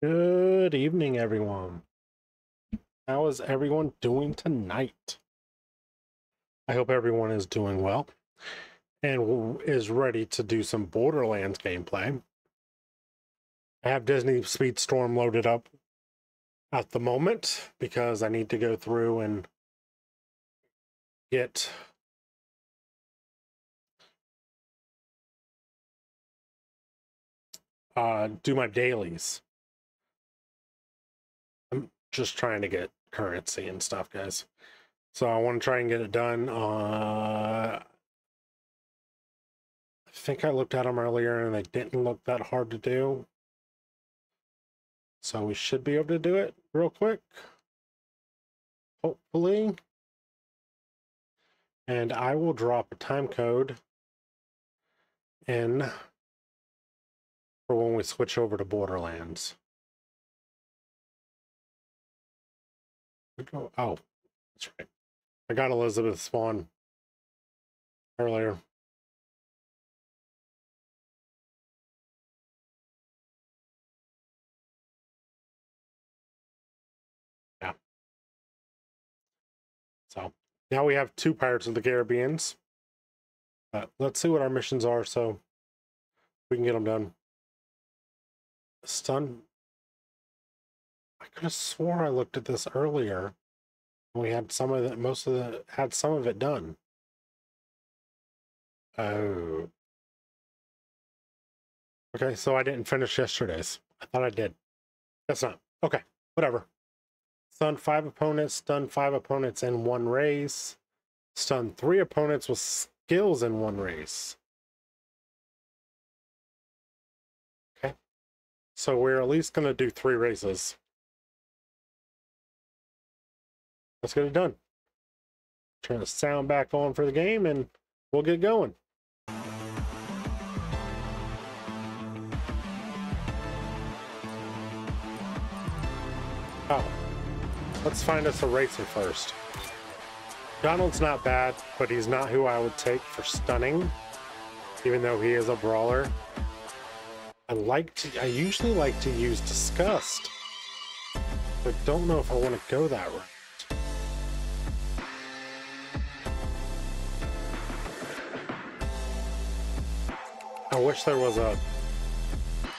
Good evening, everyone. How is everyone doing tonight? I hope everyone is doing well and is ready to do some Borderlands gameplay. I have Disney Speedstorm loaded up at the moment because I need to go through and get do my dailies. I'm just trying to get currency and stuff, guys. So I want to try and get it done. I think I looked at them earlier and they didn't look that hard to do. So we should be able to do it real quick, hopefully. And I will drop a time code in for when we switch over to Borderlands. Oh, that's right. I got Elizabeth Swan earlier. Yeah. So now we have two Pirates of the Caribbean. Let's see what our missions are so we can get them done. Stun. I could have swore I looked at this earlier. We had some of it, had some of it done. Oh. Okay, so I didn't finish yesterday's. I thought I did. Guess not. Okay, whatever. Stun 5 opponents, stun 5 opponents in one race, stun 3 opponents with skills in one race. Okay, so we're at least going to do 3 races. Let's get it done. Turn the sound back on for the game and we'll get going. Oh, let's find us a racer first. Donald's not bad, but he's not who I would take for stunning, even though he is a brawler. I usually like to use Disgust, but don't know if I want to go that route. I wish there was a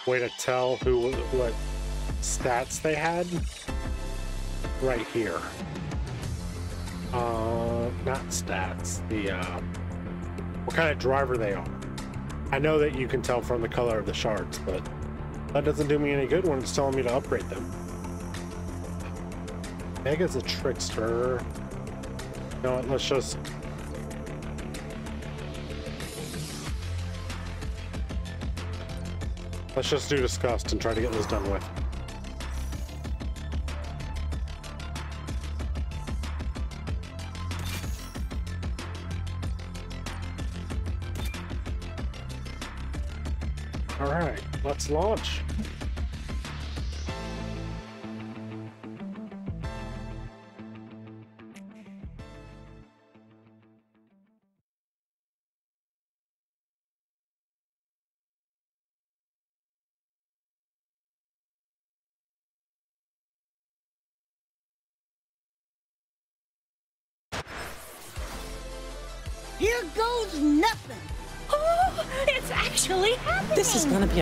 way to tell who what stats they had right here. Not stats, the what kind of driver they are. I know that you can tell from the color of the shards, but that doesn't do me any good when it's telling me to upgrade them. Mega's a trickster. You know what, let's just do Disgust and try to get this done with. Alright, let's launch. Here goes nothing. Oh, it's actually happening. This is gonna be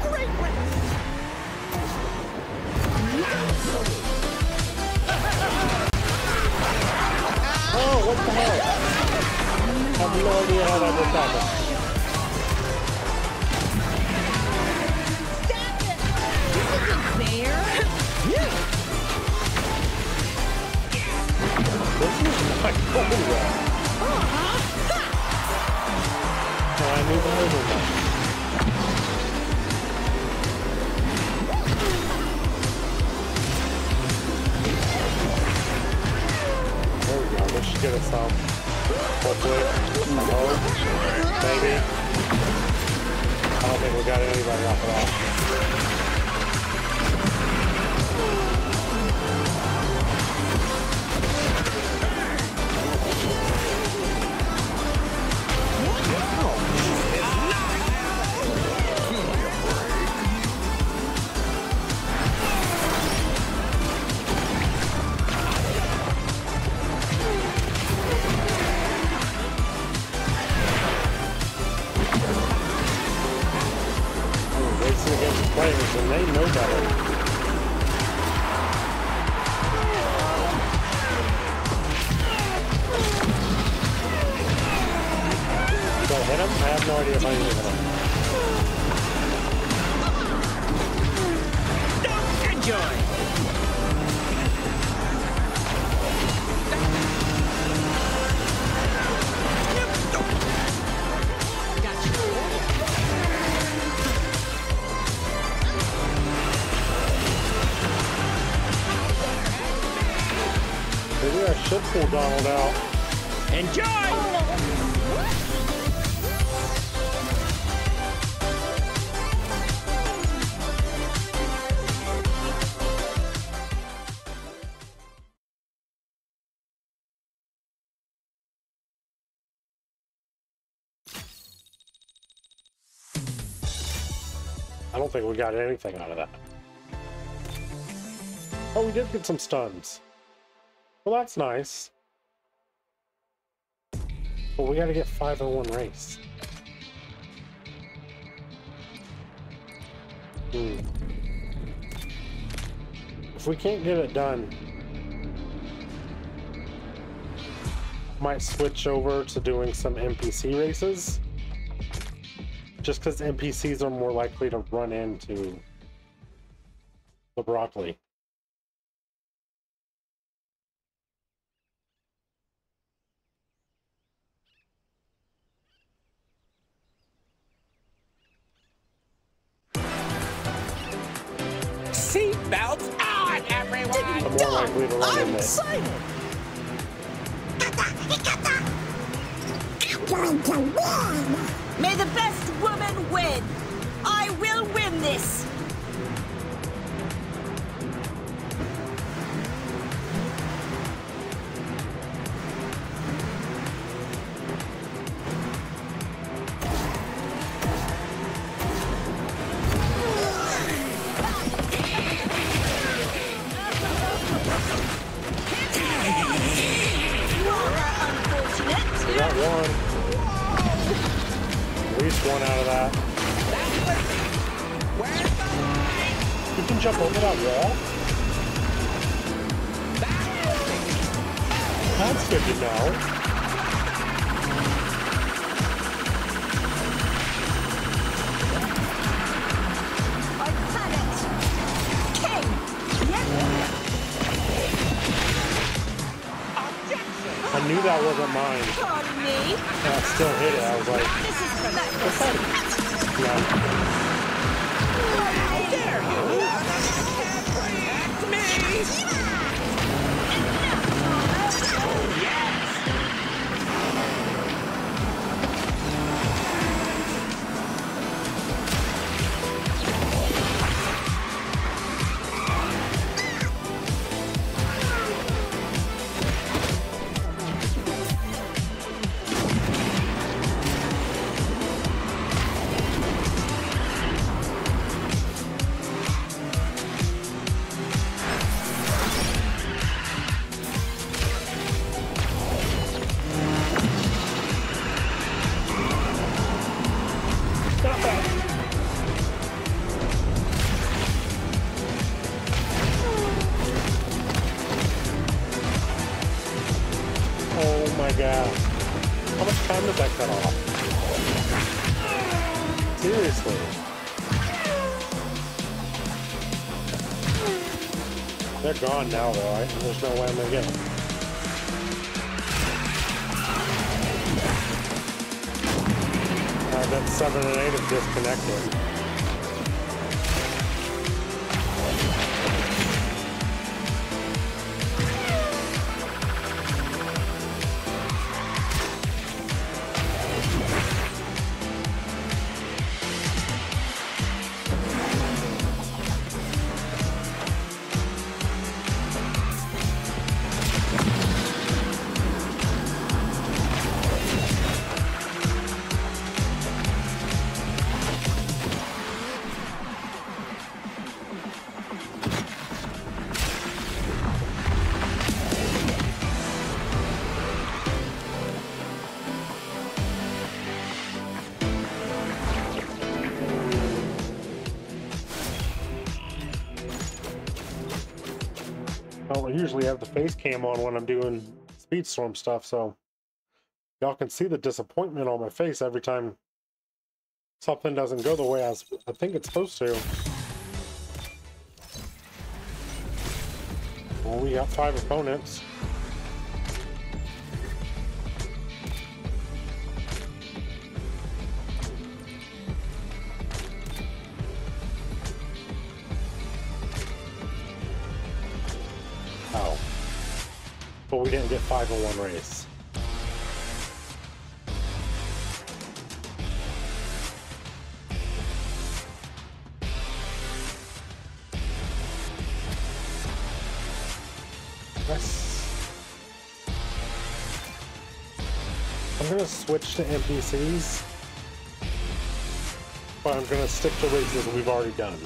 great race. Oh, what the hell? I have no idea how that just happened. Stop it! This isn't fair. This is not going well. I move over now. There we go, let's just get us out. What's it? Oh, baby. I don't think we got anybody off at all. players, and they know better. Hit him? I have no idea if I can hit him. Enjoy! Gotcha. Maybe our ships will Donald out. Enjoy! I don't think we got anything out of that. Oh, we did get some stuns. Well, that's nice. But we gotta get 501 race. If we can't get it done, might switch over to doing some NPC races. Just because NPCs are more likely to run into the broccoli. Seatbelts on, everyone! I'm more likely to run into it. May the best woman win! I will win this! Gone now though, right? There's no way I'm gonna get him. I bet 7 and 8 have disconnected. I usually have the face cam on when I'm doing Speedstorm stuff, so y'all can see the disappointment on my face every time something doesn't go the way I think it's supposed to. Well, we got 5 opponents. Oh. But we didn't get 5 in one race. I'm gonna switch to NPCs, but I'm gonna stick to races we've already done.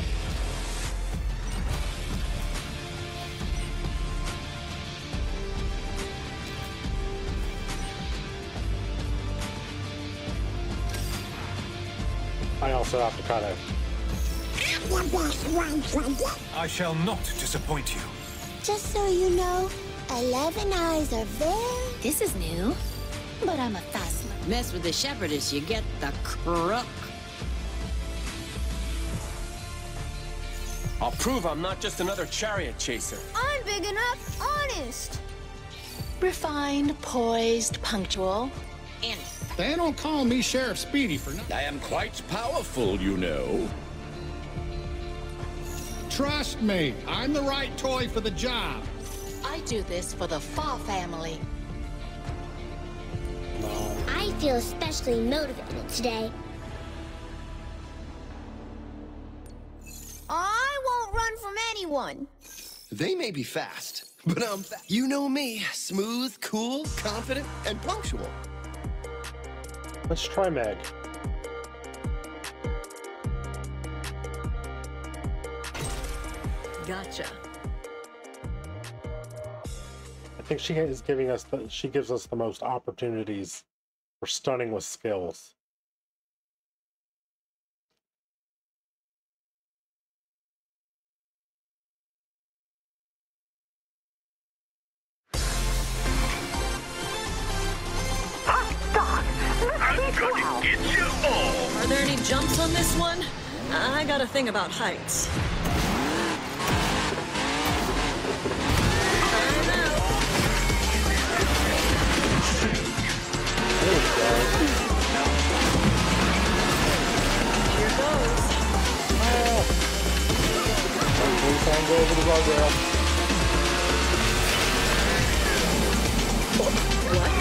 I also have to cut it. I shall not disappoint you. Just so you know, 11 eyes are there. This is new, but I'm a fast one. Mess with the shepherdess, you get the crook. I'll prove I'm not just another chariot chaser. I'm big enough, honest. Refined, poised, punctual, and... They don't call me Sheriff Speedy for nothing. I am quite powerful, you know. Trust me, I'm the right toy for the job. I do this for the Faw family. I feel especially motivated today. I won't run from anyone. They may be fast, but I'm fast. You know me, smooth, cool, confident, and punctual. Let's try Meg. Gotcha. I think she is giving us the, she gives us the most opportunities for stunning with skills. I'm gonna get you all. Are there any jumps on this one? I got a thing about heights. There we go. Here goes. Oh. Over the guardrail. Really?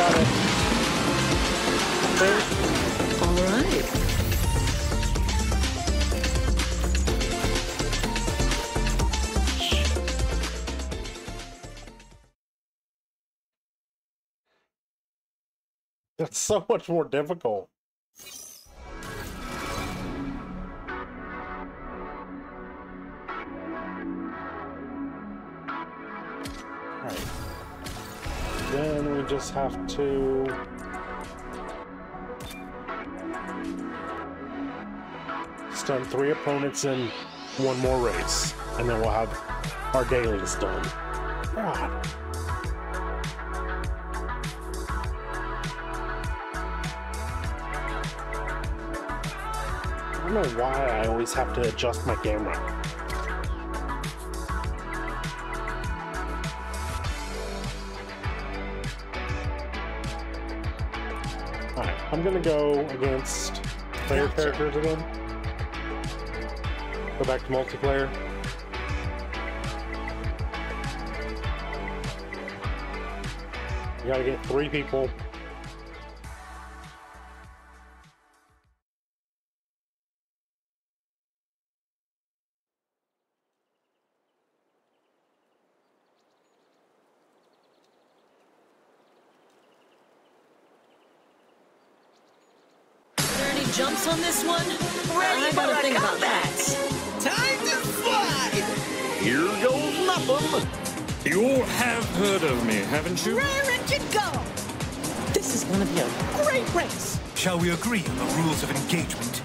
got it. Okay. All right. That's so much more difficult. Then we just have to... stun 3 opponents in 1 more race. And then we'll have our dailies done. God. I don't know why I always have to adjust my camera. I'm gonna go against player characters again. Go back to multiplayer. You gotta get 3 people. Jumps on this one. Ready I gotta think about that. Time to fly. Here goes nothing. You all have heard of me, haven't you? Rare engine go. This is gonna be a great race. Shall we agree on the rules of engagement?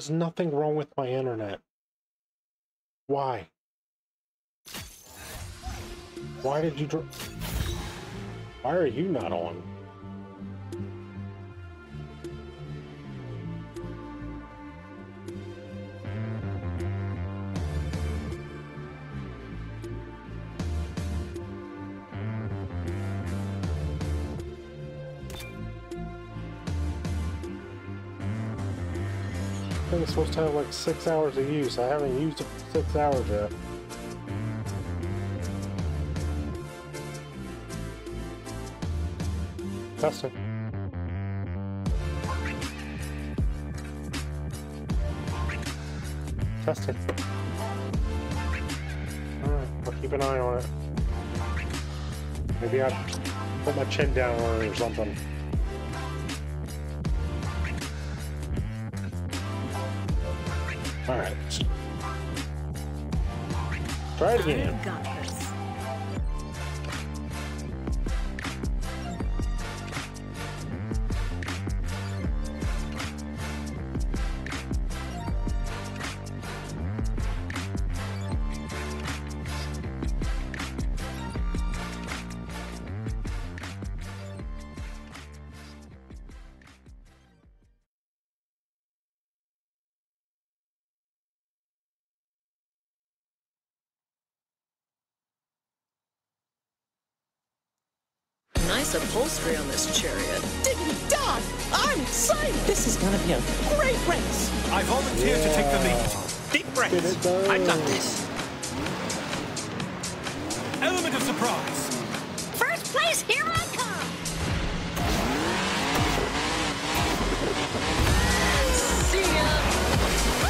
There's nothing wrong with my internet. Why? Why did you drop? Why are you not on? I think it's supposed to have like 6 hours of use. I haven't used it for 6 hours yet. Testing. Testing. Alright, I'll keep an eye on it. Maybe I'll put my chin down on it or something. All right. Try it again. Nice upholstery on this chariot. Diggity dog! I'm excited! This is gonna be a great race! I volunteer to take the lead. Deep breaths! I've got this. Element of surprise! First place, here I come! See ya! Ow!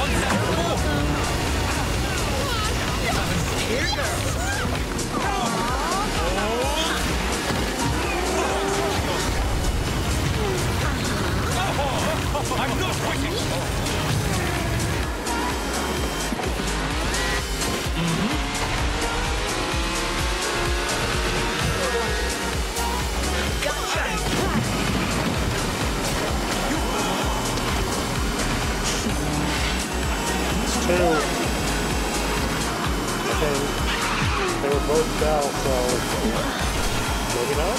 One second! Here goes. Oh. I'm not quitting. Gotcha. Two. They were both down, so maybe not.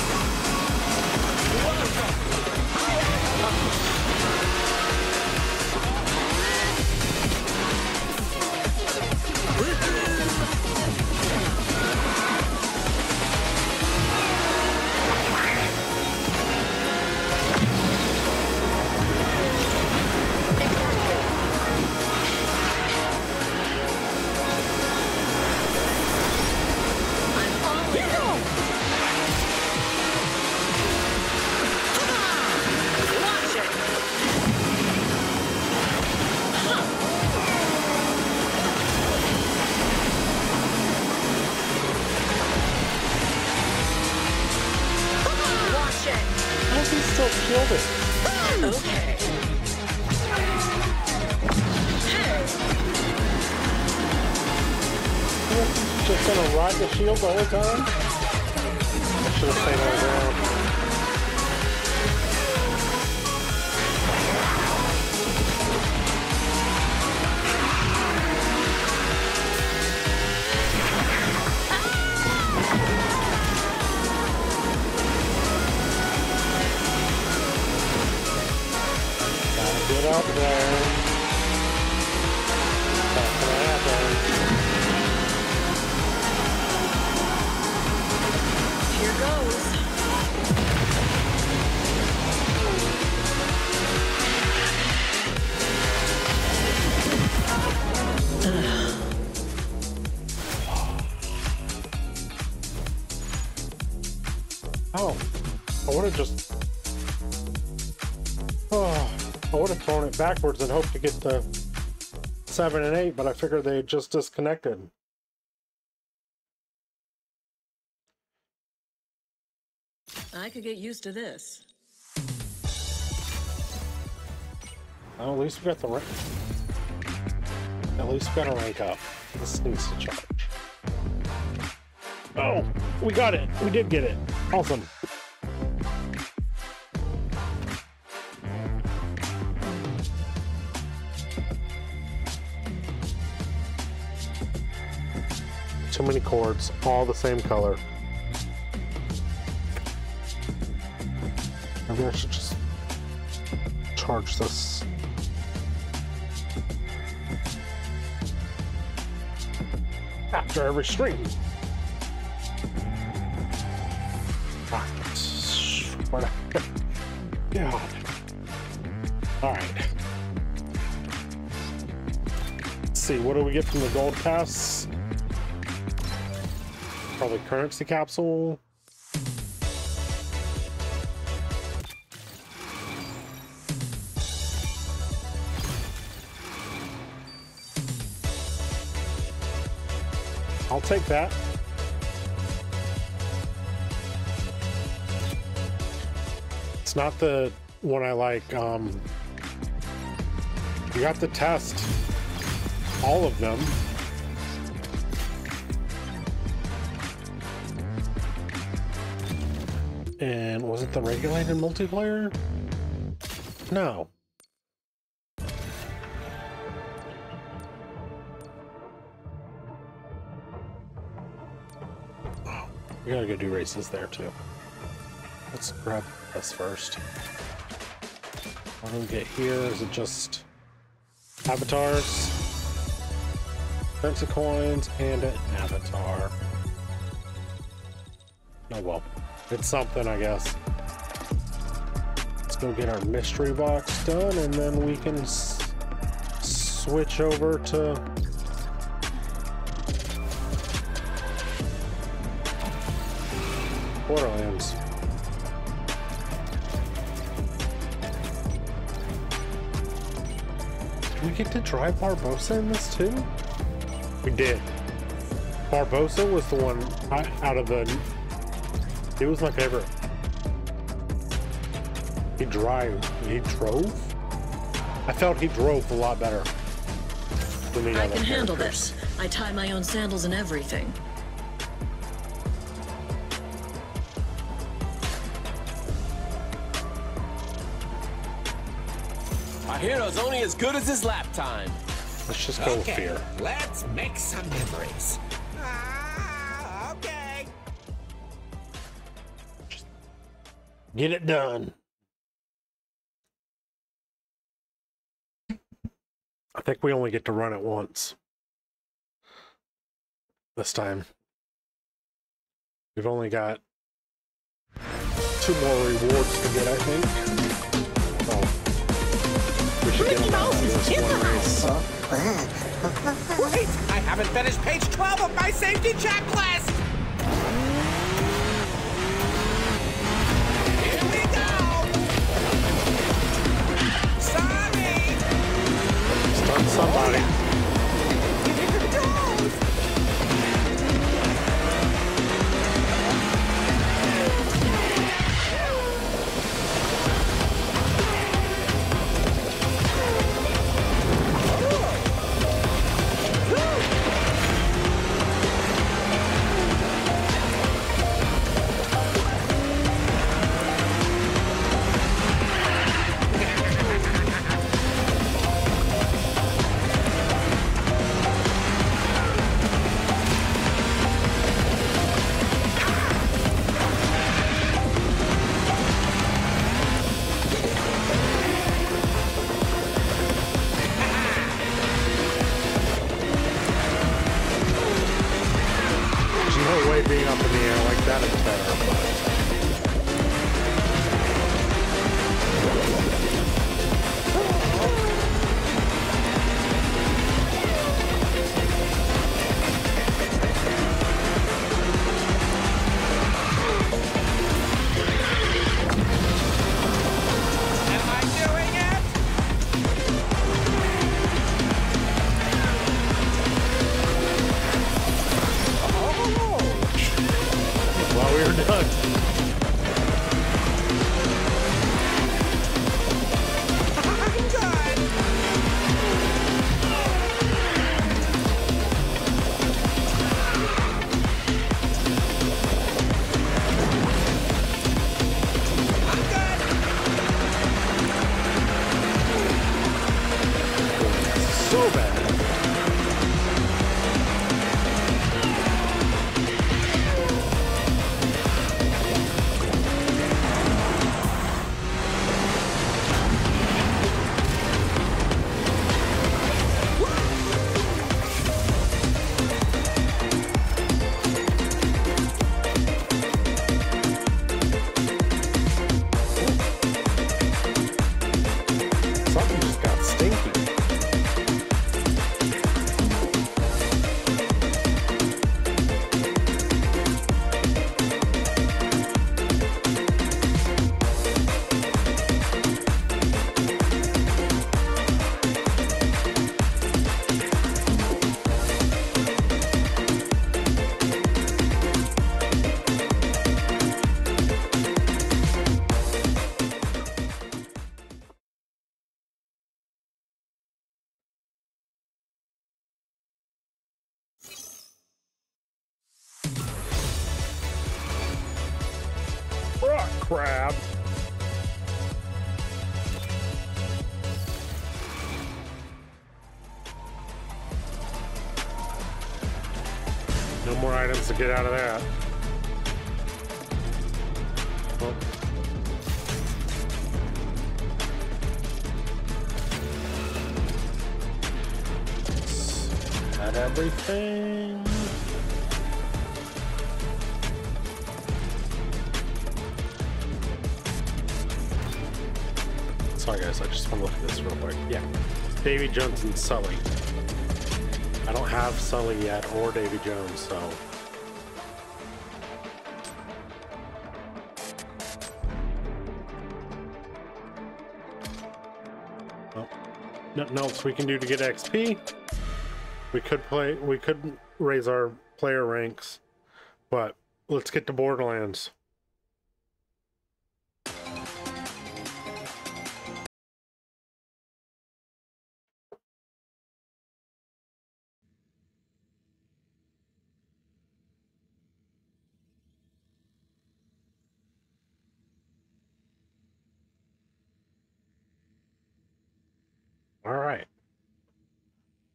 kill this thing. Okay. Just gonna ride the shield the whole time? I should have stayed all around. Get up there. That's gonna happen. Here goes. Oh, I would have just. Oh. I would have thrown it backwards and hoped to get the 7 and 8, but I figured they just disconnected. I could get used to this. Well, at least we got the rank. At least we got a rank up. This needs to charge. Oh, we got it. We did get it. Awesome. Too many cords, all the same color. Maybe I should just charge this. After every stream. God. All right. Let's see, what do we get from the gold pass? Probably currency capsule. I'll take that. It's not the one I like. You got to test all of them. And was it the regulated multiplayer? No. Oh, we gotta go do races there too. Let's grab this first. What do we get here? Is it just avatars, currency coins, and an avatar? Oh well. It's something, I guess. Let's go get our mystery box done, and then we can switch over to Borderlands. Did we get to drive Barbossa in this too? We did. Barbossa was the one out of the. It was my favorite. He drove? I felt he drove a lot better than the other characters. I can handle this. I tie my own sandals and everything. Our hero's only as good as his lap time. Let's just go with fear. Let's make some memories. Get it done. I think we only get to run it once. This time. We've only got 2 more rewards to get, I think. Oh. We should get Mickey Mouse is in the house. Wait, I haven't finished page 12 of my safety checklist. Somebody. so bad. Crab. No more items to get out of that. Oh. Not everything. Sorry guys, I just want to look at this real quick. Yeah, Davy Jones and Sully. I don't have Sully yet or Davy Jones, so. Well, nothing else we can do to get XP. We could raise our player ranks, but let's get to Borderlands.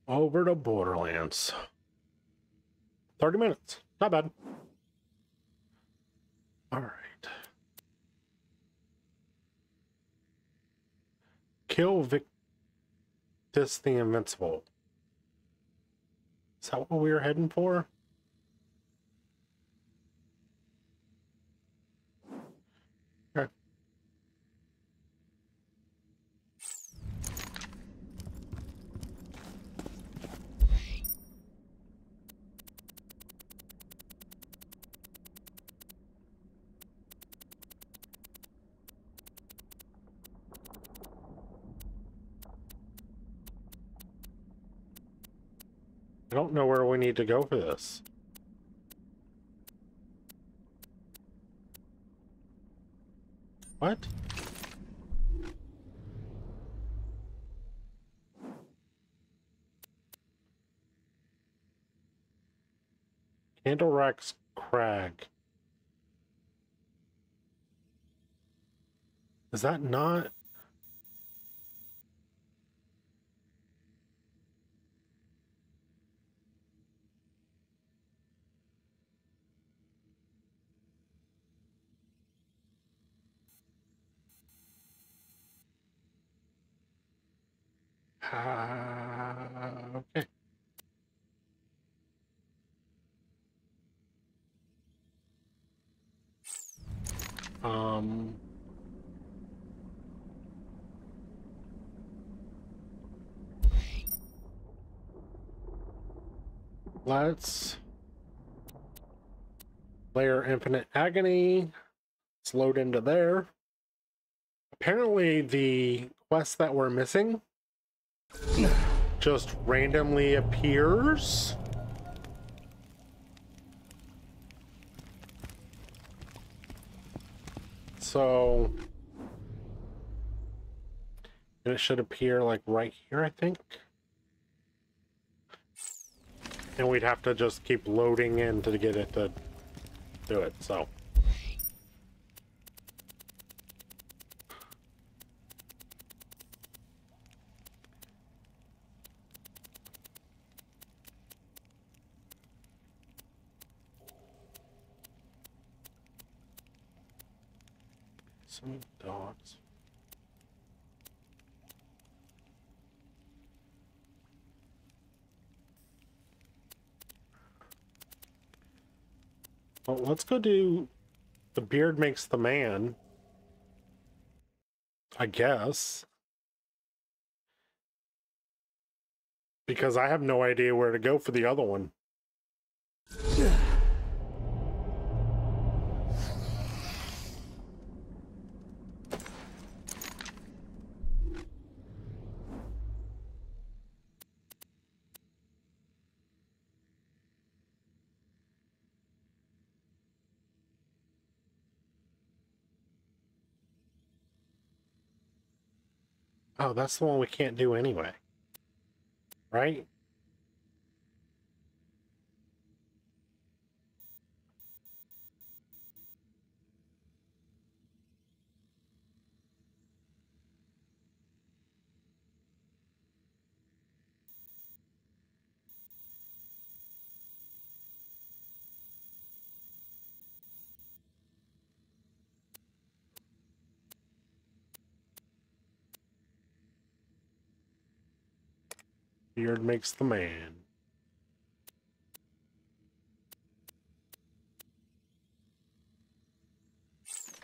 Over to Borderlands. 30 minutes. Not bad. All right. Kill Victus the Invincible. Is that what we were heading for? I don't know where we need to go for this. What? Candle Rack's Crag. Is that not? Okay. Let's layer Infinite Agony. Let's load into there. Apparently the quest that we're missing just randomly appears. So, and it should appear like right here, I think. And we'd have to just keep loading in to get it to do it, so. Some dogs. Well, let's go do The Beard Makes the Man, I guess. Because I have no idea where to go for the other one. Oh, that's the one we can't do anyway. Right? Beard makes the man.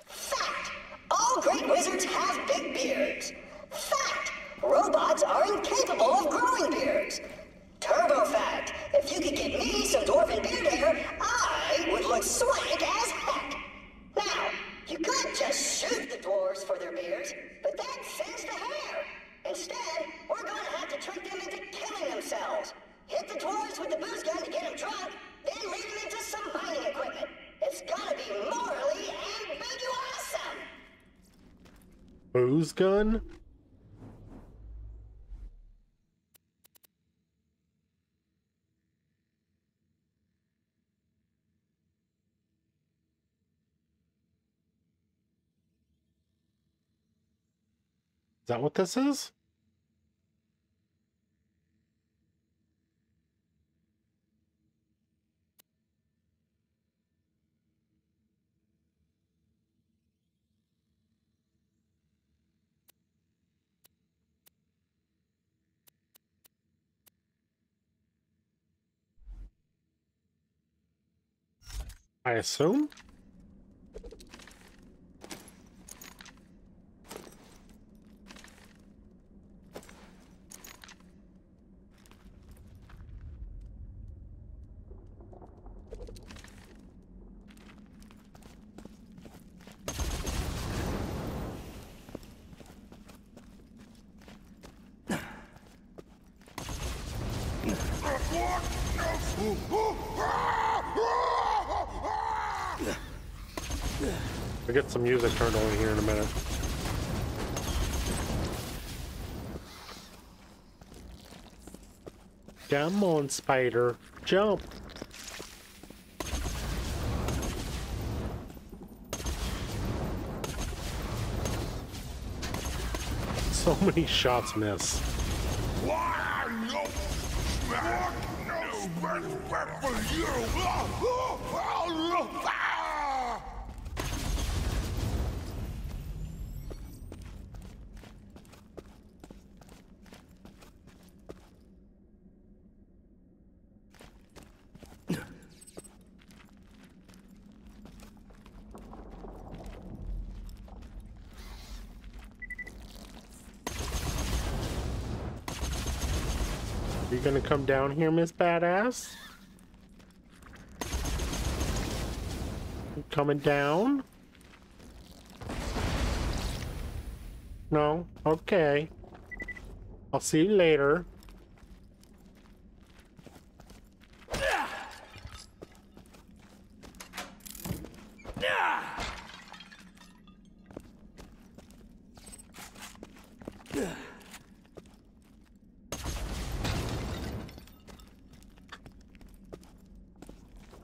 Fact! All great wizards have big beards. Fact! Robots are incapable of growing beards. Turbo fact! If you could get me some dwarven beard hair, I would look swank as heck. Now, you could just shoot the dwarves for their beards, but that sends the hair. Instead, we're going to have to trick them into killing themselves. Hit the dwarves with the booze gun to get them drunk, then lead them into some mining equipment. It's gotta be morally ambiguous. Booze gun? Is that what this is? I assume? Get some music turned on here in a minute. Come on, spider, jump. So many shots miss. Gonna come down here, Miss Badass. I'm coming down. No, okay. I'll see you later.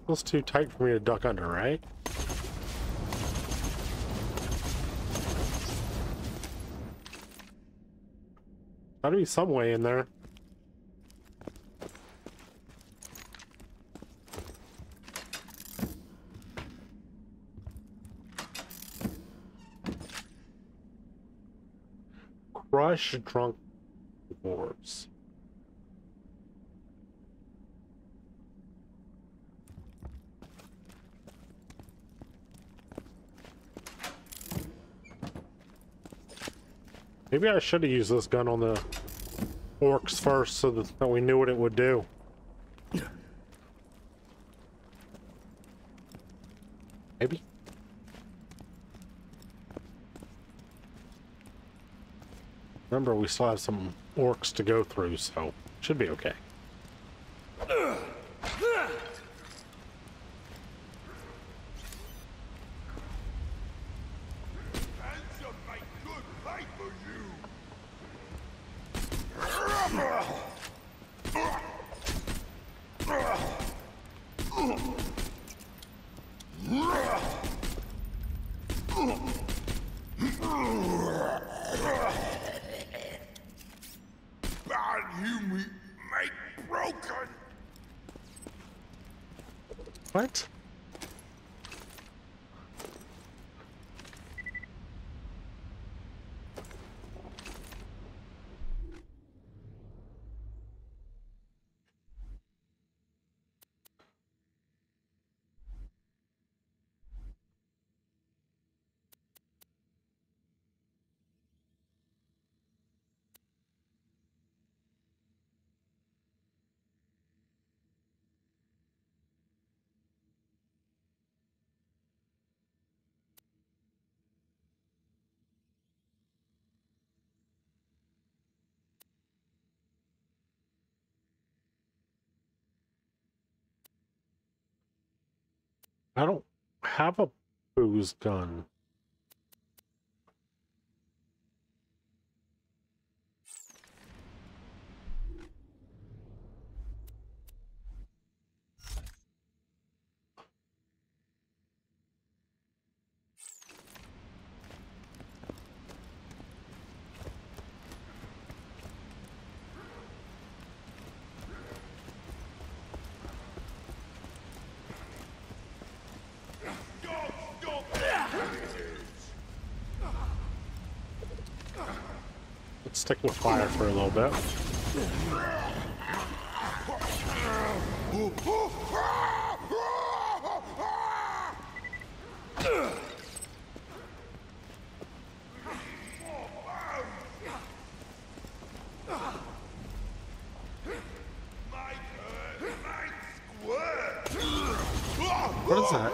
It's too tight for me to duck under, right? Gotta be some way in there. Crush drunk dwarves. Maybe I should have used this gun on the orcs first so that we knew what it would do. Maybe. Remember, we still have some orcs to go through, so should be okay. What? I don't have a booze gun. Stick with fire for a little bit. What is that?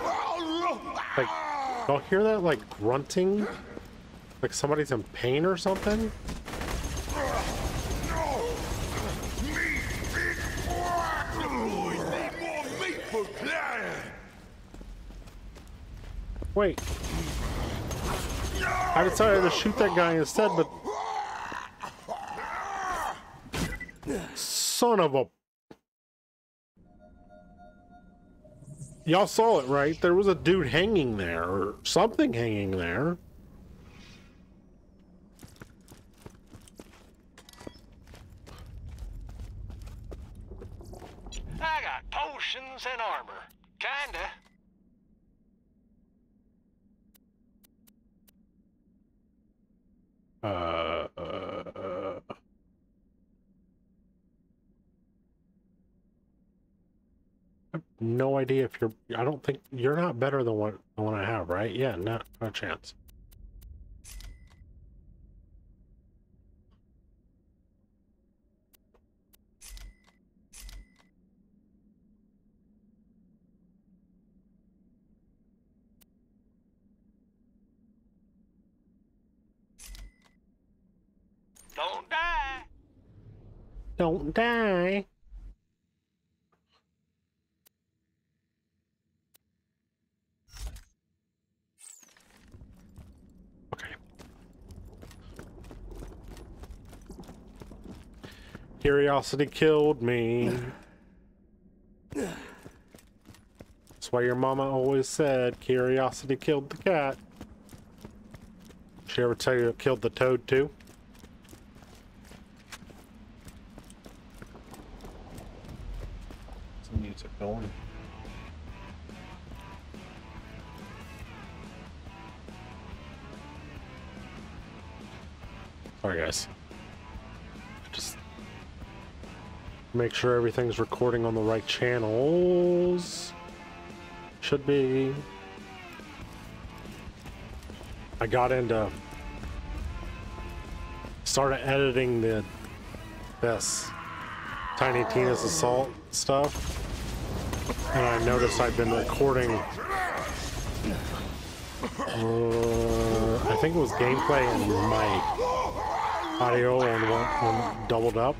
Like, y'all hear that, like, grunting? Like somebody's in pain or something? Wait, I decided to shoot that guy instead, but... Son of a... Y'all saw it, right? There was a dude hanging there, or something hanging there. I got potions and armor. Kinda. I have no idea if you're. I don't think you're not better than what the one I have, right? Yeah, no chance. Don't die. Don't die. Okay. Curiosity killed me. That's why your mama always said curiosity killed the cat. Did she ever tell you it killed the toad too? Going. Sorry, guys. Just make sure everything's recording on the right channels. Should be. I got into... started editing the... this Tiny Tina's Assault stuff. And I noticed I've been recording... I think it was gameplay and my audio on one doubled up.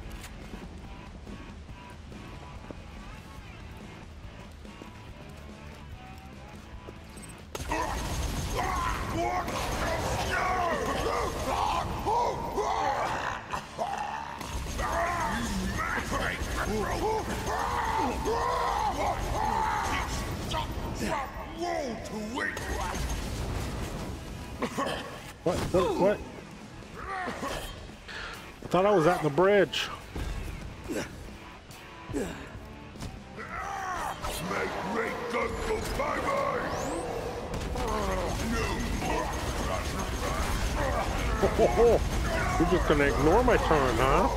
What? I thought I was at the bridge. Make go bye bye. Oh, you're just gonna ignore my turn, huh?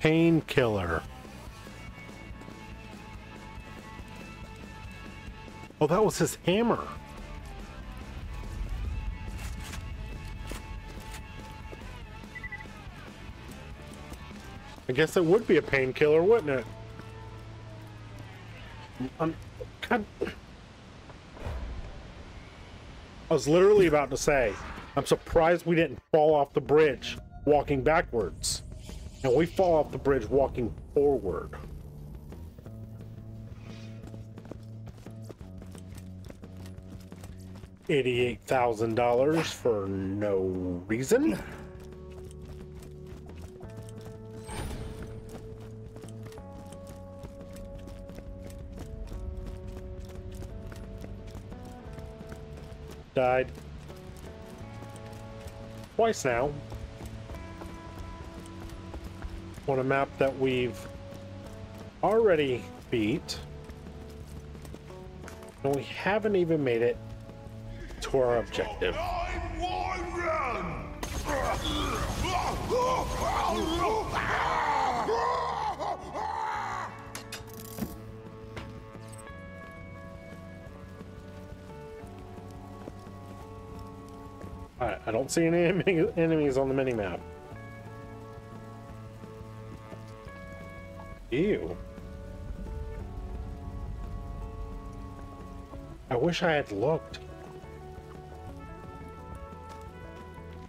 Painkiller. Oh, that was his hammer. I guess it would be a painkiller, wouldn't it? God. I was literally about to say, I'm surprised we didn't fall off the bridge walking backwards. And we fall off the bridge walking forward. $88,000 for no reason. Died. Twice now. On a map that we've already beat, and we haven't even made it to our objective. I don't see any enemies on the minimap. Ew. I wish I had looked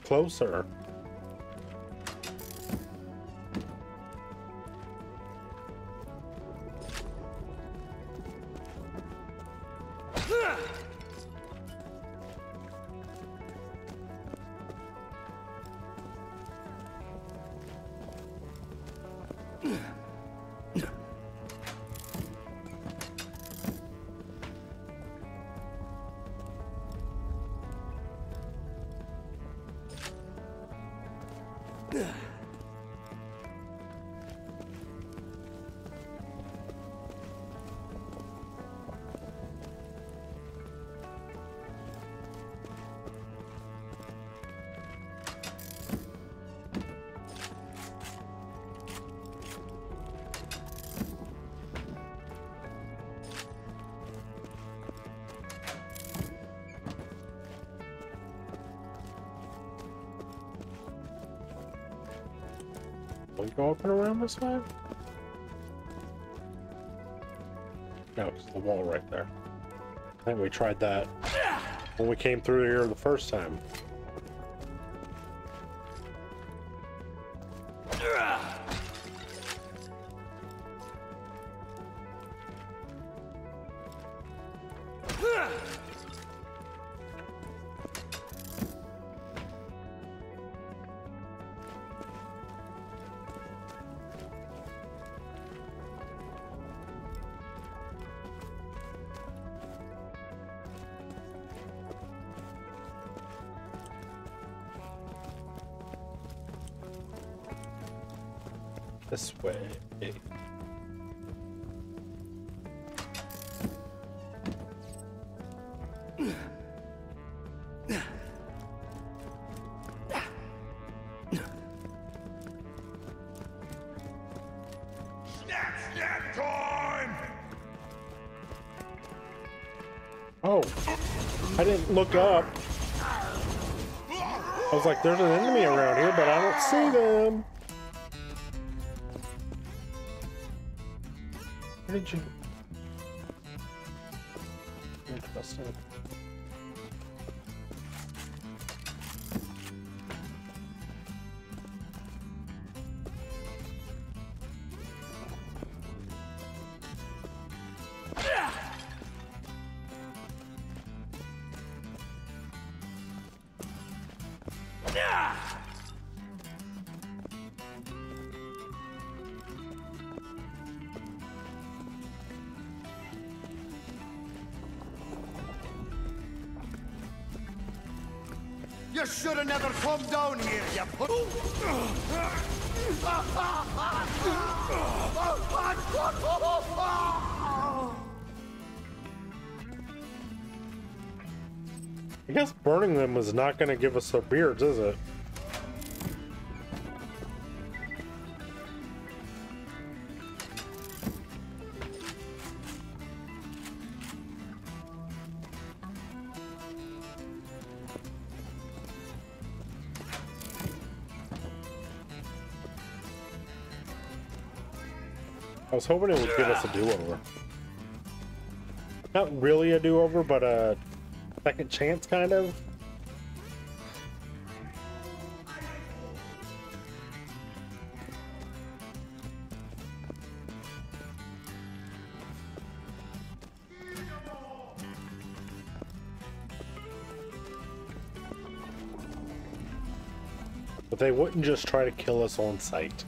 closer. Go up and around this way? No, it's the wall right there. I think we tried that when we came through here the first time. this way. Look up. I was like, there's an enemy around here, but I don't see them. Where did you? Interesting. You should have never come down here, you put. I guess burning them is not going to give us the beards, is it? I was hoping it would give us a do-over. Not really a do-over, but a second chance, kind of. But they wouldn't just try to kill us on sight.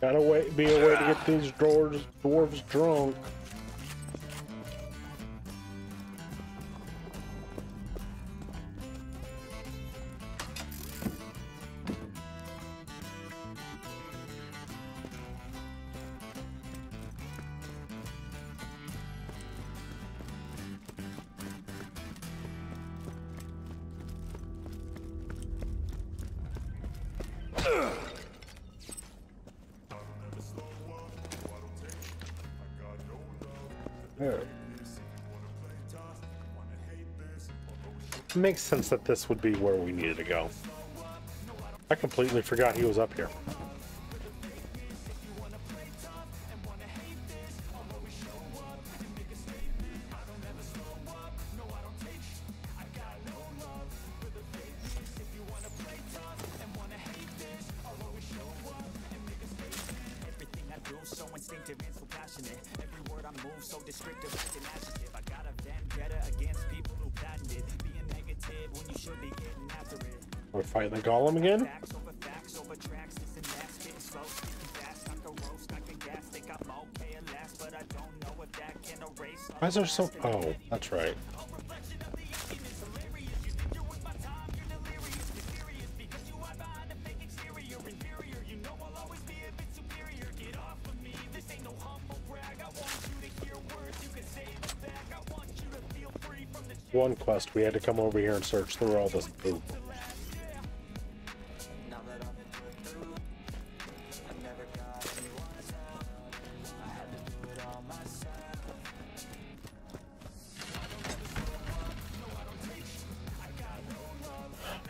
Gotta wait, be a way to get these dwarves drunk. Makes sense that this would be where we needed to go. I completely forgot he was up here. Golem again? Why is there so? Oh, that's right. One quest, we had to come over here and search through all this poop.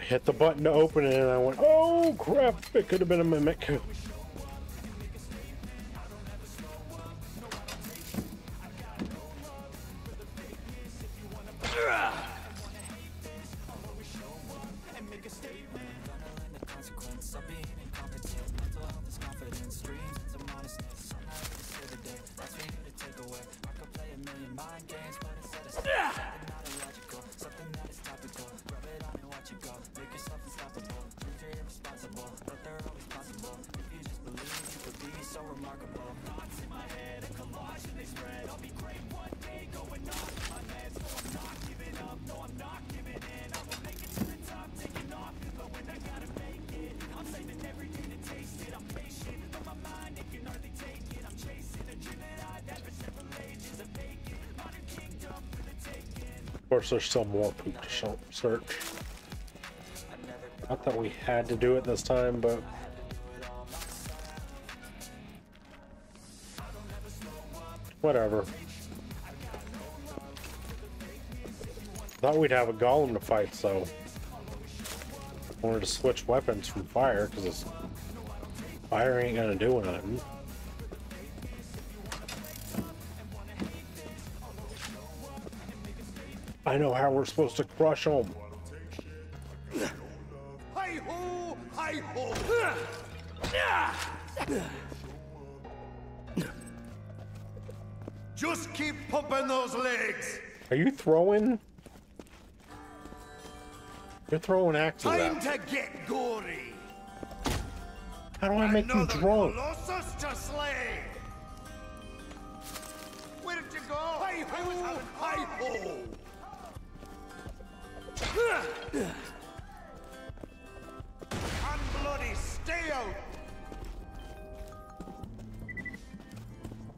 Hit the button to open it and I went, oh crap, it could have been a mimic. course, there's still more poop to search. Not that we had to do it this time, but... whatever. Thought we'd have a golem to fight, so... I wanted to switch weapons from fire, because fire ain't gonna do anything. I know how we're supposed to crush them. Hi-ho! Hi-ho! Just keep pumping those legs. Are you throwing? You're throwing axes out. Time to get gory. How do I make you drunk? Where did you go? Hi-ho! Hi-ho! I'm bloody, stay out.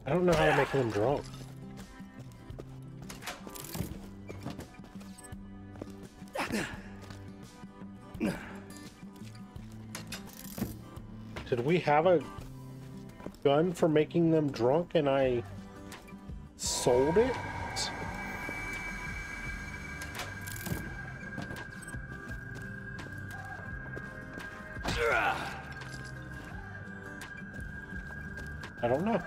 I don't know how to make them drunk. Did we have a gun for making them drunk and I sold it? I don't know.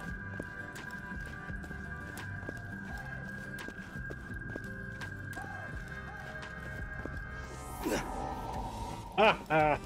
Ah!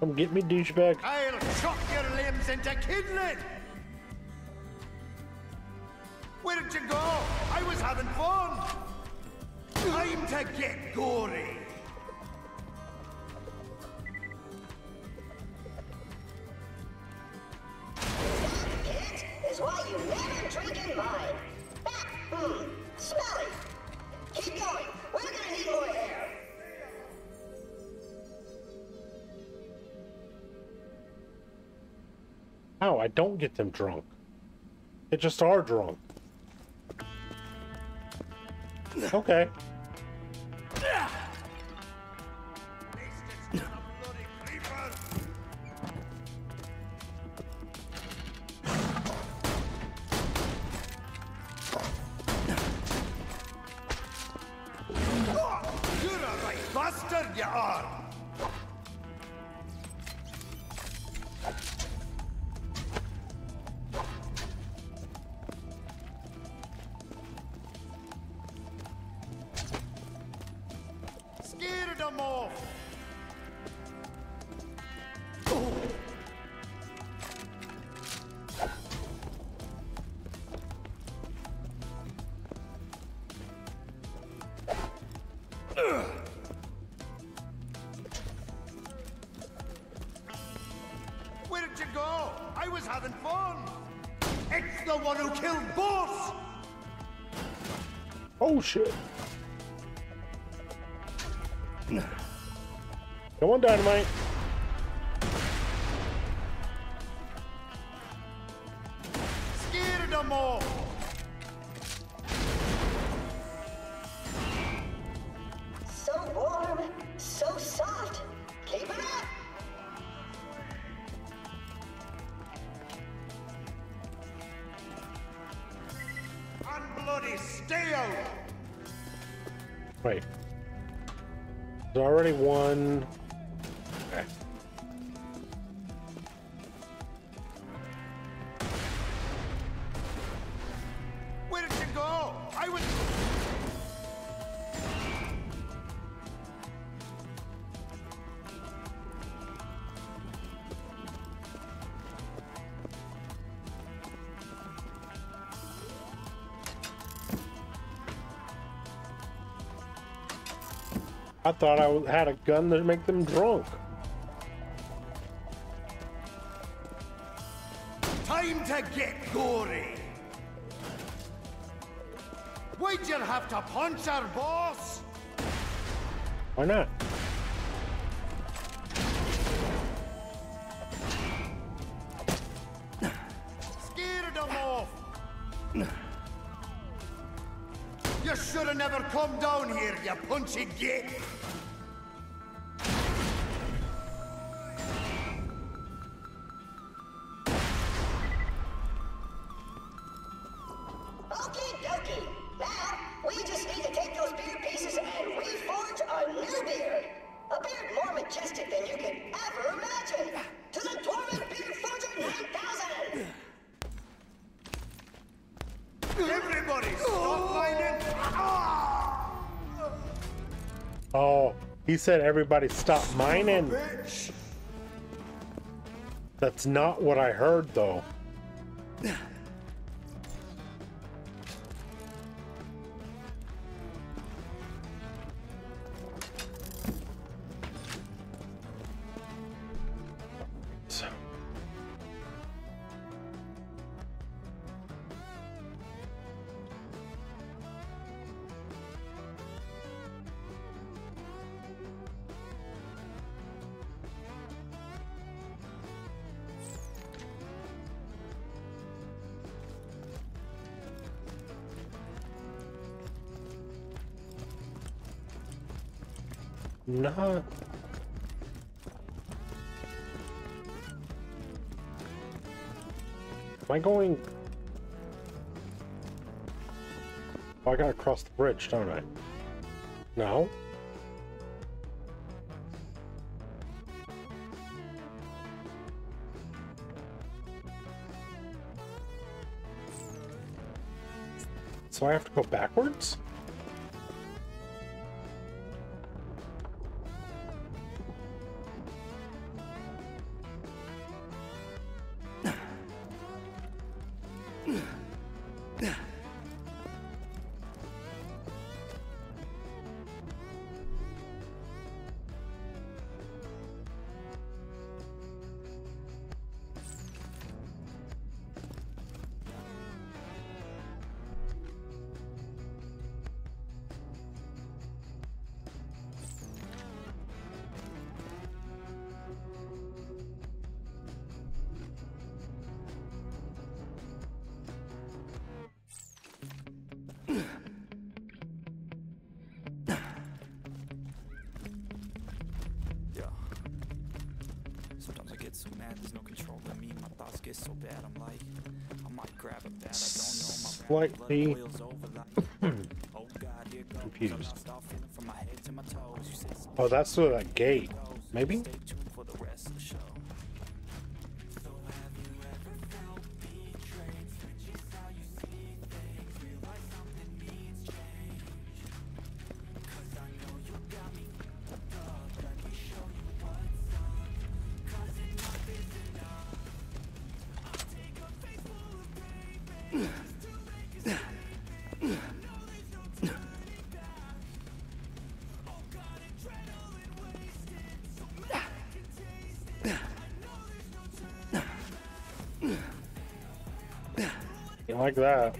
Come get me, douchebag. I'll chop your limbs into kindling. Where did you go? I was having fun. Time to get gory. That, it is why you never drink in mine. That, smelly. Keep going. We're gonna need more air. No, I don't get them drunk. They just are drunk. Okay. Oh shit. Come on, dynamite. Scared them all. So warm, so soft. Keep it up. Unbloody steel. Wait. There's already one. Okay. Where did you go? I was. I thought I had a gun that'd make them drunk. Time to get gory. Why'd you have to punch our boss? Why not? Scared them off. You should have never come down here, you punchy git. He said everybody stop mining. That's not what I heard though. No. Am I going? Oh, I gotta cross the bridge, don't I? No. So I have to go backwards? Slightly confused. Oh, that's what a gate, maybe? Like that.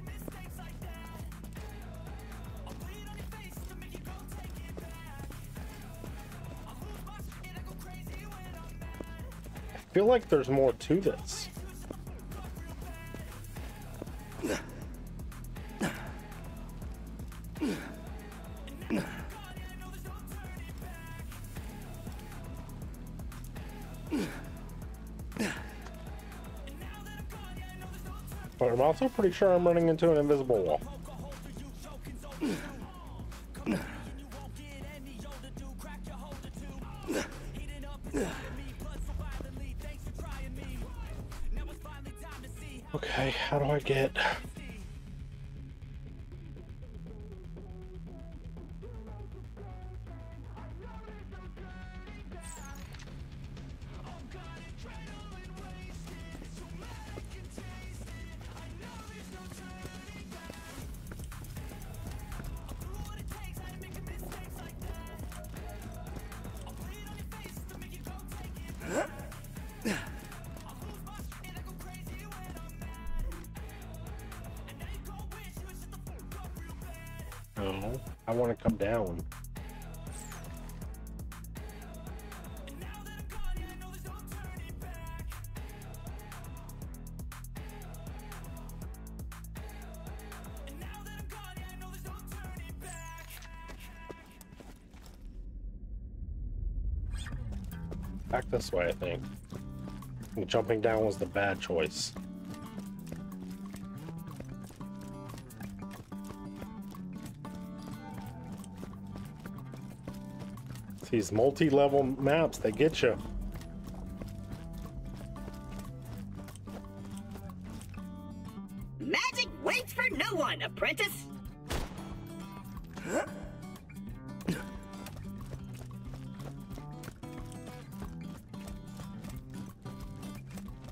feel like there's more to this. But I'm also pretty sure I'm running into an invisible wall. Okay, how do I get... I want to come down. Back this way, I think. And jumping down was the bad choice. These multi-level maps, they get you. Magic waits for no one, apprentice.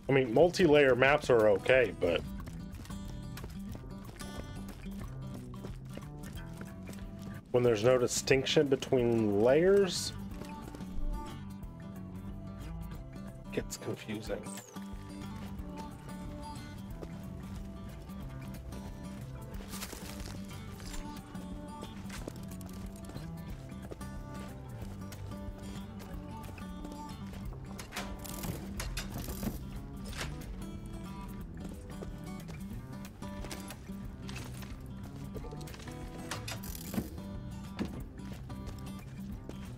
I mean, multi-layer maps are okay, but when there's no distinction between layers, it gets confusing.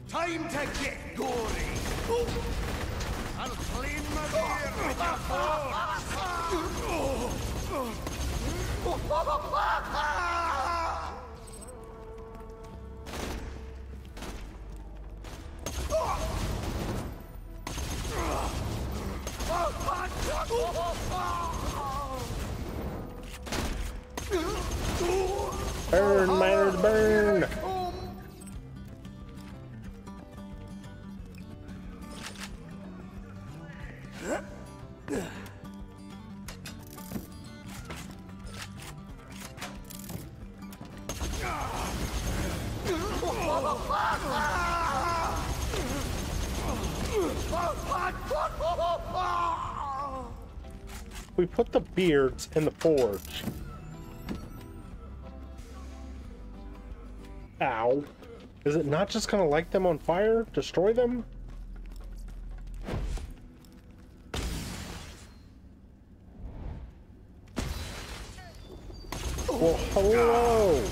Time to get gory. Ooh. I'll clean my beard with a fork. Burn, Maynard, burn. We put the beards in the forge. Ow. Is it not just gonna light them on fire? Destroy them? Well, hello!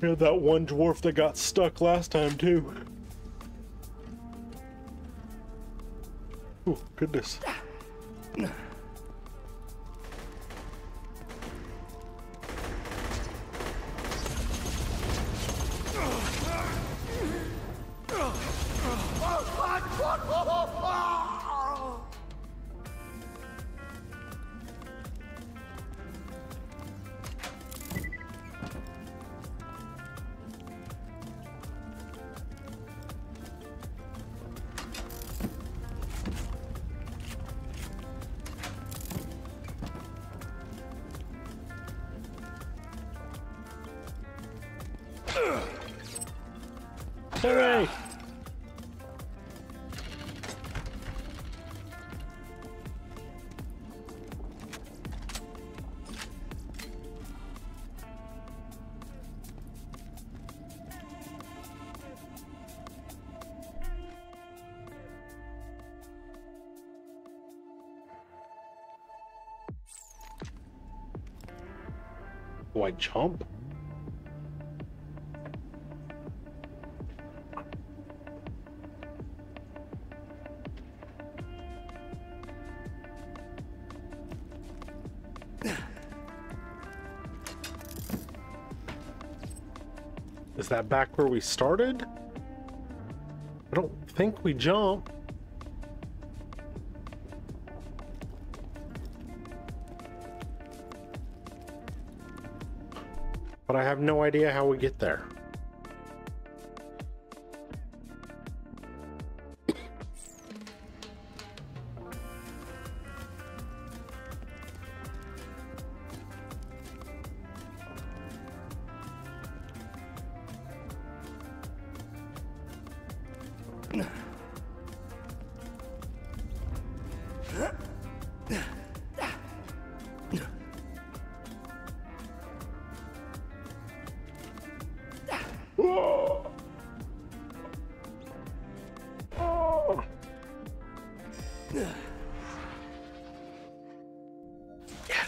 You know, that one dwarf that got stuck last time, too. Oh, goodness. Hooray! Do I jump? Is that back where we started? I don't think we jump. But I have no idea how we get there.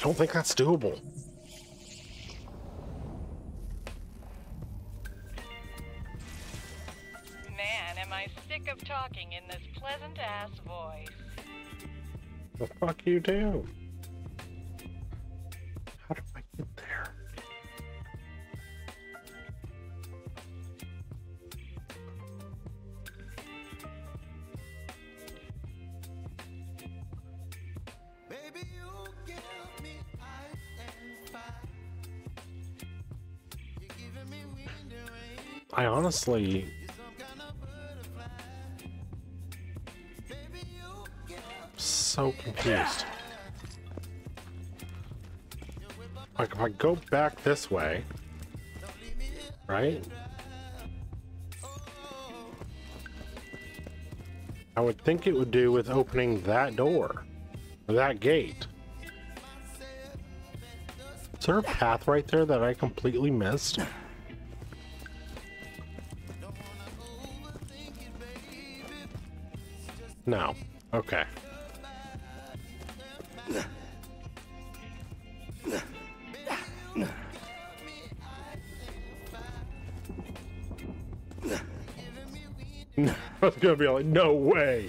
I think that's doable. Man, am I sick of talking in this pleasant ass voice. The fuck you do? How do I get there? I honestly am so confused. Like, if I go back this way, right? I would think it would do with opening that door, or that gate. Is there a path right there that I completely missed? No. Okay. No, I was gonna be like, no way.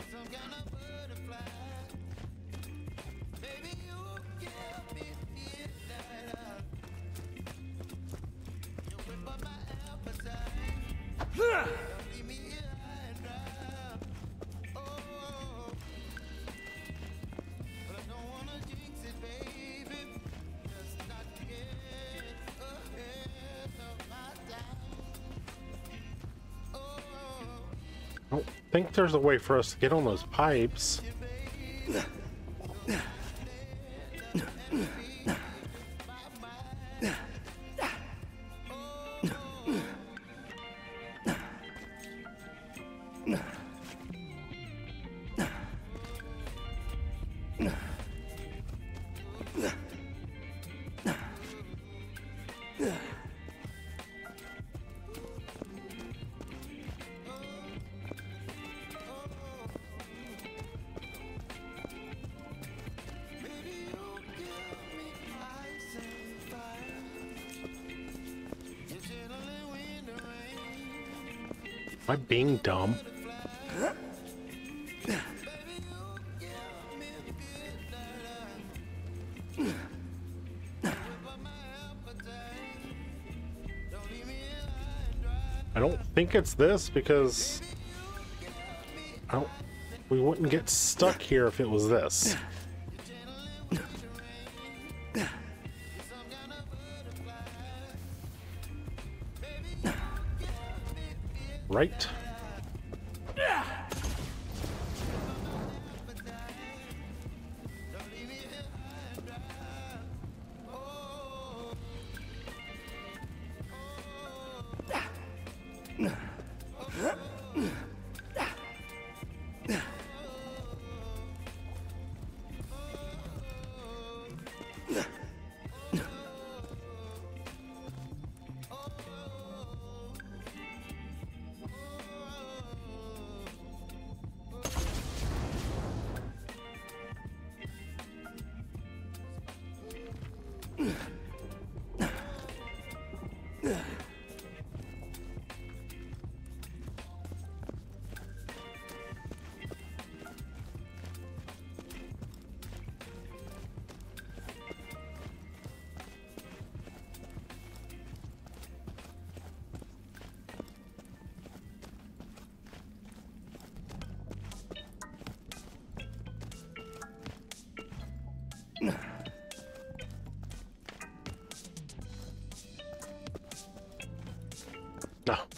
I think there's a way for us to get on those pipes. Am I being dumb? I don't think it's this because I don't, we wouldn't get stuck here if it was this. Right.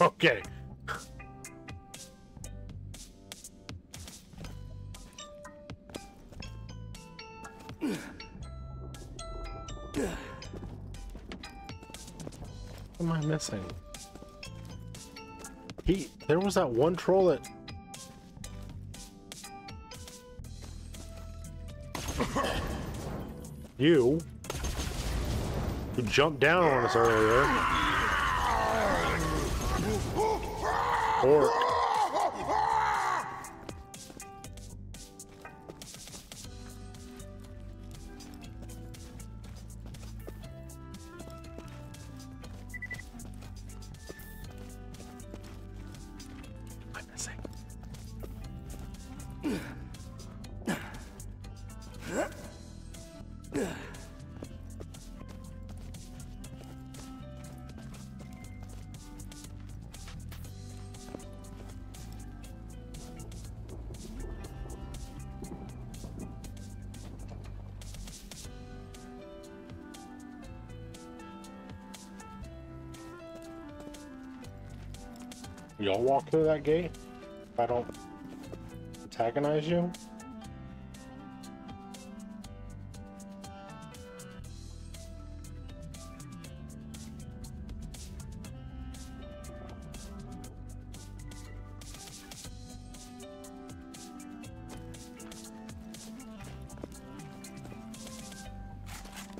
Okay. What am I missing? There was that one troll that you who jumped down on us earlier. Or I'm missing. Y'all walk through that gate if I don't antagonize you?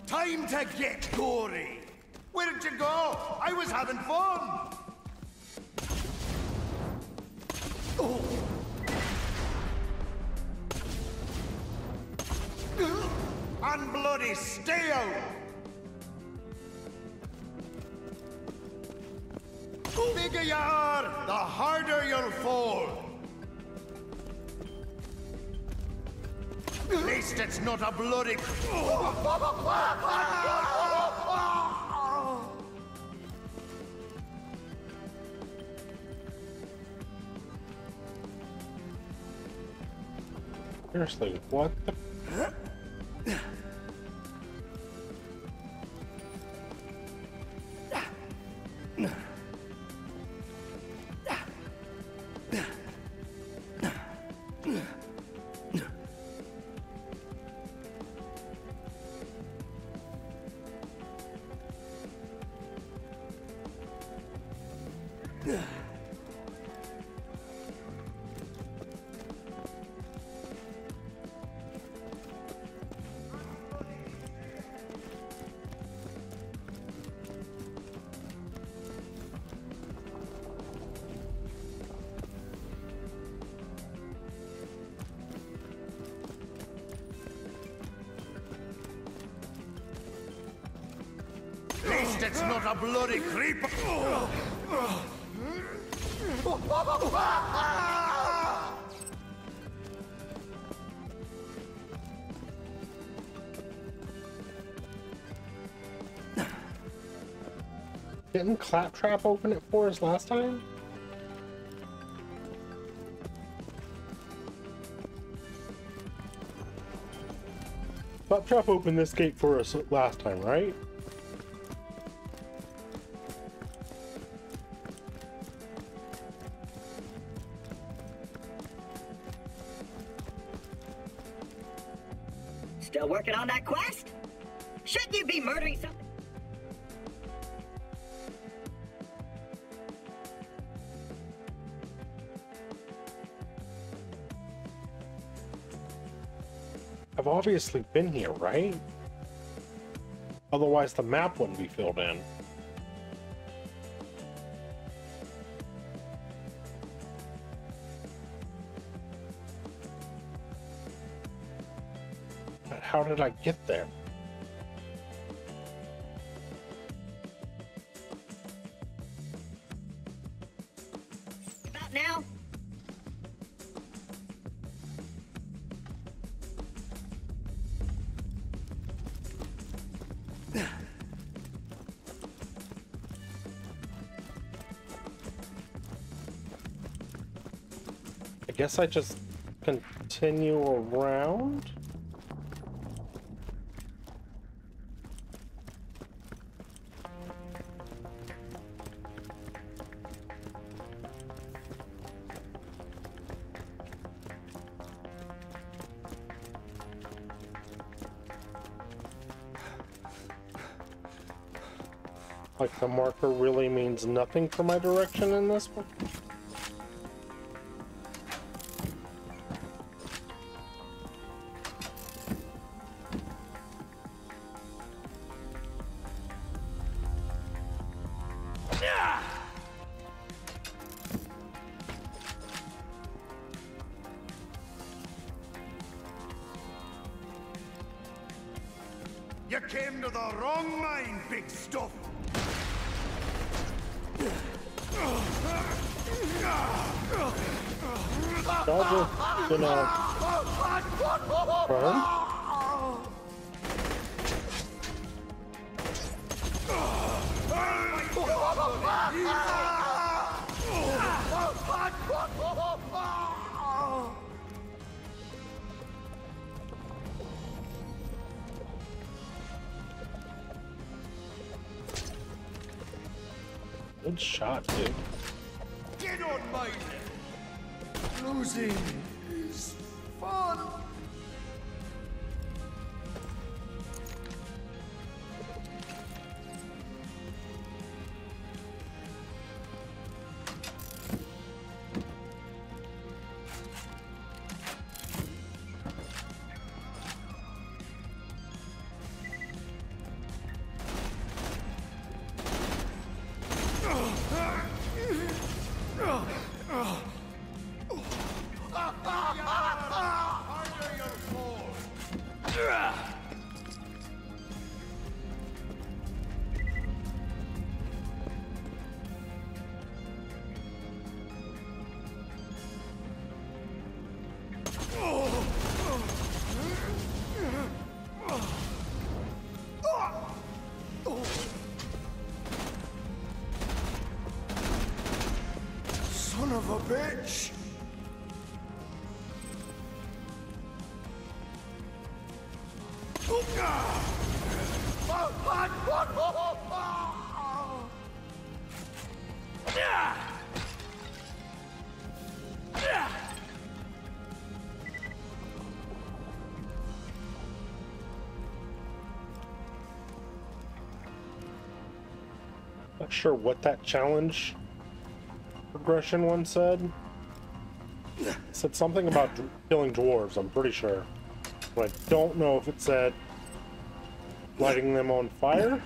Time to get gory! Where did you go? I was having fun! And bloody steel! The bigger you are, the harder you'll fall. At least it's not a bloody... Seriously, what the... It's not a bloody creeper! Didn't Claptrap open it for us last time? Claptrap opened this gate for us last time, right? Working on that quest? Shouldn't you be murdering something? I've obviously been here, right? Otherwise the map wouldn't be filled in. But how did I get there? I guess I just continue around. Like the marker really means nothing for my direction in this one. Good shot, dude. Get on my neck. Losing is fun. Bitch! Not sure what that challenge progression one said. It said something about killing dwarves, I'm pretty sure. But I don't know if it said lighting them on fire.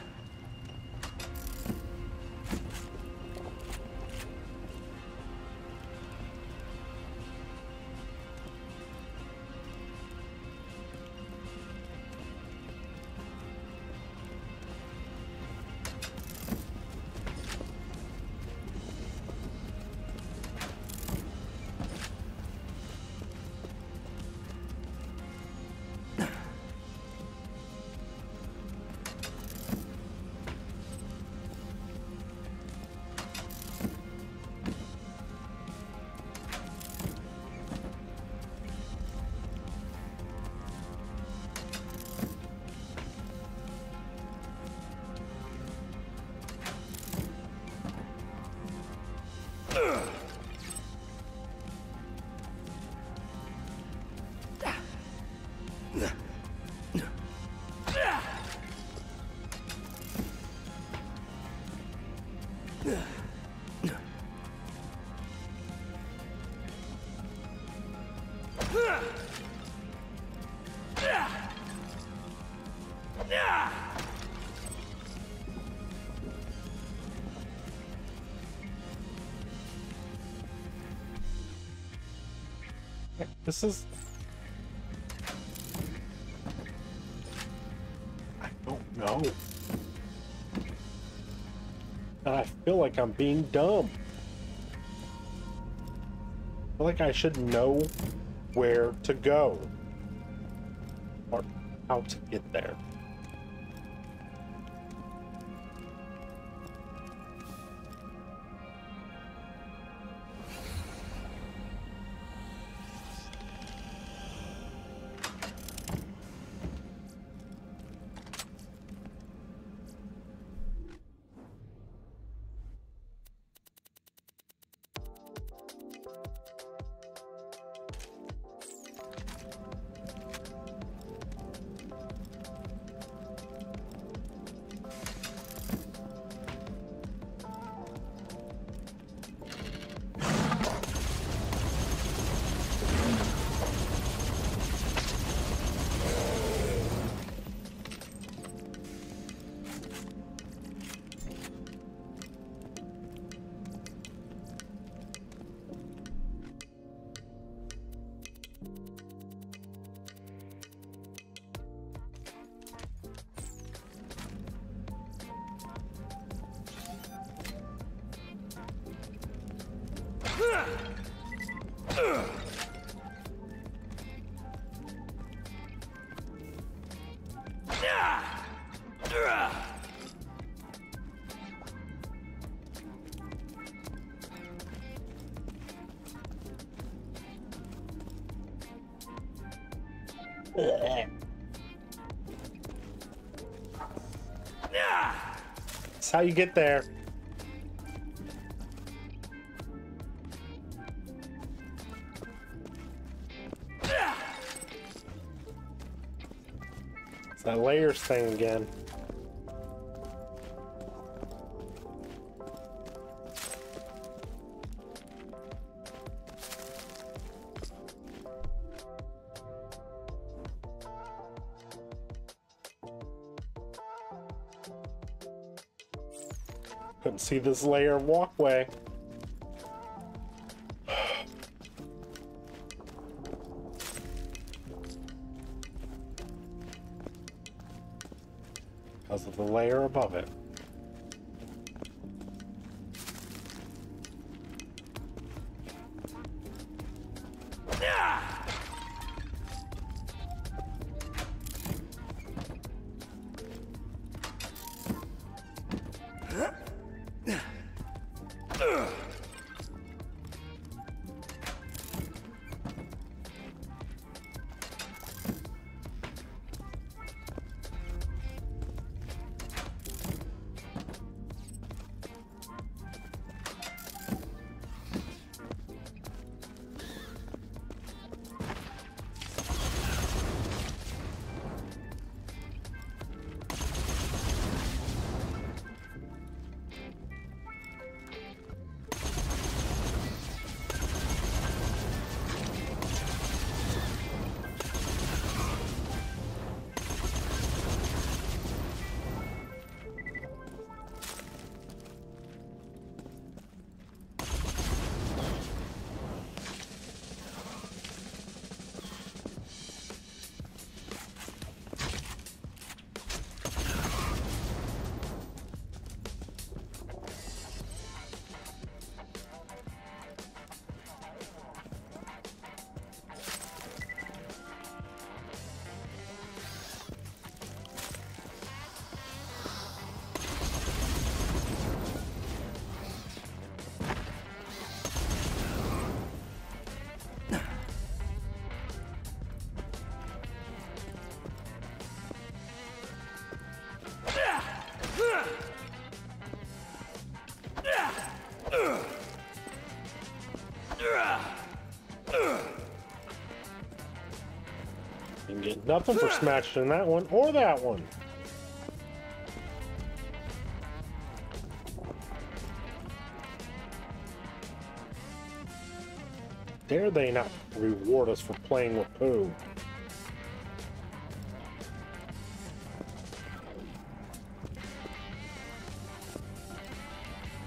This is... I don't know. And I feel like I'm being dumb. I feel like I should know where to go. Or how to get there. That's how you get there. It's that layers thing again. See this layer of walkway. Because of the layer above it. Nothing for smashing that one or that one. Dare they not reward us for playing with poo?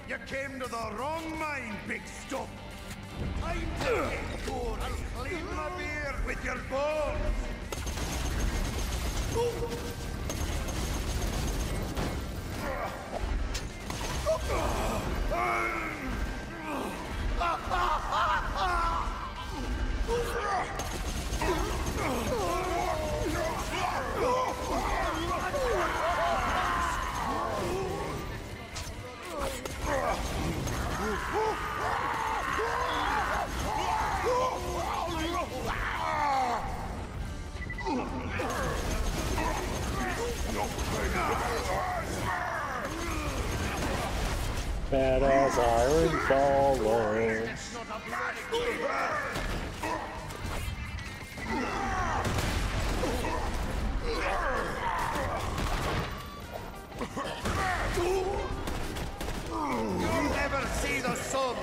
You came to the wrong mine, big stuff. I'm taking your I'll clean my beard with your Badass iron follower. You'll never see the sun.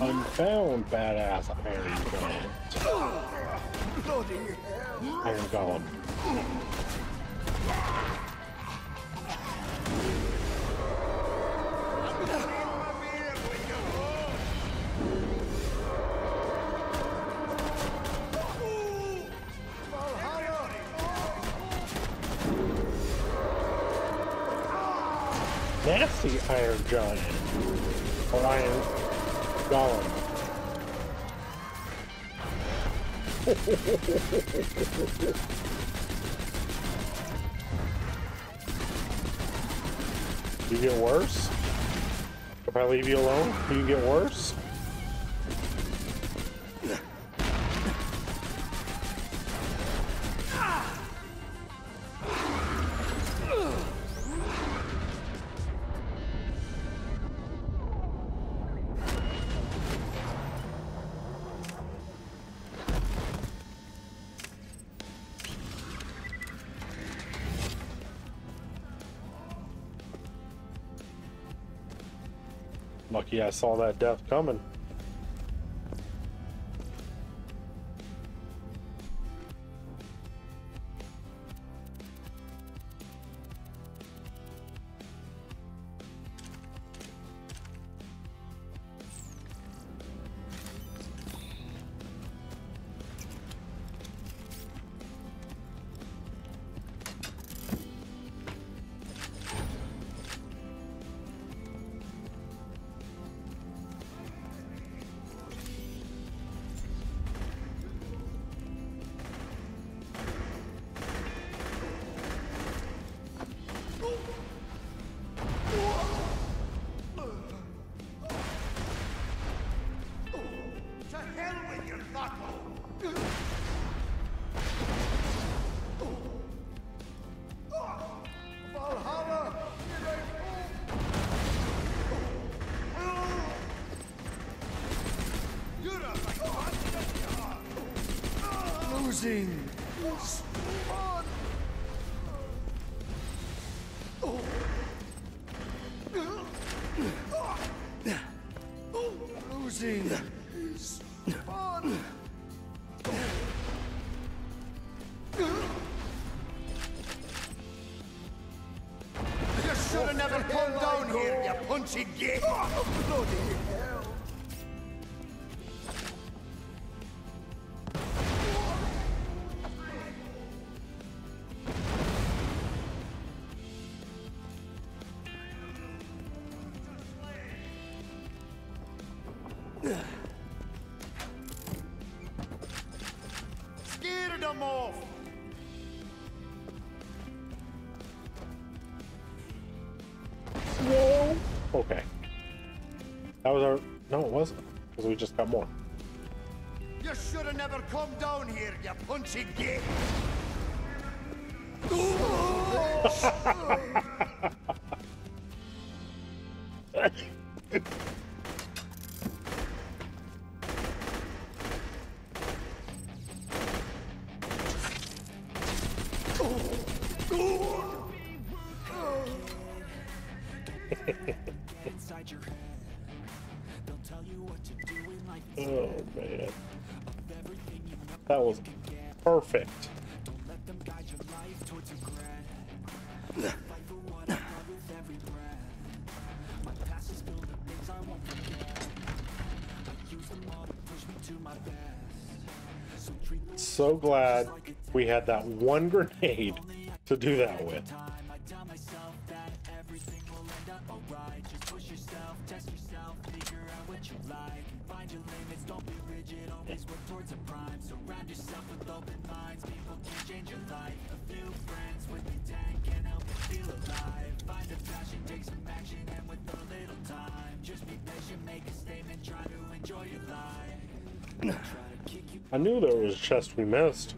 Unfound badass Iron Golem. Iron Golem. That's the Iron Giant. Iron Golem. You get worse? If I leave you alone, you get worse? Lucky I saw that death coming. She gave up bloody hell. Scared them off. Okay. That was our... No, it wasn't. Because we just got more. You should have never come down here, you punchy git. Oh man, that was Perfect. Let them guide your life towards regret. Fight for what I love with every breath. My past is filled with things I won't forget. I use them all to push me to my best. So treat me. So glad we had that one grenade to do that with. I knew there was a chest we missed.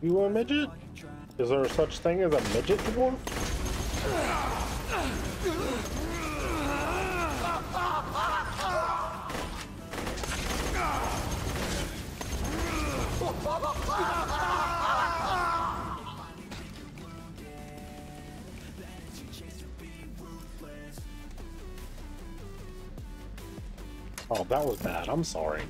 You a midget? Is there such thing as a midget dwarf? Oh, that was bad. I'm sorry.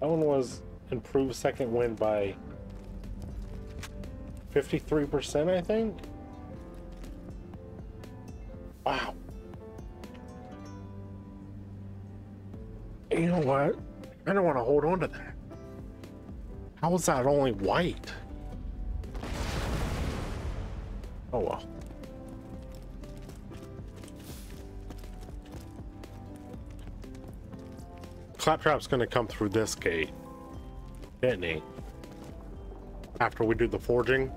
That one was improved second wind by 53%, I think. Wow. You know what? I don't want to hold on to that. How is that only white? Oh well. Claptrap's gonna come through this gate, didn't he? After we do the forging.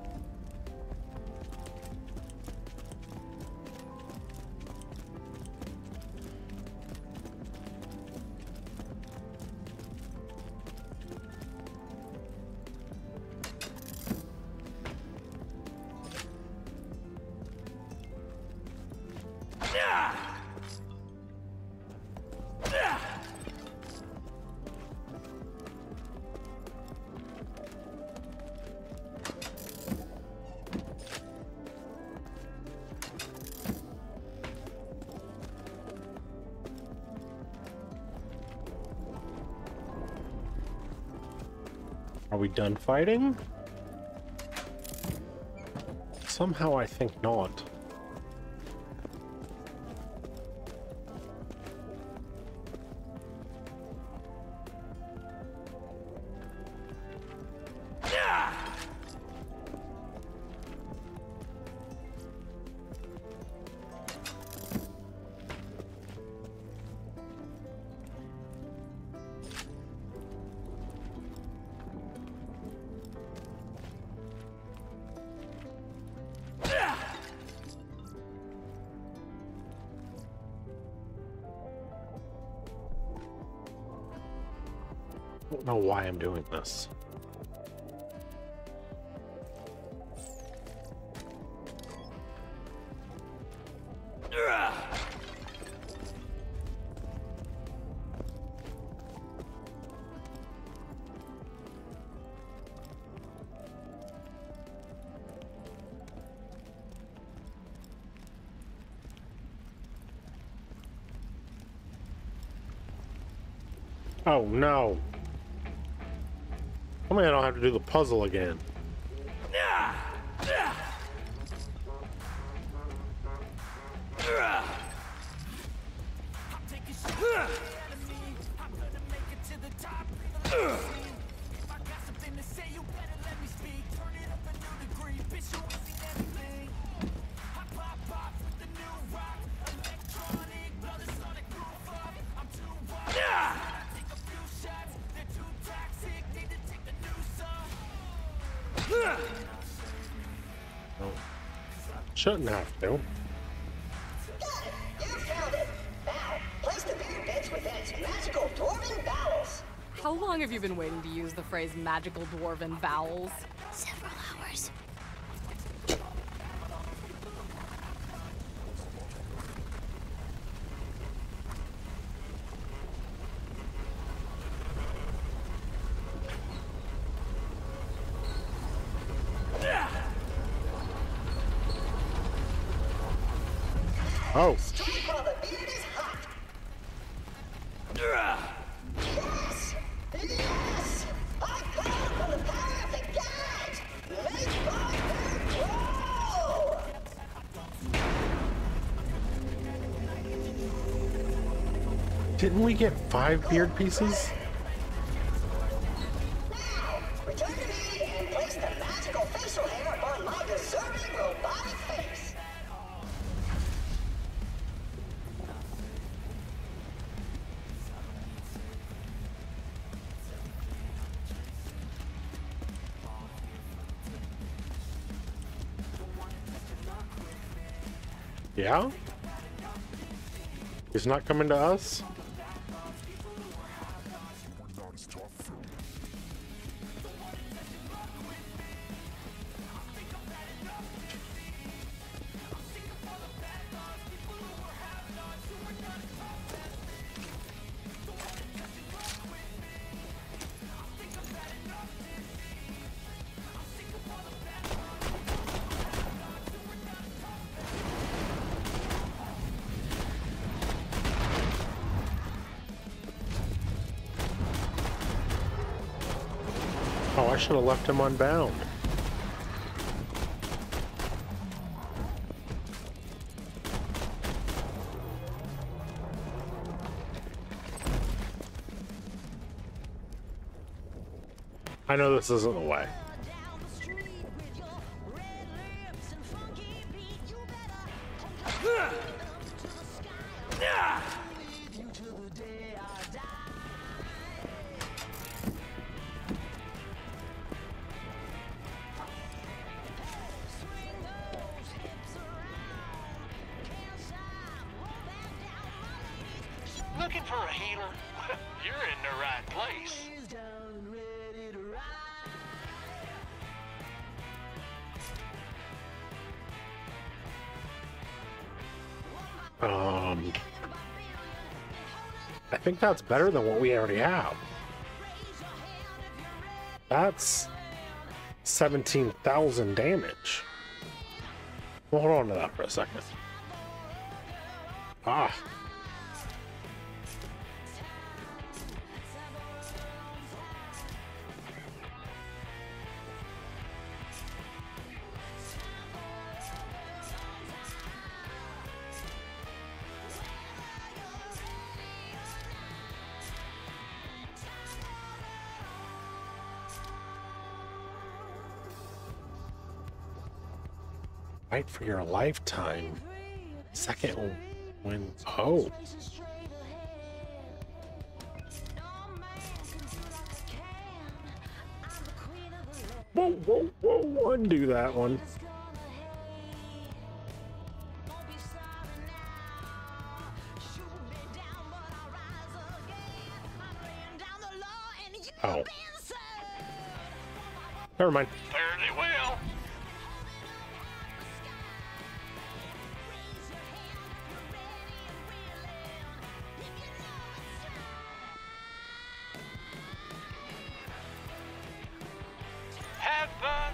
Are we done fighting? Somehow I think not. I don't know why I'm doing this. Oh no. I mean, I don't have to do the puzzle again. Shouldn't have to. Got it! You found it! Now, place the beard bench within its magical dwarven vowels! How long have you been waiting to use the phrase magical dwarven vowels? Several hours. Oh. Strike while the beard is hot. Yes! Yes! I call for the power of the gods! Make my beard grow! Didn't we get 5 beard pieces? Yeah? He's not coming to us? Oh, I should have left him unbound. I know this isn't the way. Looking for a healer? You're in the right place. I think that's better than what we already have. That's 17,000 damage. Well, hold on to that for a second. Ah. Fight for your lifetime. Second win. Oh. Whoa, whoa, whoa, undo that one. Oh. Never mind. There they will. Have fun.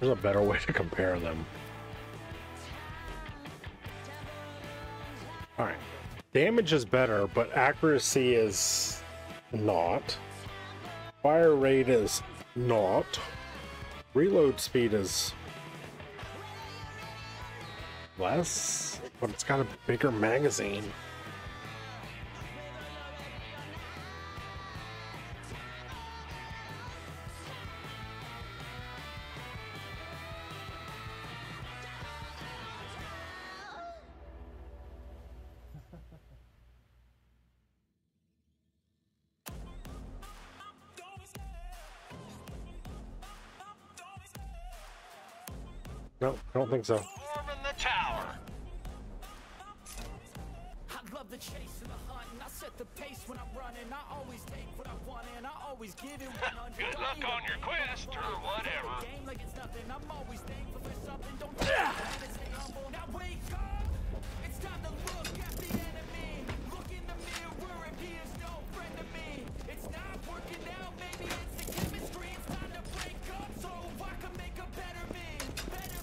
There's a better way to compare them. All right. Damage is better, but accuracy is not. Fire rate is not. Reload speed is less, but it's got a bigger magazine. No, I don't think so. Storm in the tower. I love the chase and the hunt, and I set the pace when I'm running. I always take what I want, and I always give it 100. Good luck on your quest or whatever. Game like it's nothing. I'm always thankful for something. Don't stay humble. Now wake up. It's time to look at the enemy. Look in the mirror if he is no friend to me. It's not working out, maybe it's the chemistry. It's time to break up so I can make a better me. I was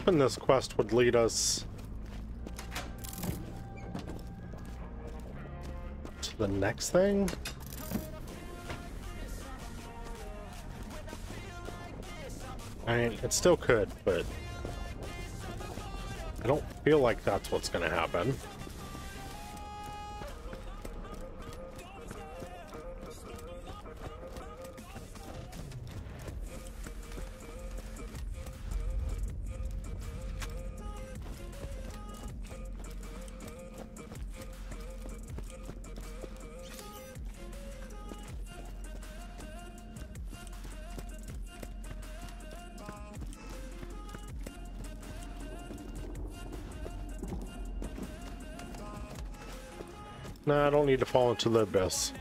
hoping this quest would lead us to the next thing. I mean, it still could, but I don't feel like that's what's gonna happen. Nah, I don't need to fall into the abyss.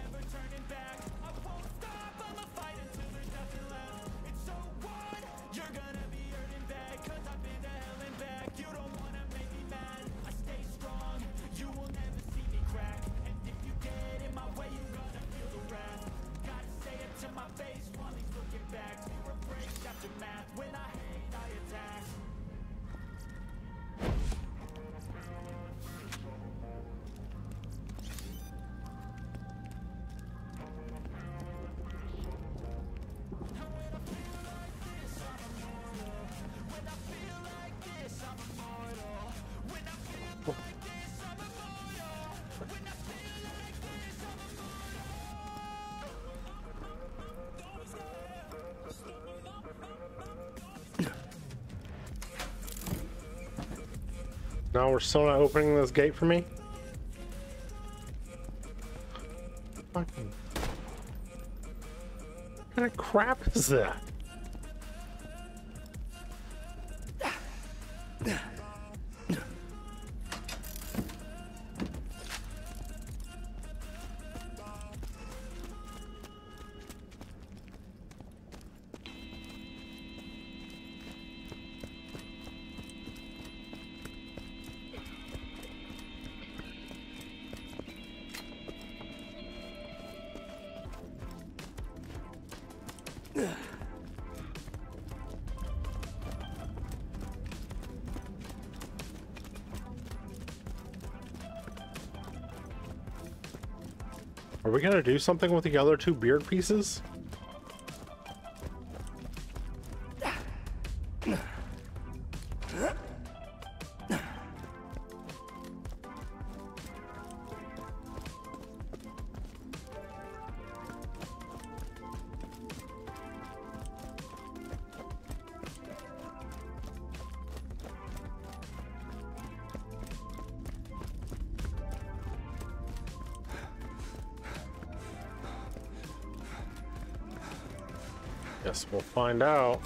Now we're still not opening this gate for me? Fucking. What kind of crap is that? Are we gonna do something with the other two beard pieces? Guess we'll find out.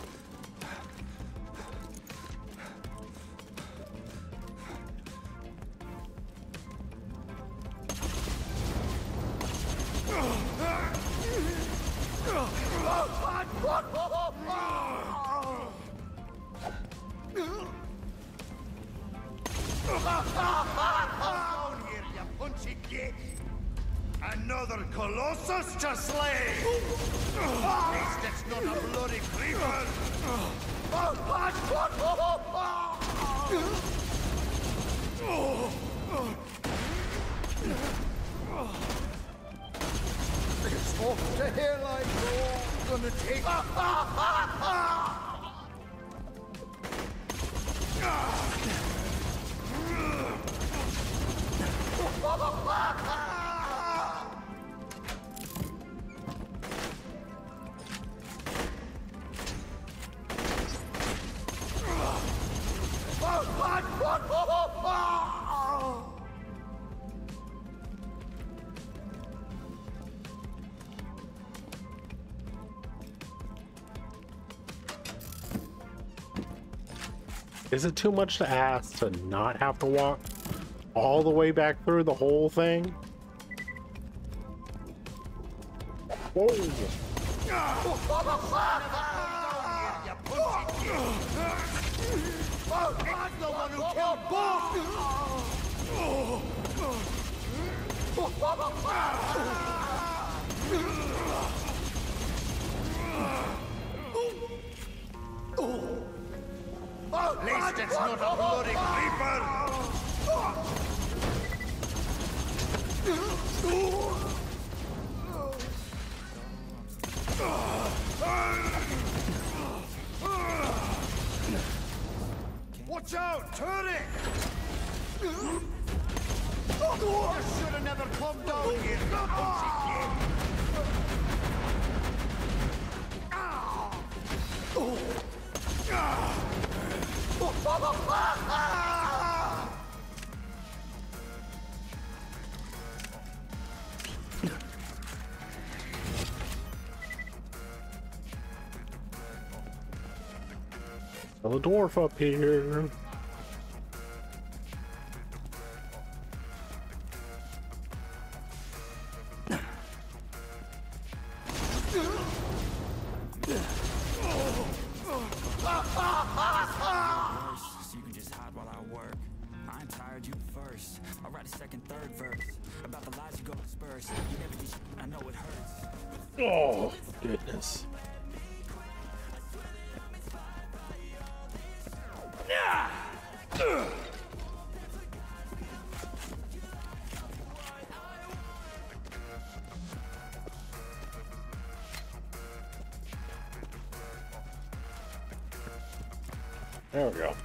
Is it too much to ask to not have to walk all the way back through the whole thing? Whoa. At least it's not a bloody creeper! Watch out, Turret! You should have never come down here, no. Another dwarf up here. There we go.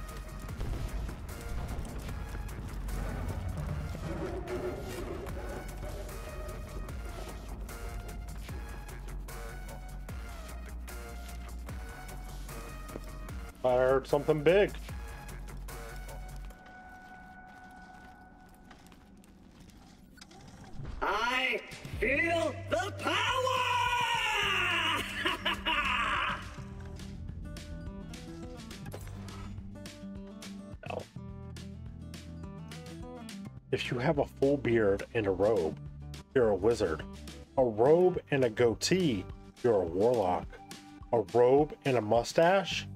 I heard something big. I feel the power! No. If you have a full beard and a robe, you're a wizard. A robe and a goatee, you're a warlock. A robe and a mustache?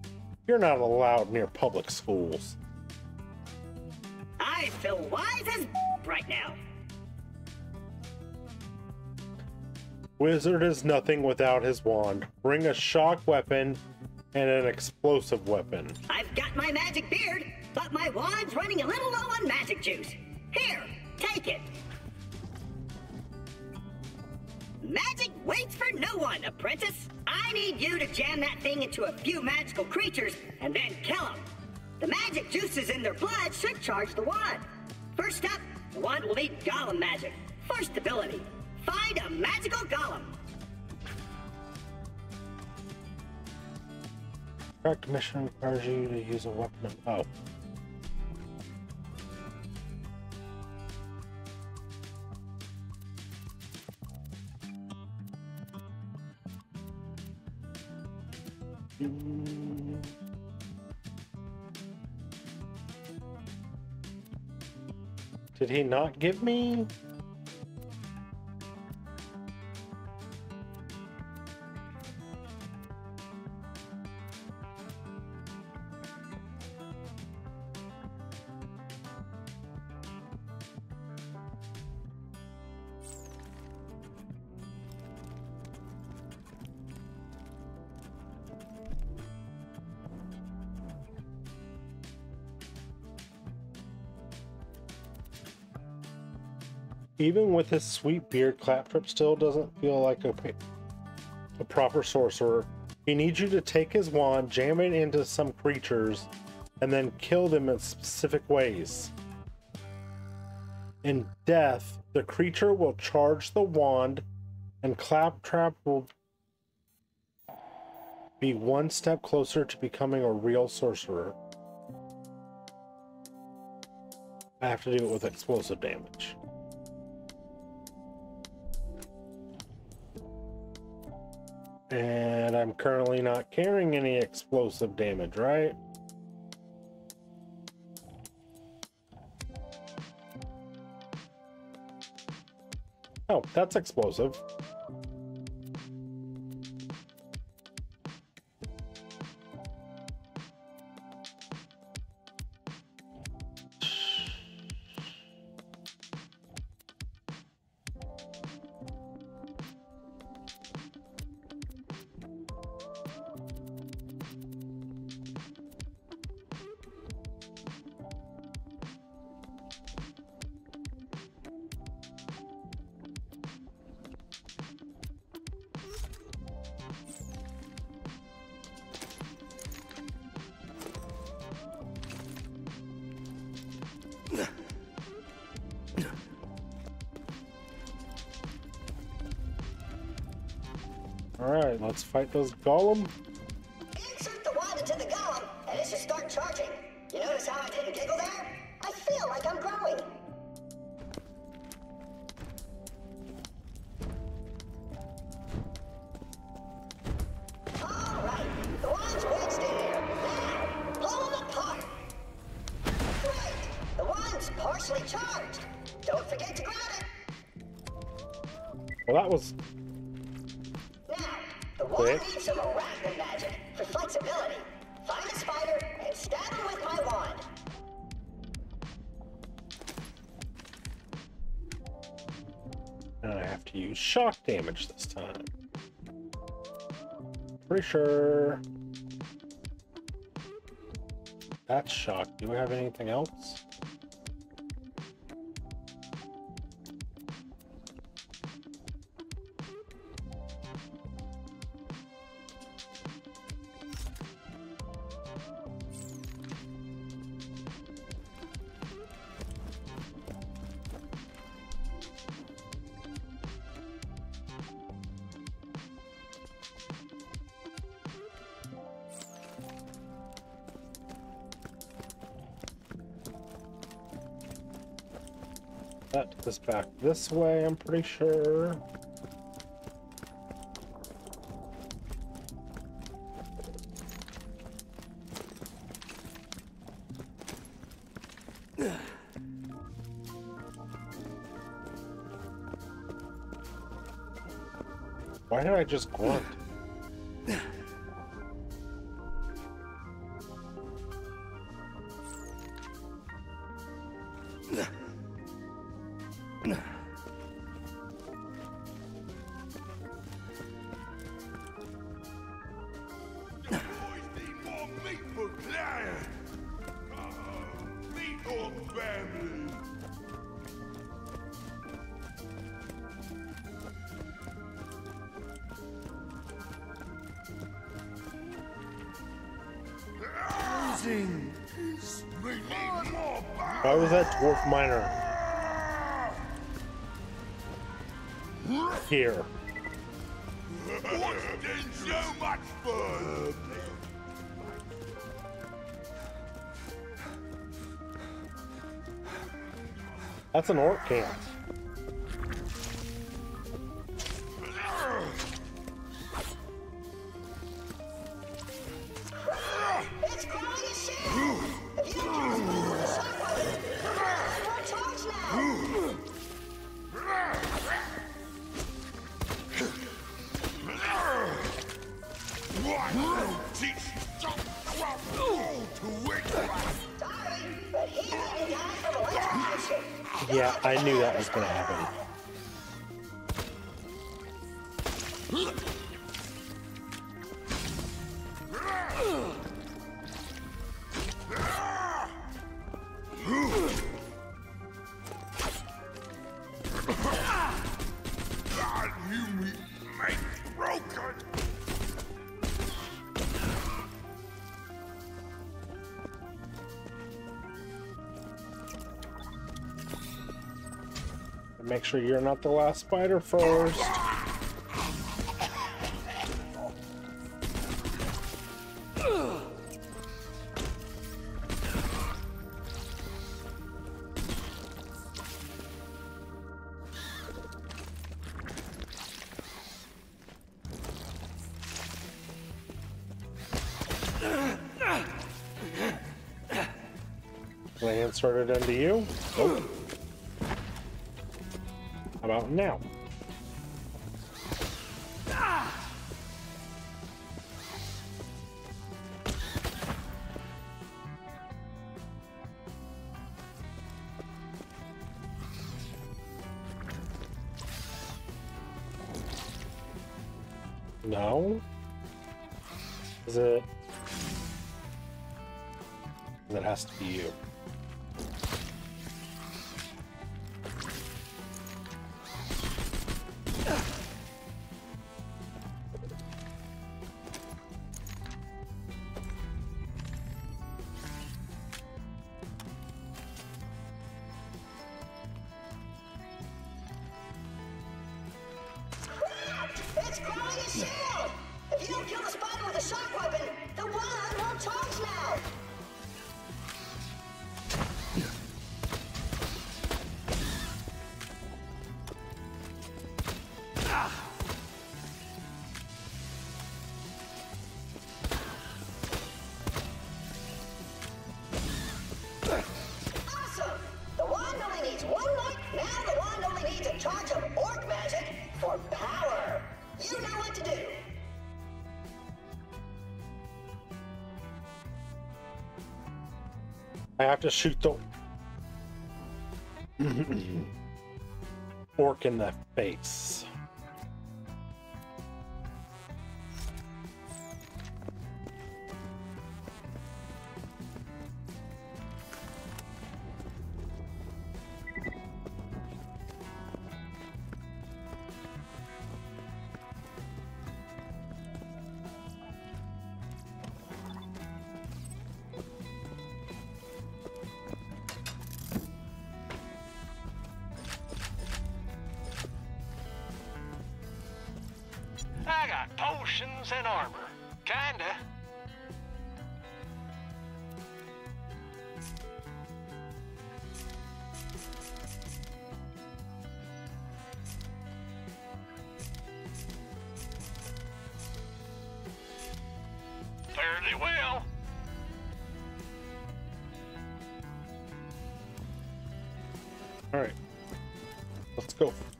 You're not allowed near public schools. I feel wise as right now. Wizard is nothing without his wand. Bring a shock weapon and an explosive weapon. I've got my magic beard, but my wand's running a little low on magic juice. Here, take it. Magic waits for no one, apprentice. I need you to jam that thing into a few magical creatures and then kill them. The magic juices in their blood should charge the wand. First up, the wand will need golem magic. First ability, find a magical golem. Correct mission requires you to use a weapon of... Oh. Did he not give me? Even with his sweet beard, Claptrap still doesn't feel like a proper sorcerer. He needs you to take his wand, jam it into some creatures, and then kill them in specific ways. In death, the creature will charge the wand, and Claptrap will be one step closer to becoming a real sorcerer. I have to do it with explosive damage. And I'm currently not carrying any explosive damage, right? Oh, that's explosive. Alright, let's fight those golem. Insert the wand into the golem, and it should start charging. You notice how I didn't giggle there? I feel like I'm growing. Alright, the wand's wedged in here. Now, blow them apart. Right, the wand's partially charged. Don't forget to grab it. Well, that was... Quick. I need some arachnid magic for flexibility. Find a spider and stab him with my wand. And I have to use shock damage this time. Pretty sure. That's shock. Do we have anything else? This back this way, I'm pretty sure. Why did I just grunt? Why was that dwarf miner here? What's been so much fun? That's an orc camp. Yeah, I knew that was gonna happen. Make sure you're not the last spider first. Can I insert it into you? Nope. About now. No? Is it has to be you. I have to shoot the orc in the face.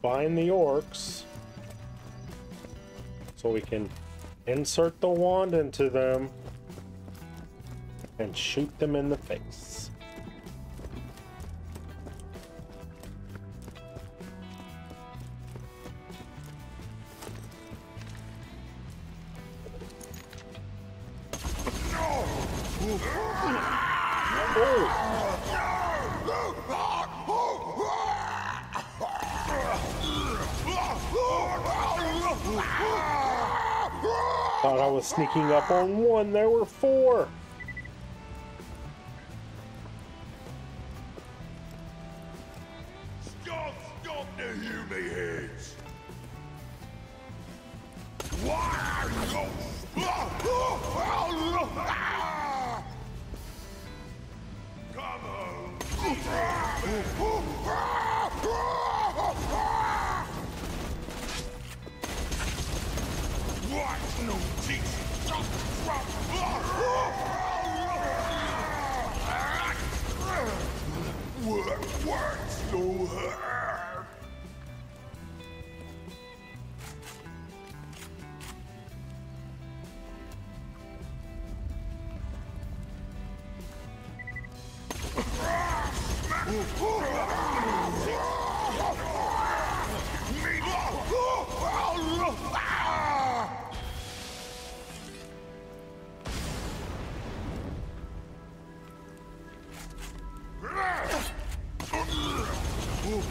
Find the orcs so we can insert the wand into them and shoot them in the face. Sneaking up on one, there were four. Stop the human heads.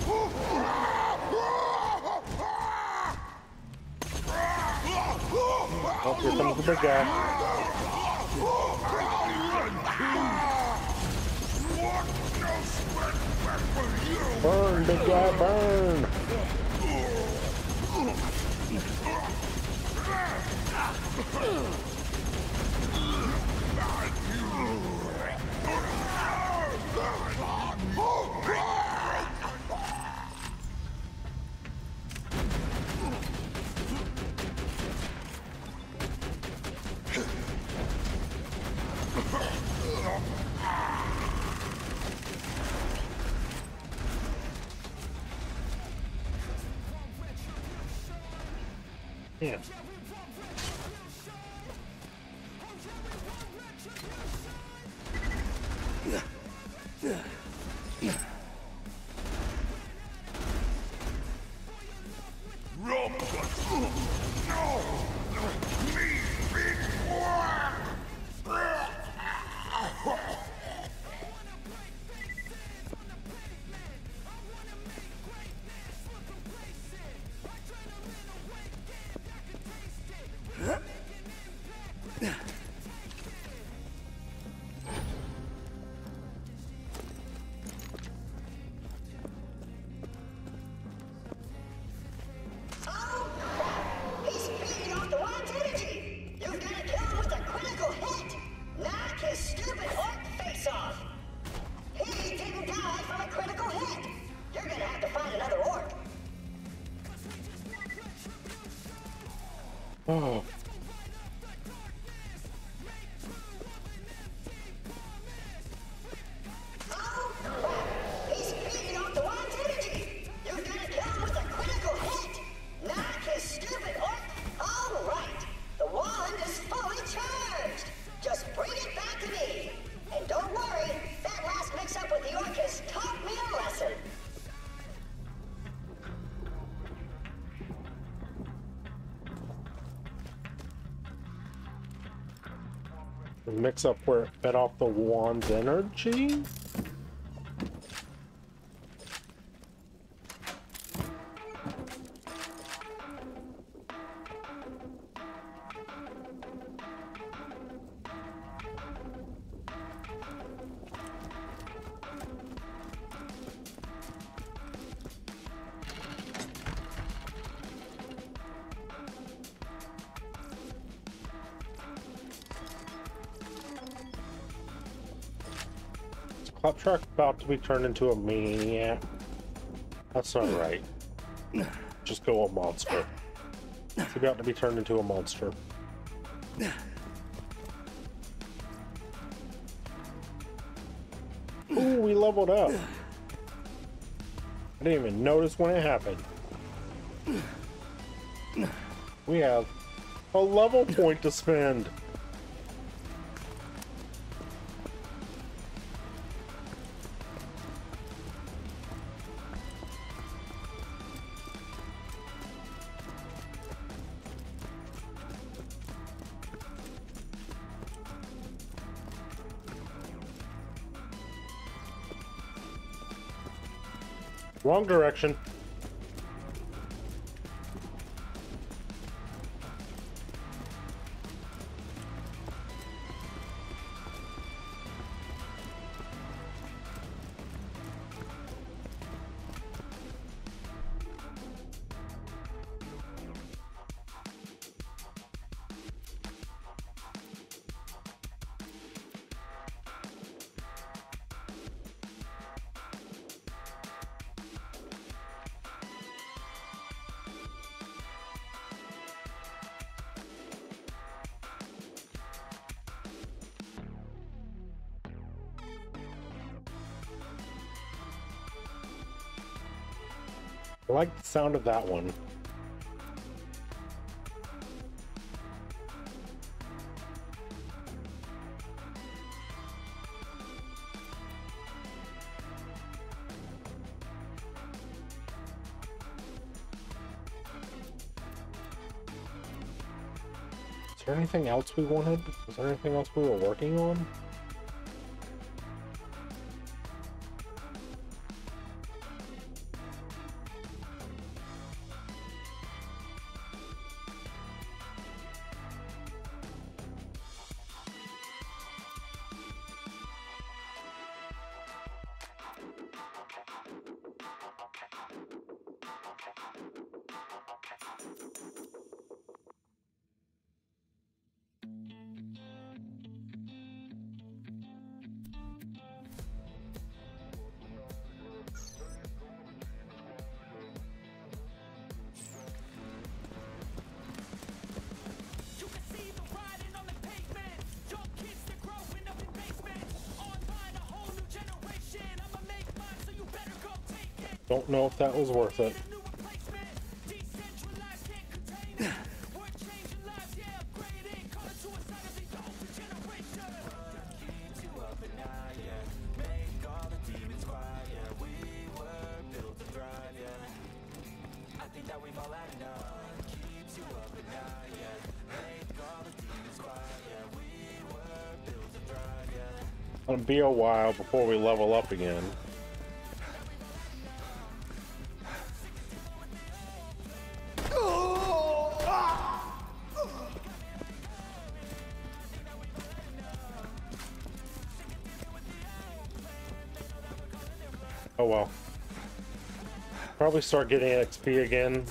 Oh, here comes the big guy. Burn, big guy, burn! Yeah. Oh. He's feeding off the wand's energy. You're gonna kill him with a critical hit. Knock his stupid orc. All right. The wand is fully charged. Just bring it back to me. And don't worry, that last mix-up with the orc has taught me a lesson. Mix up where it fed off the wand's energy. Claptrap about to be turned into a maniac. That's not right. Just go a monster. He's about to be turned into a monster. Ooh, we leveled up. I didn't even notice when it happened. We have a level point to spend. Wrong direction. I like the sound of that one. Is there anything else we wanted? Was there anything else we were working on? Don't know if that was worth it. It'll be a while before we level up again. Oh well. Probably start getting XP again.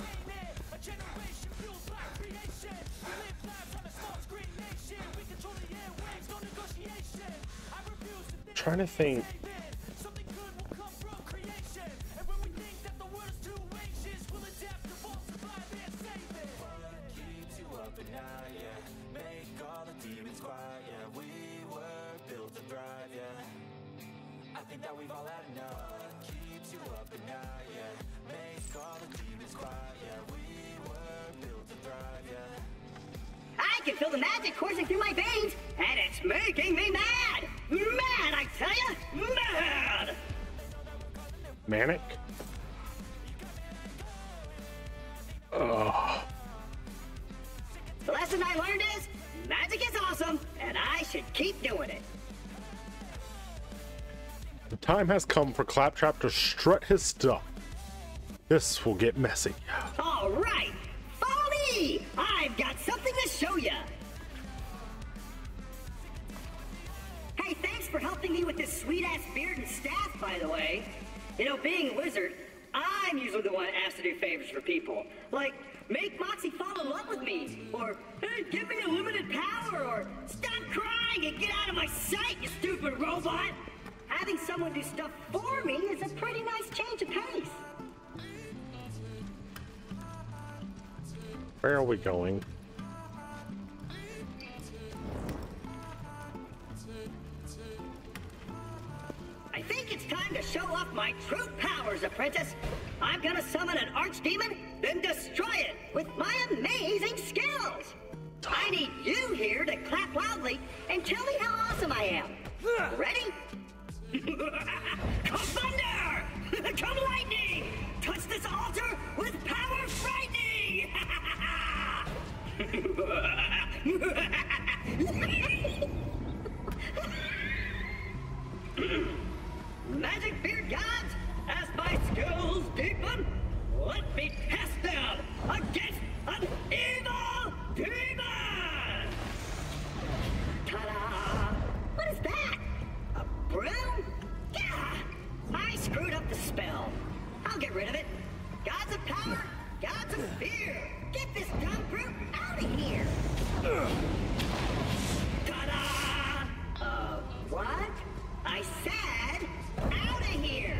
Trying to think. I can feel the magic coursing through my veins, and it's making me mad! Mad, I tell you! Mad! Manic? Ugh. The lesson I learned is, magic is awesome, and I should keep doing it. The time has come for Claptrap to strut his stuff. This will get messy. All right, follow me! I've got something to show you. Hey, thanks for helping me with this sweet-ass beard and staff, by the way. You know, being a wizard, I'm usually the one asked to do favors for people. Like, make Moxie fall in love with me, or hey, give me unlimited power, or stop crying and get out of my sight, you stupid robot! Having someone do stuff for me is a pretty nice change of pace. Where are we going? I think it's time to show off my true powers, apprentice. I'm gonna summon an archdemon, then destroy it with my amazing skills. I need you here to clap loudly and tell me how awesome I am. Ready? Come thunder! Come lightning! Touch this altar with power frightening! Magic beard gods, as my skills deepen, let me test them against an evil demon! Ta-da! What is that? A broom? Gah! I screwed up the spell. I'll get rid of it. Gods of power, gods of fear. Get this dumb brute out of here. Ta-da! What? I said, out of here.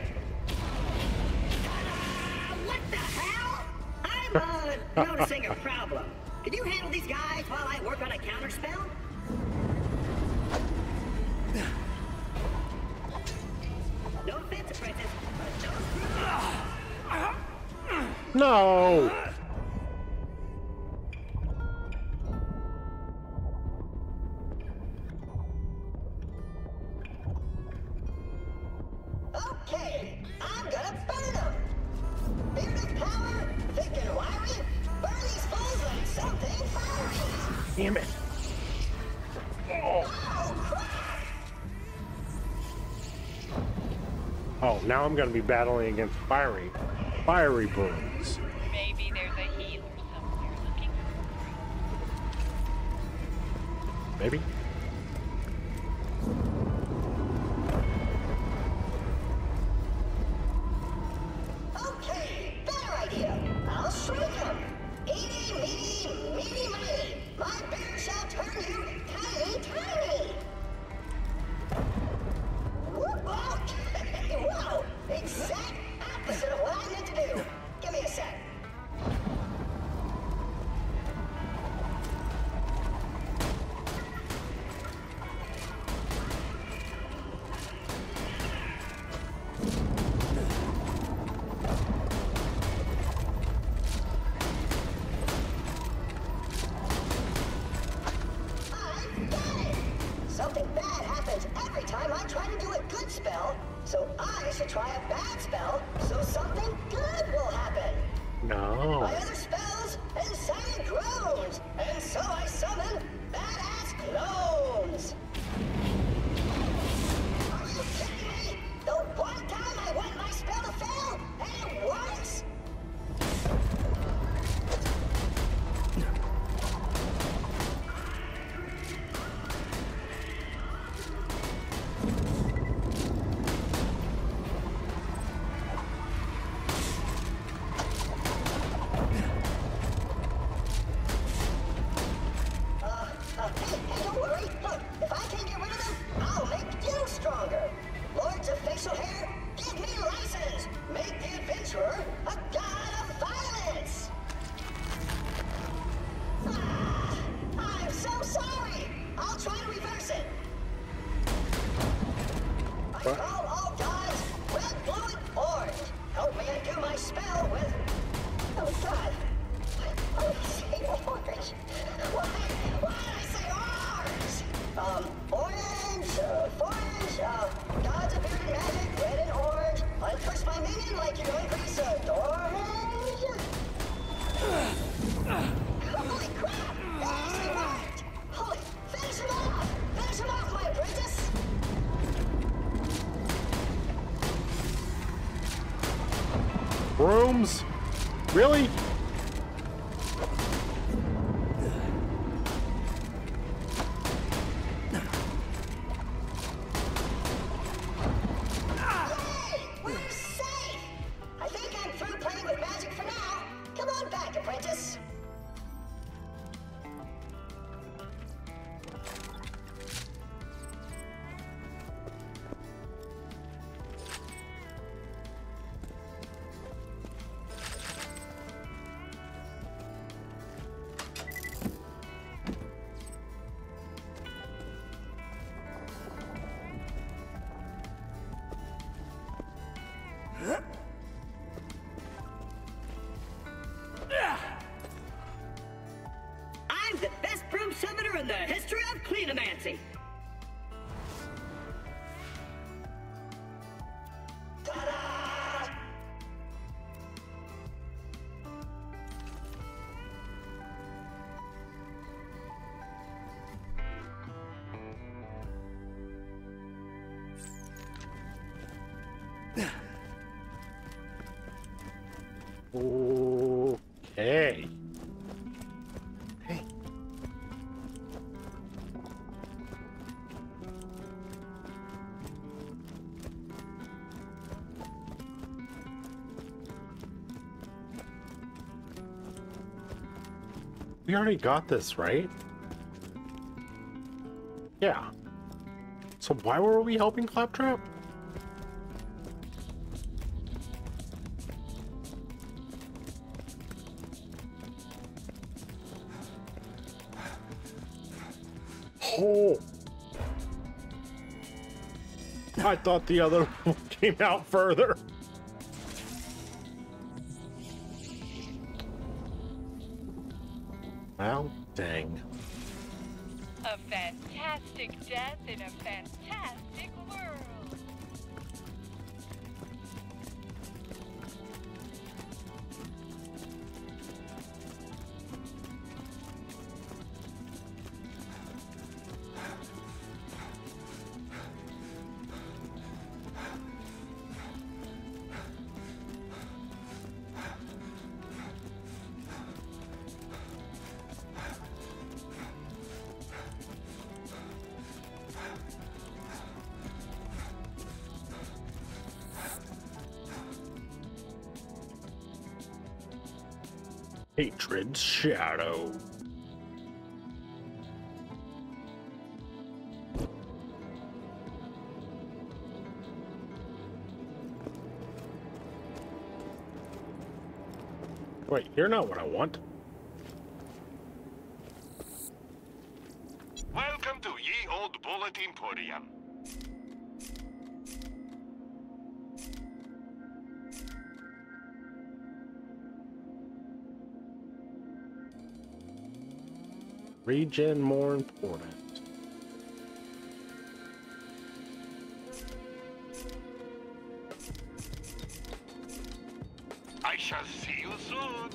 Ta-da! What the hell? I'm noticing a problem. Can you handle these guys while I work on a counterspell? No offense, apprentice, but don't... No! Okay, I'm gonna burn them! Beard of power, thick and wiry, burn these fools like something fiery! Damn it! Oh, crap! Oh, now I'm going to be battling against fiery brooms. Maybe there's a healer somewhere looking for. Maybe. Okay, better idea. I'll shrink him. Eeny, meeny, meeny, miny. My beard shall turn you tiny, tiny. Whoa! Exact opposite of what I meant to do. Give me a sec. Brooms? Really? Okay. Hey. We already got this, right? Yeah. So why were we helping Claptrap? I thought the other one came out further. Well, dang. A fantastic death in a fantastic world. Hatred's shadow. Wait, you're not what I want. Welcome to Ye Old Bullet Emporium. Regen more important. I shall see you soon.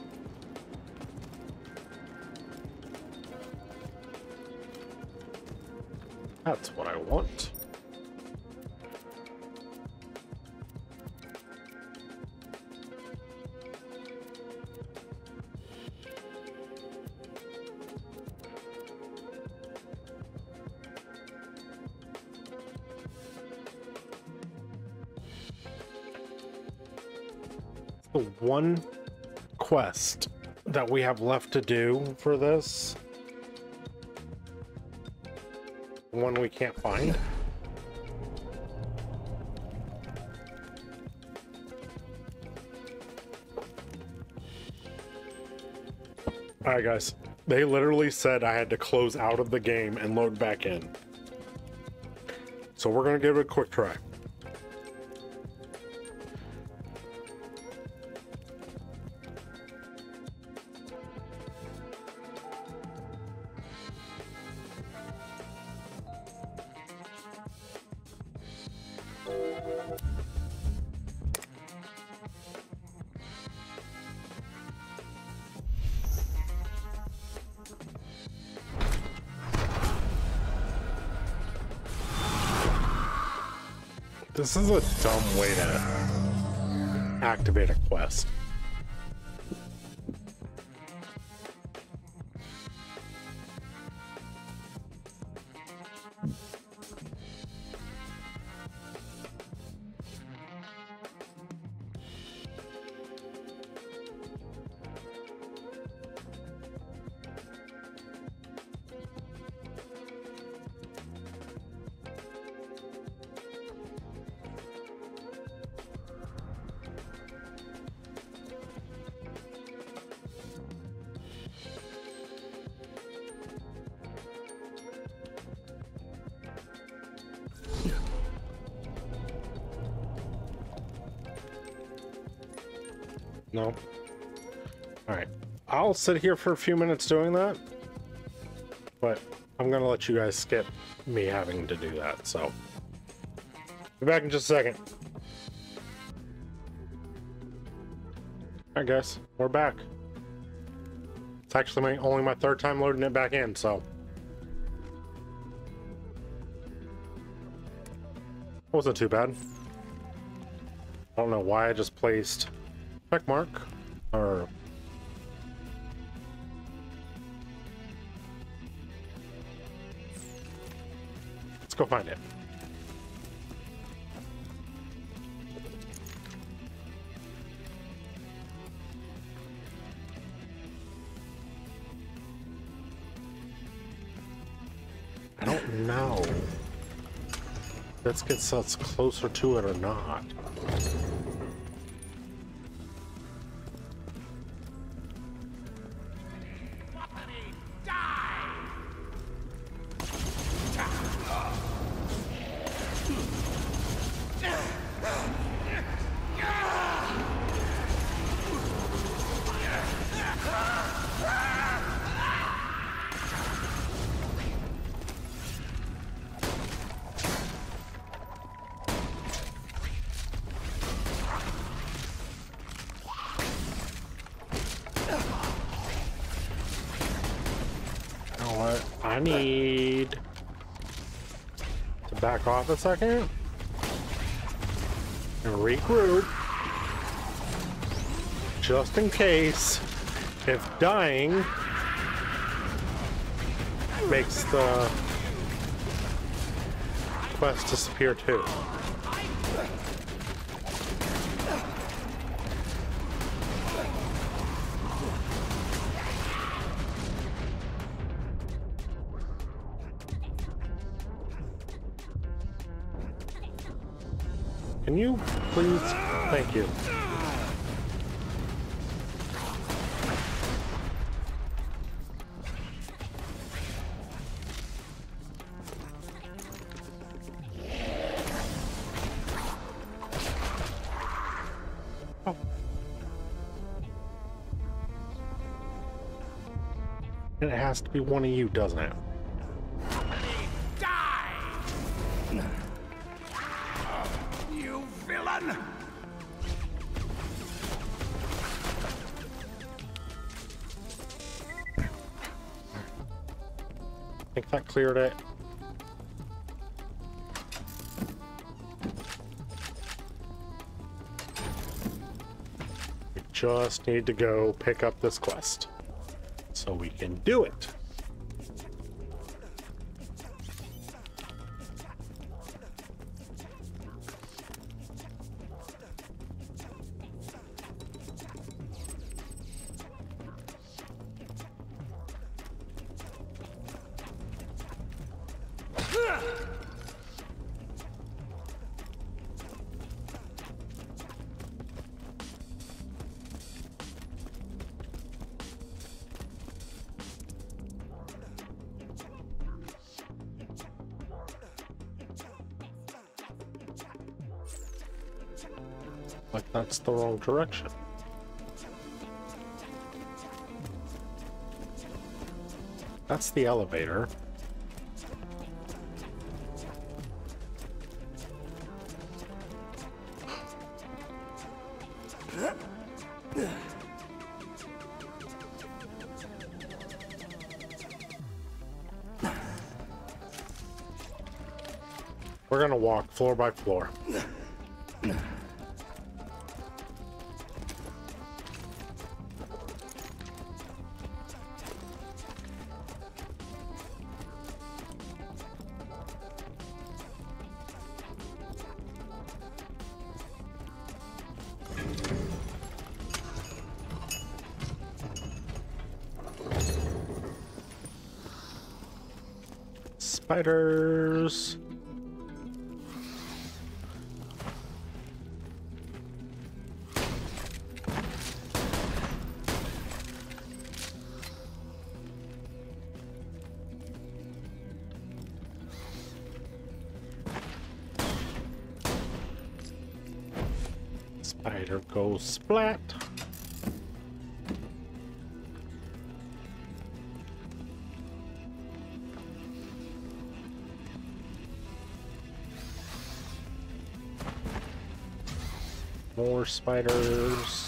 That's what I want. One quest that we have left to do for this. One we can't find. Alright guys, they literally said I had to close out of the game and load back in. So we're gonna give it a quick try. This is a dumb way to act activate a quest. No. Alright. I'll sit here for a few minutes doing that. But I'm going to let you guys skip me having to do that. So, be back in just a second. Alright guys, we're back. It's actually only my third time loading it back in, so. Wasn't too bad. I don't know why I just placed... check mark, or let's go find it. I don't know. Let's get us closer to it or not. Back off a second and regroup, just in case if dying makes the quest disappear too. Can you please? Thank you. Oh. It has to be one of you, doesn't it? That cleared it. We just need to go pick up this quest so we can do it. Like, that's the wrong direction. That's the elevator. We're gonna walk floor by floor. Spiders. Spider goes splat. More spiders.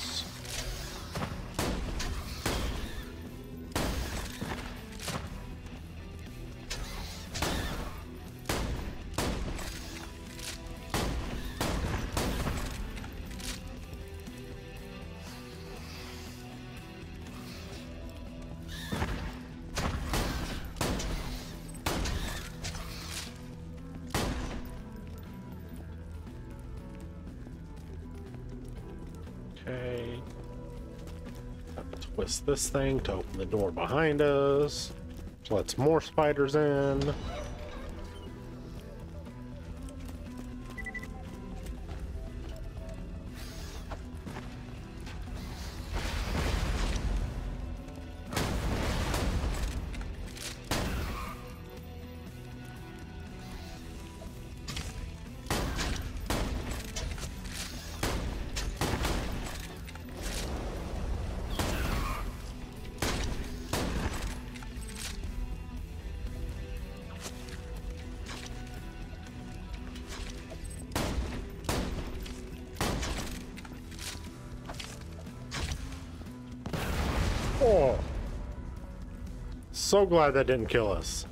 Okay, twist this thing to open the door behind us. Let's more spiders in. Oh, so glad that didn't kill us.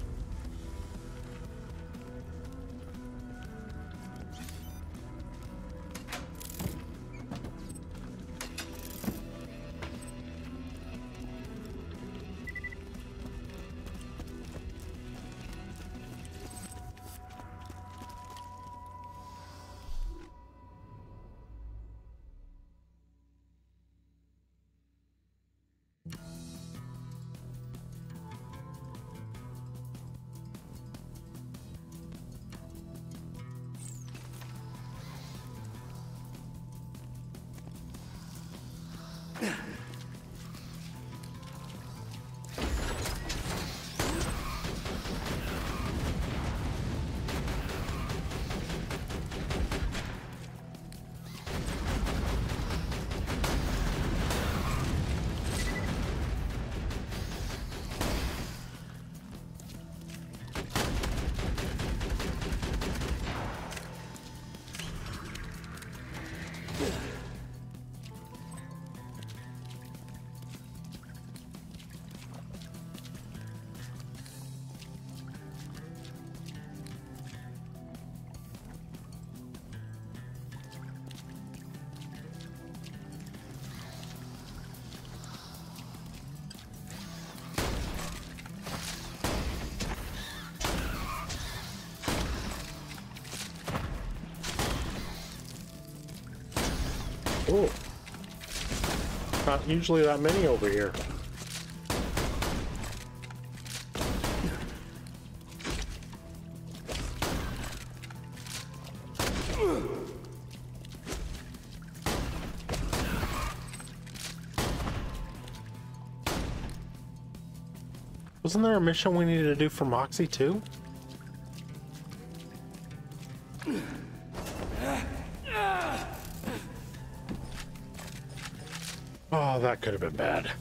Ooh. Not usually that many over here. Wasn't there a mission we needed to do for Moxie too? Oh, that could have been bad.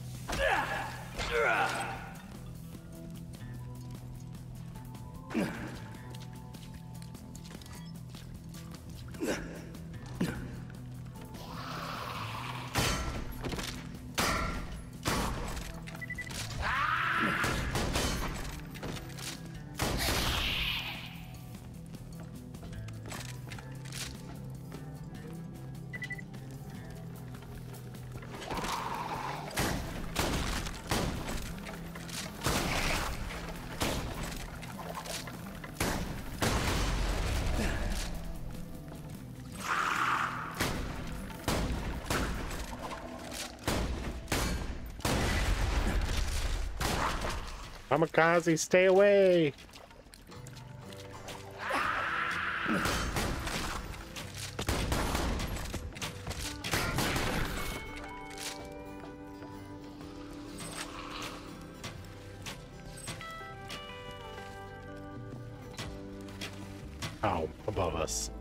Kamikaze, stay away! Ow, above us.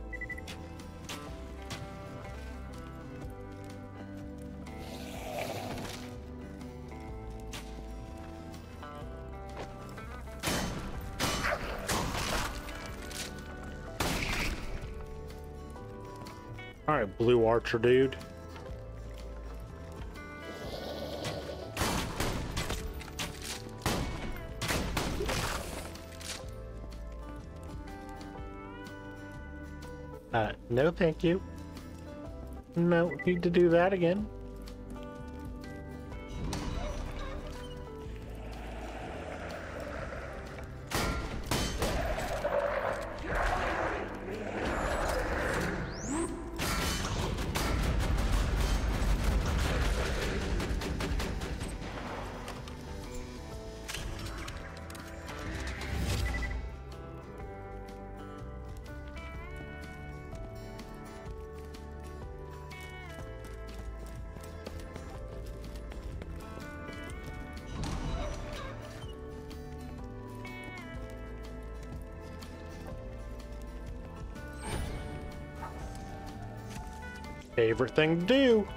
Alright, blue archer dude. No, thank you. No, need to do that again. Favorite thing to do.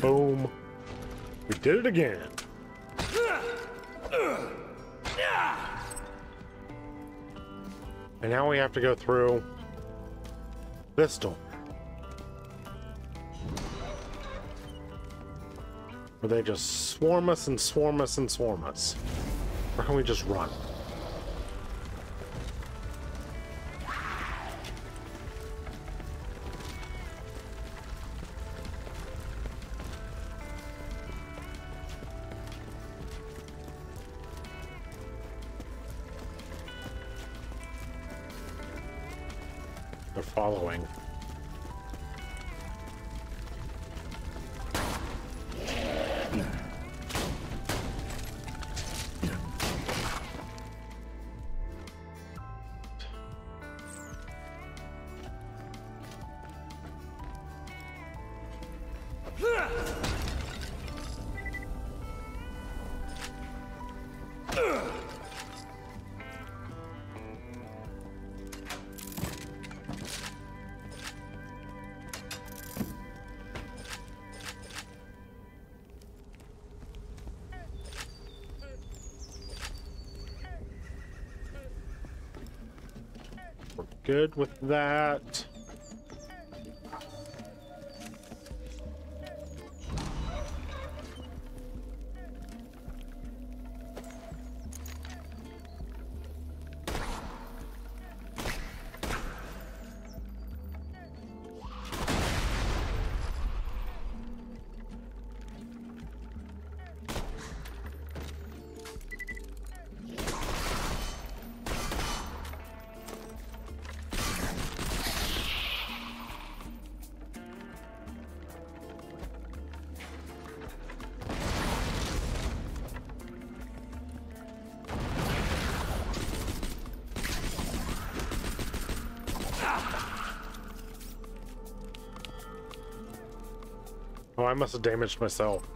Boom. We did it again. And now we have to go through this door. Where they just swarm us and swarm us and swarm us. Or can we just run? Good with that. Oh, I must have damaged myself.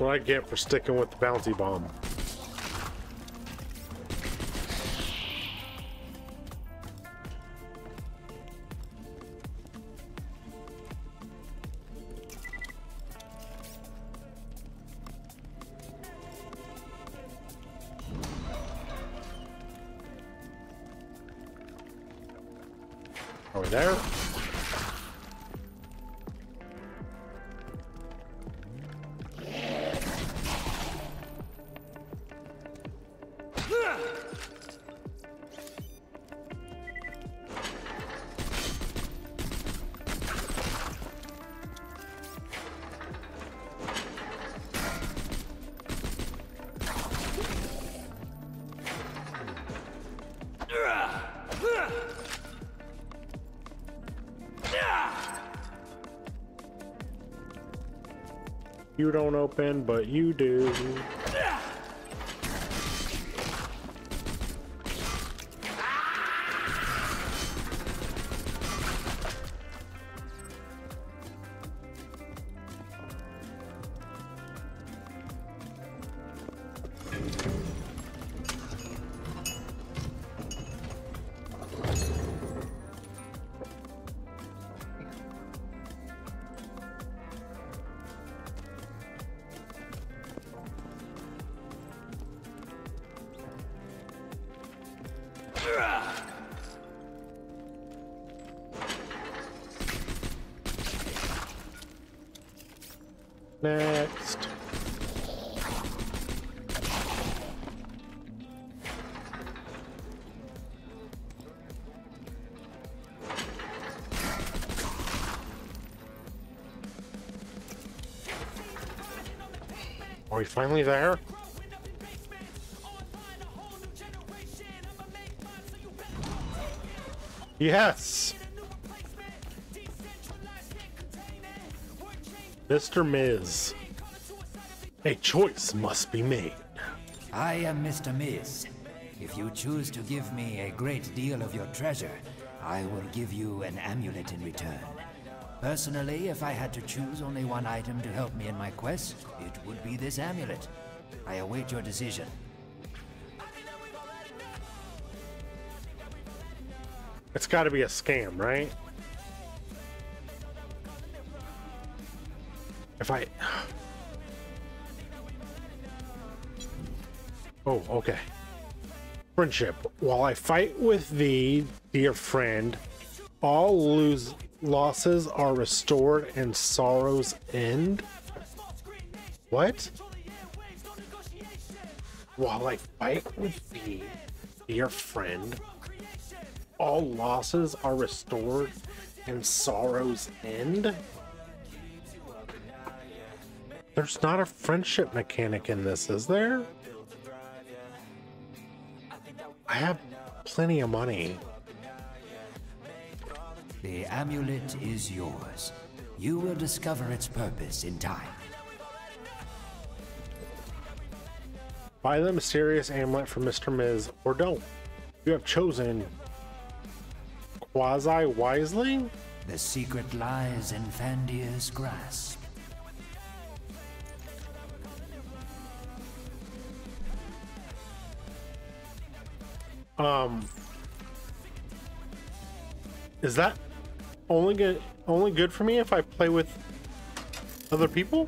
That's what I get for sticking with the bounty bomb. Are we there? You don't open, but you do. Next. Are we finally there? Yes! Mr. Miz. A choice must be made. I am Mr. Miz. If you choose to give me a great deal of your treasure, I will give you an amulet in return. Personally, if I had to choose only one item to help me in my quest, it would be this amulet. I await your decision. It's got to be a scam, right? If I... Oh, okay. Friendship. While I fight with thee, dear friend, all losses are restored and sorrows end? What? While I fight with thee, dear friend, all losses are restored and sorrows end? There's not a friendship mechanic in this, is there? I have plenty of money. The amulet is yours. You will discover its purpose in time. Buy the mysterious amulet from Mr. Miz, or don't. You have chosen... Quasi-Wiseling? The secret lies in Fandia's grasp. Is that only good for me if I play with other people?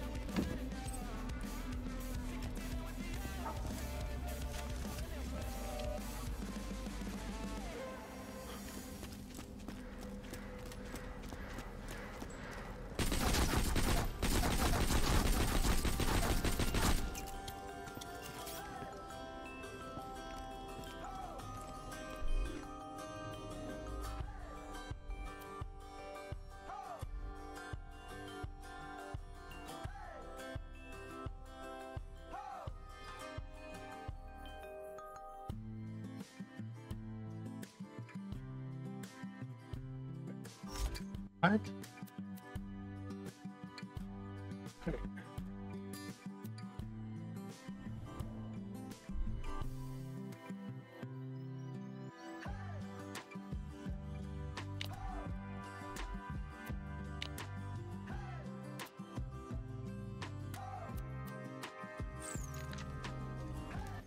What? Okay.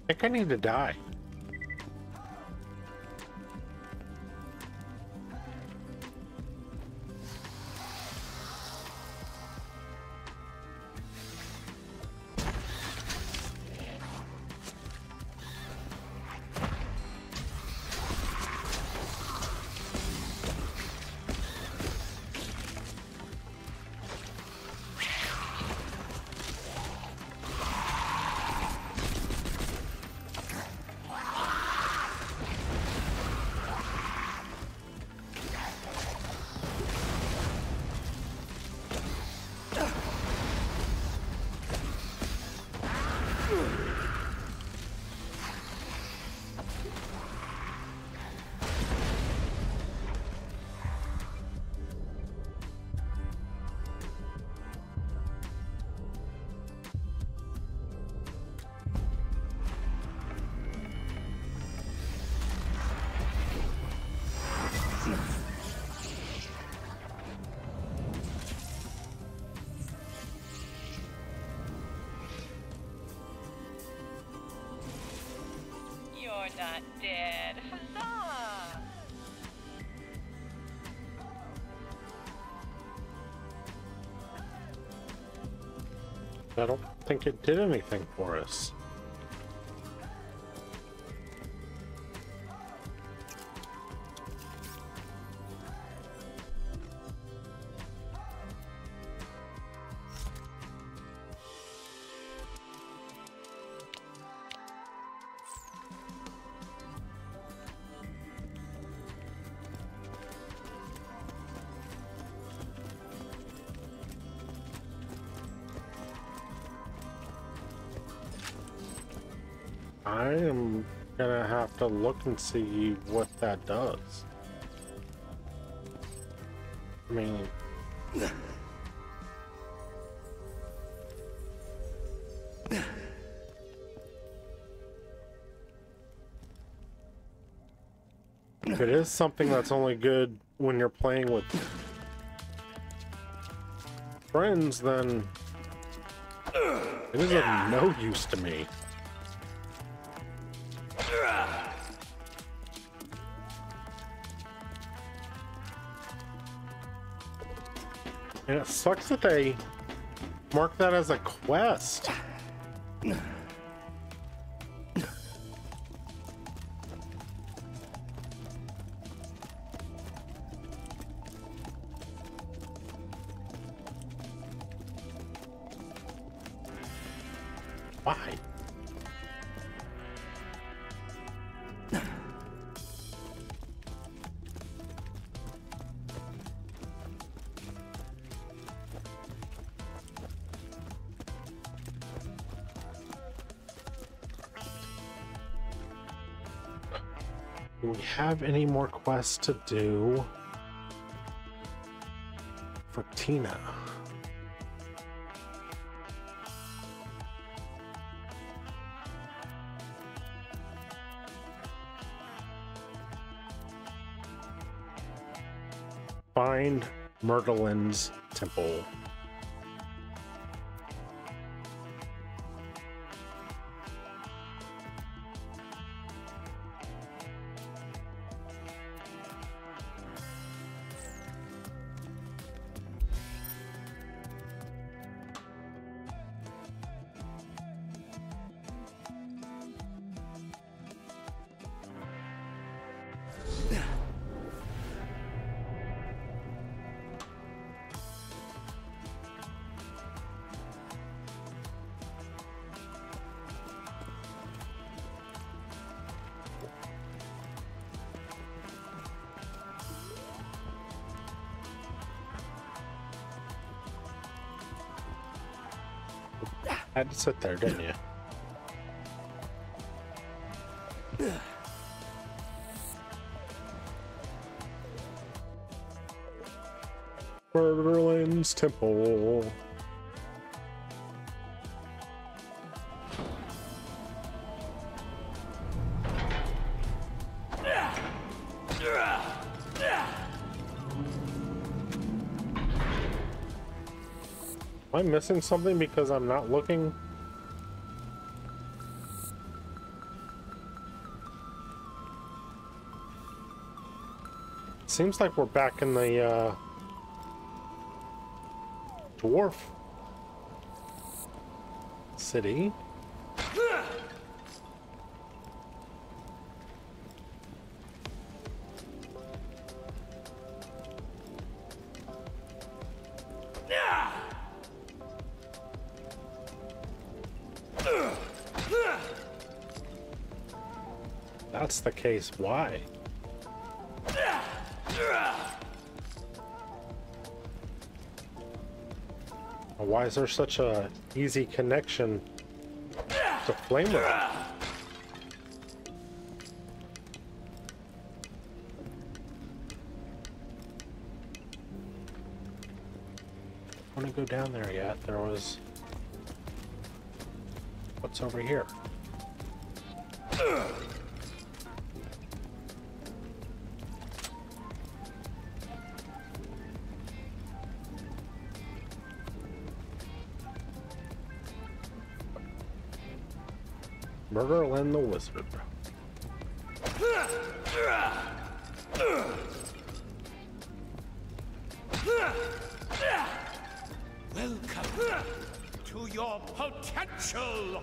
I think I need to die. Not dead. Huzzah! I don't think it did anything for us. I am gonna have to look and see what that does. I mean... if it is something that's only good when you're playing with friends, then it is of no use to me. And it sucks that they mark that as a quest. Why? Do we have any more quests to do for Tina? Find Murderlin's Temple. I had to sit there, didn't you? Murderlin's Temple. Am I missing something because I'm not looking? Seems like we're back in the dwarf city. That's the case. Why? Why is there such a easy connection to flame rock? I want to go down there yet. There was... What's over here? Murderlin the Wizard. Welcome to your potential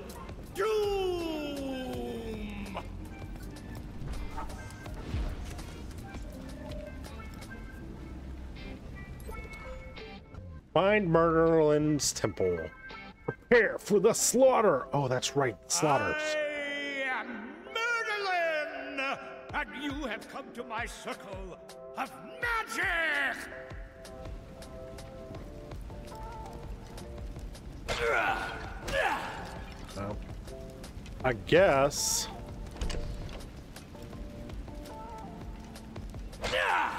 doom. Find Murderlin's Temple. Prepare for the slaughter. Oh, that's right, slaughters. You have come to my circle of magic! Well, I guess...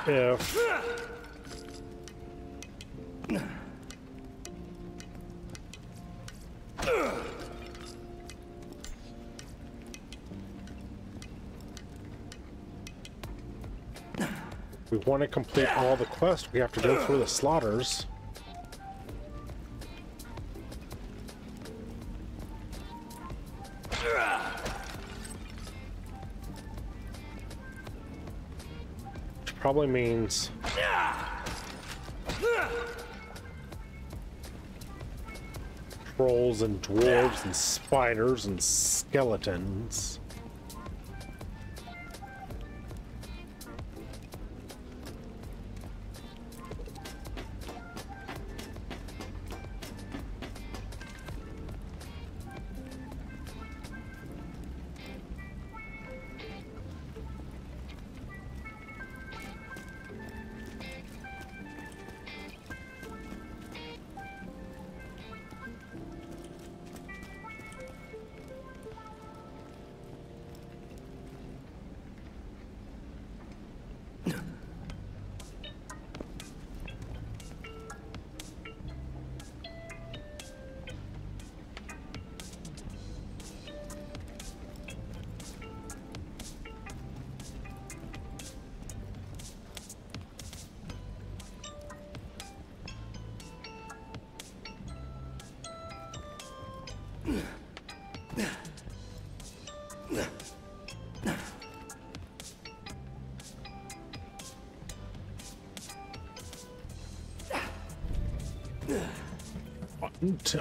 If... we want to complete all the quests, we have to go through the slaughters. Which probably means... trolls and dwarves and spiders and skeletons.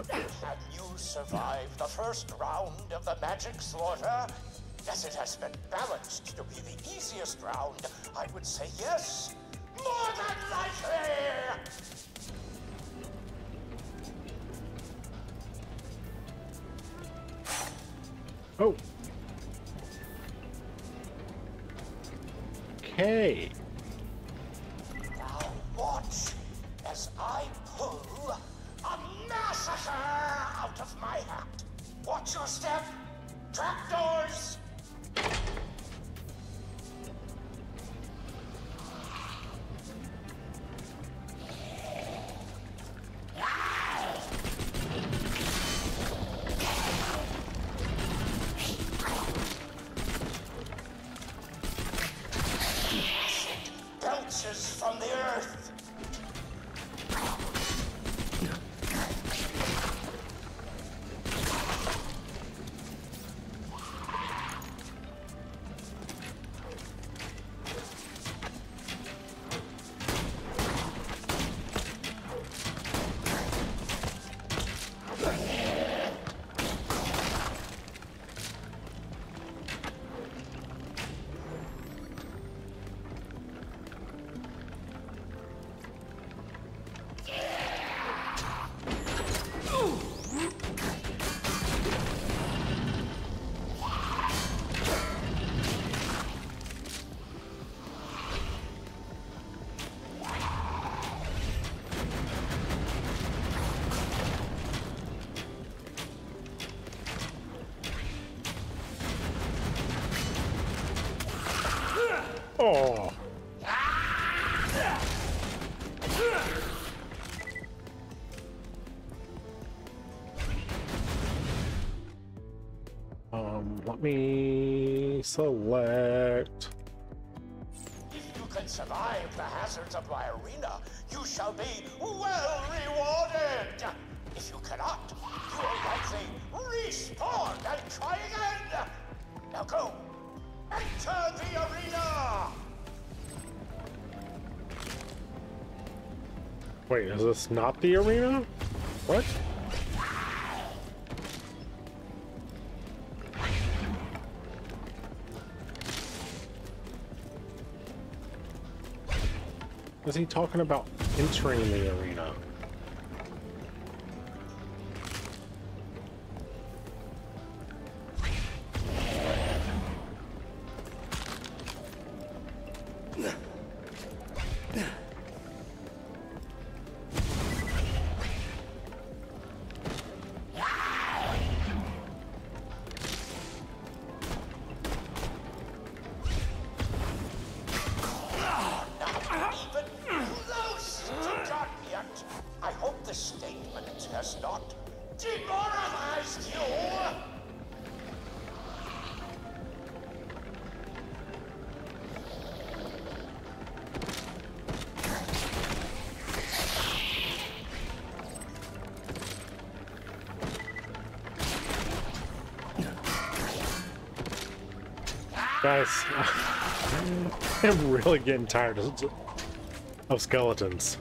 Have you survived the first round of the magic slaughter? As it has been balanced to be the easiest round, I would say yes, more than likely! Oh. Okay. Now watch as I pull a massacre out of my hat. Watch your step. Trapdoors. Oh. Let me select. If you can survive the hazards of my arena, you shall be well rewarded. If you cannot, you will likely respawn and try again. Now go. Enter the arena. Wait, is this not the arena? What? Is he talking about entering the arena? Guys, I'm really getting tired of skeletons.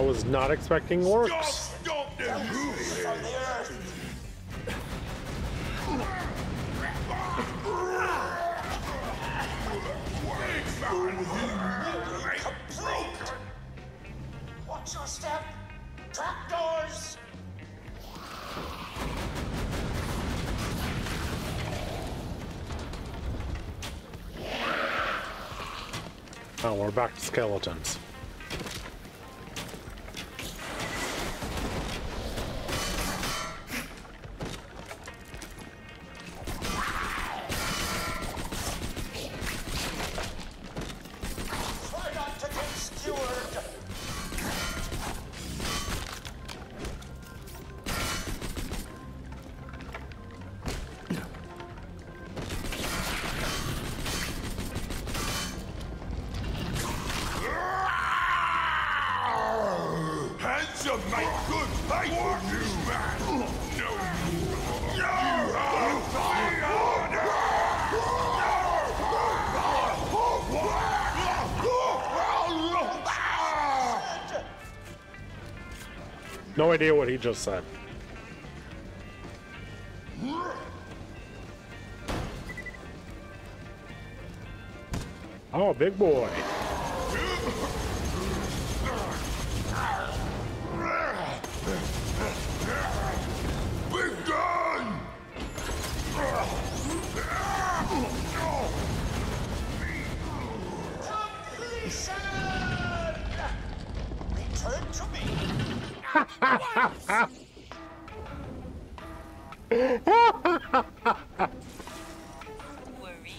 I was not expecting orcs. Watch your step. Trapdoors. Oh, we're back to skeletons. No idea what he just said. Oh, big boy. Worry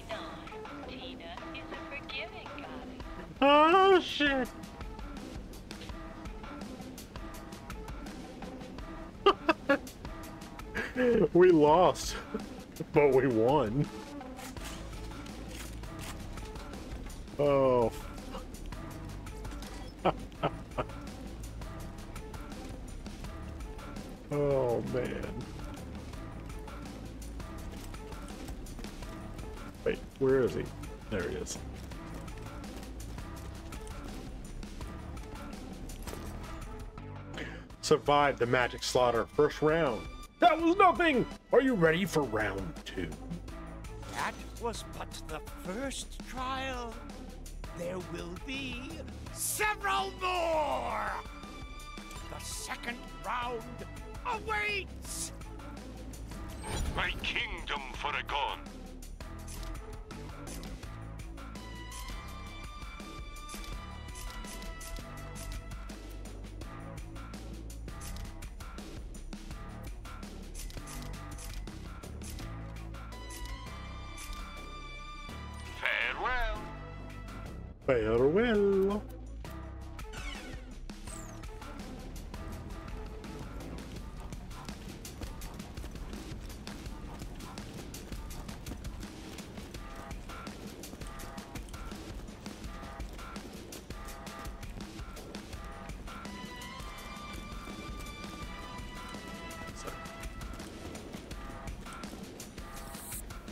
not, Tina is a forgiving goddess. Oh shit! We lost, but we won. Oh. Oh, man. Wait, where is he? There he is. Survived the magic slaughter first round. That was nothing! Are you ready for round two? That was but the first trial. There will be several more! The second round awaits! My kingdom foregone! Farewell! Sorry.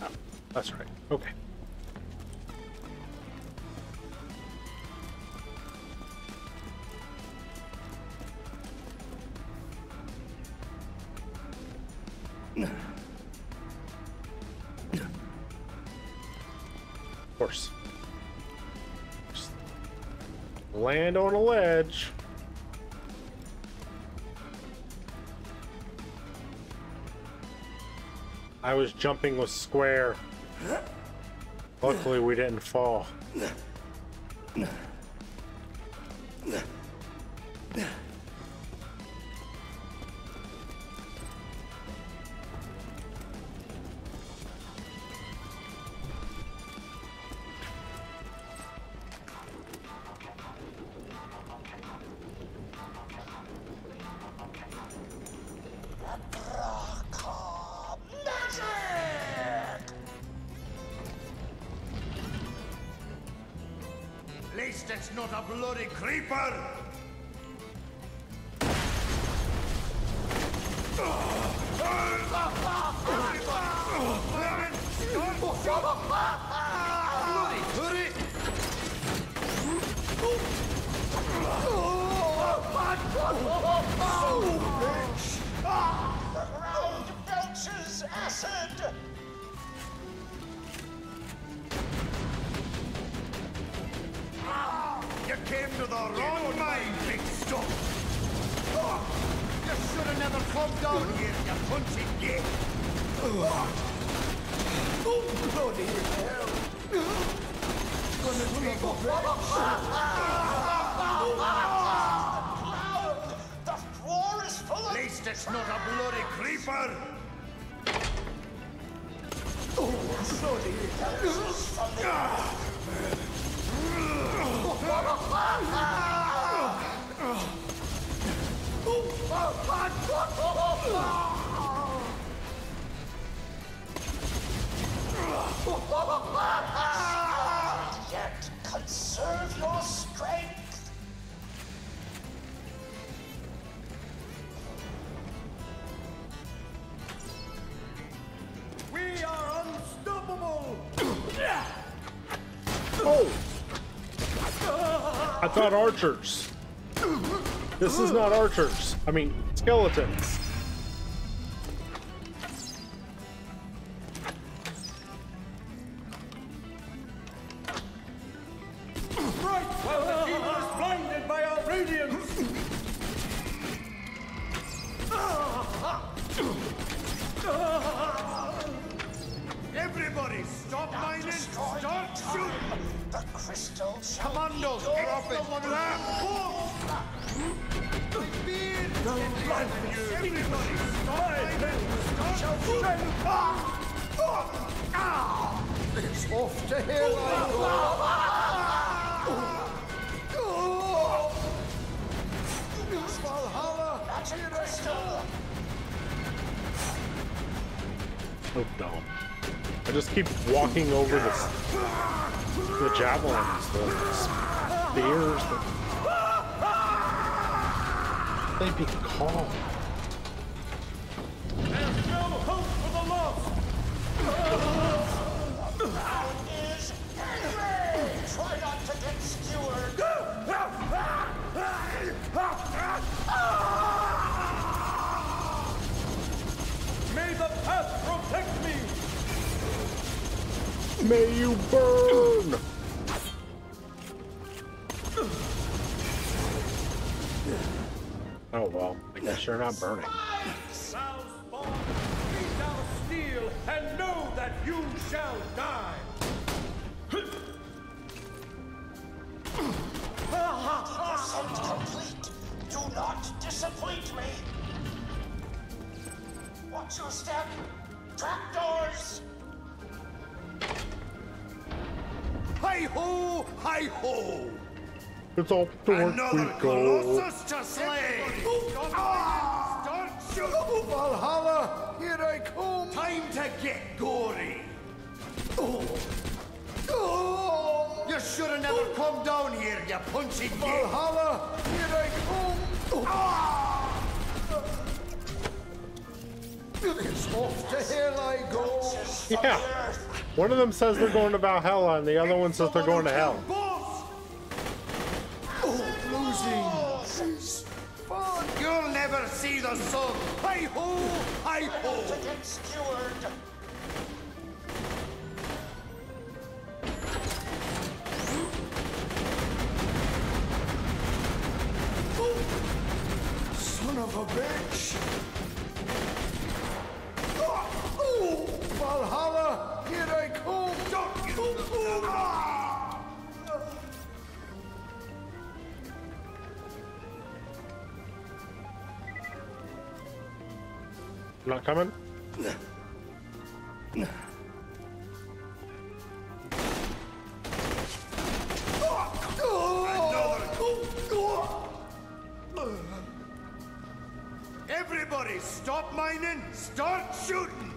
Oh, that's right. Okay. Land on a ledge. I was jumping with square. Luckily, we didn't fall. It's not a bloody creeper! The ground belches acid! You came to the wrong mind, big stuff! You should have never come down here, you punchy git! Oh, bloody hell! Gonna take a cloud! The floor is full of... At least it's not a bloody creeper! Oh, bloody hell! Yet conserve your strength. We are unstoppable. Oh. I thought archers. This is not archers. I mean, skeletons. Right, while the people is blinded by our radiance. Everybody, stop mining, start shooting. The crystal shall be yours. Commandos, drop it. It's off to hell, oh, dumb. I just keep walking over the javelins, the spears, they'd be calm. There's no hope for the lost! The crowd is angry! Try not to get skewered! May the past protect me! May you burn! Oh well, I guess you're not burning. Sound spawn, be thou steel, and know that you shall die! Ascent complete! Do not disappoint me! Watch your step! Trapdoors! Hi-ho! Hi-ho! It's all torque we go. To slay. Oh, Valhalla, here I come. Time to get gory. Oh. You should have never come down here, you punchy Valhalla, here I come. It's off to hell I go. Yeah. One of them says they're going to Valhalla, and the other one says they're going to hell. You'll never see the sun. Hi-ho, hi-ho. To get skewered. Son of a bitch. Oh, Valhalla, here I come. Don't not coming? Everybody stop mining, start shooting.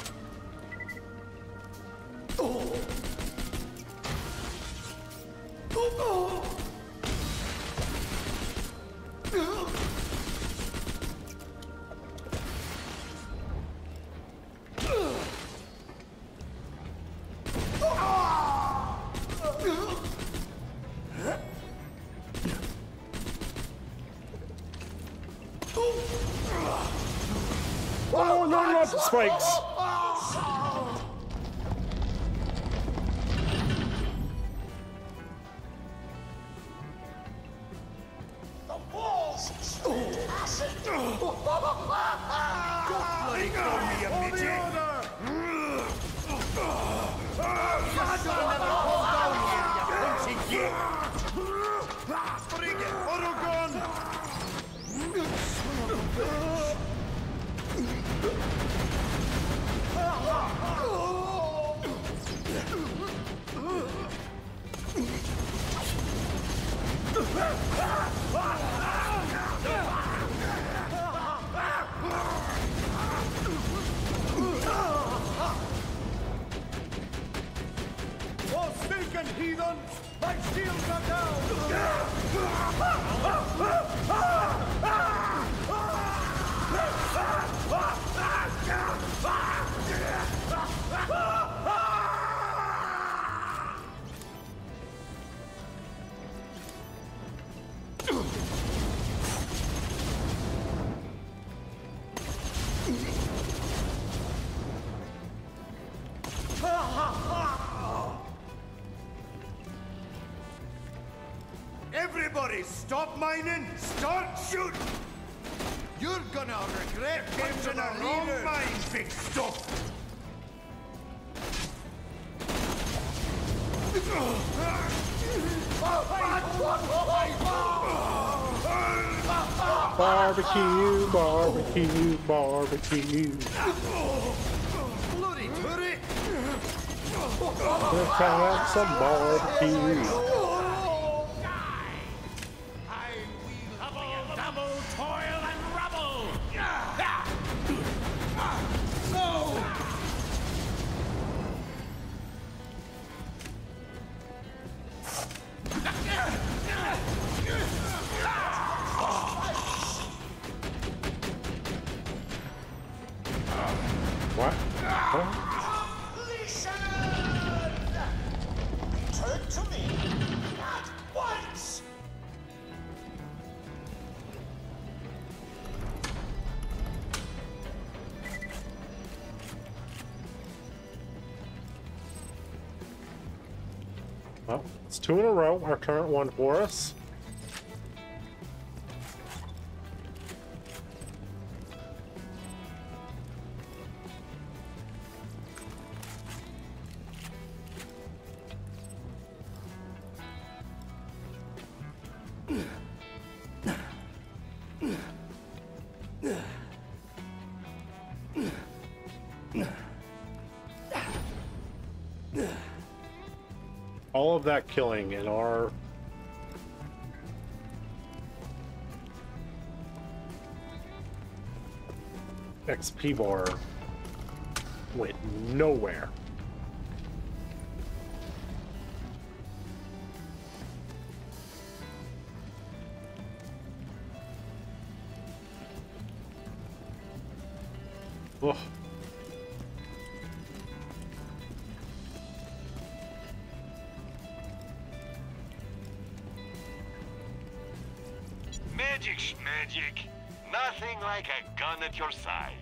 Spikes. The walls spit acid. Forsaken heathen, my shields are down. Stop mining, start shooting! You're gonna regret getting a wrong mine fixed up! Barbecue, barbecue, barbecue. Bloody turret! Let's have some barbecue. I will double, double toil and rubble. No! What? Huh? Listen! Turn to me, not once. Well, it's two in a row. Our current one for us. All of that killing in our XP bar went nowhere. Ugh. Magic's magic. Nothing like a gun at your side.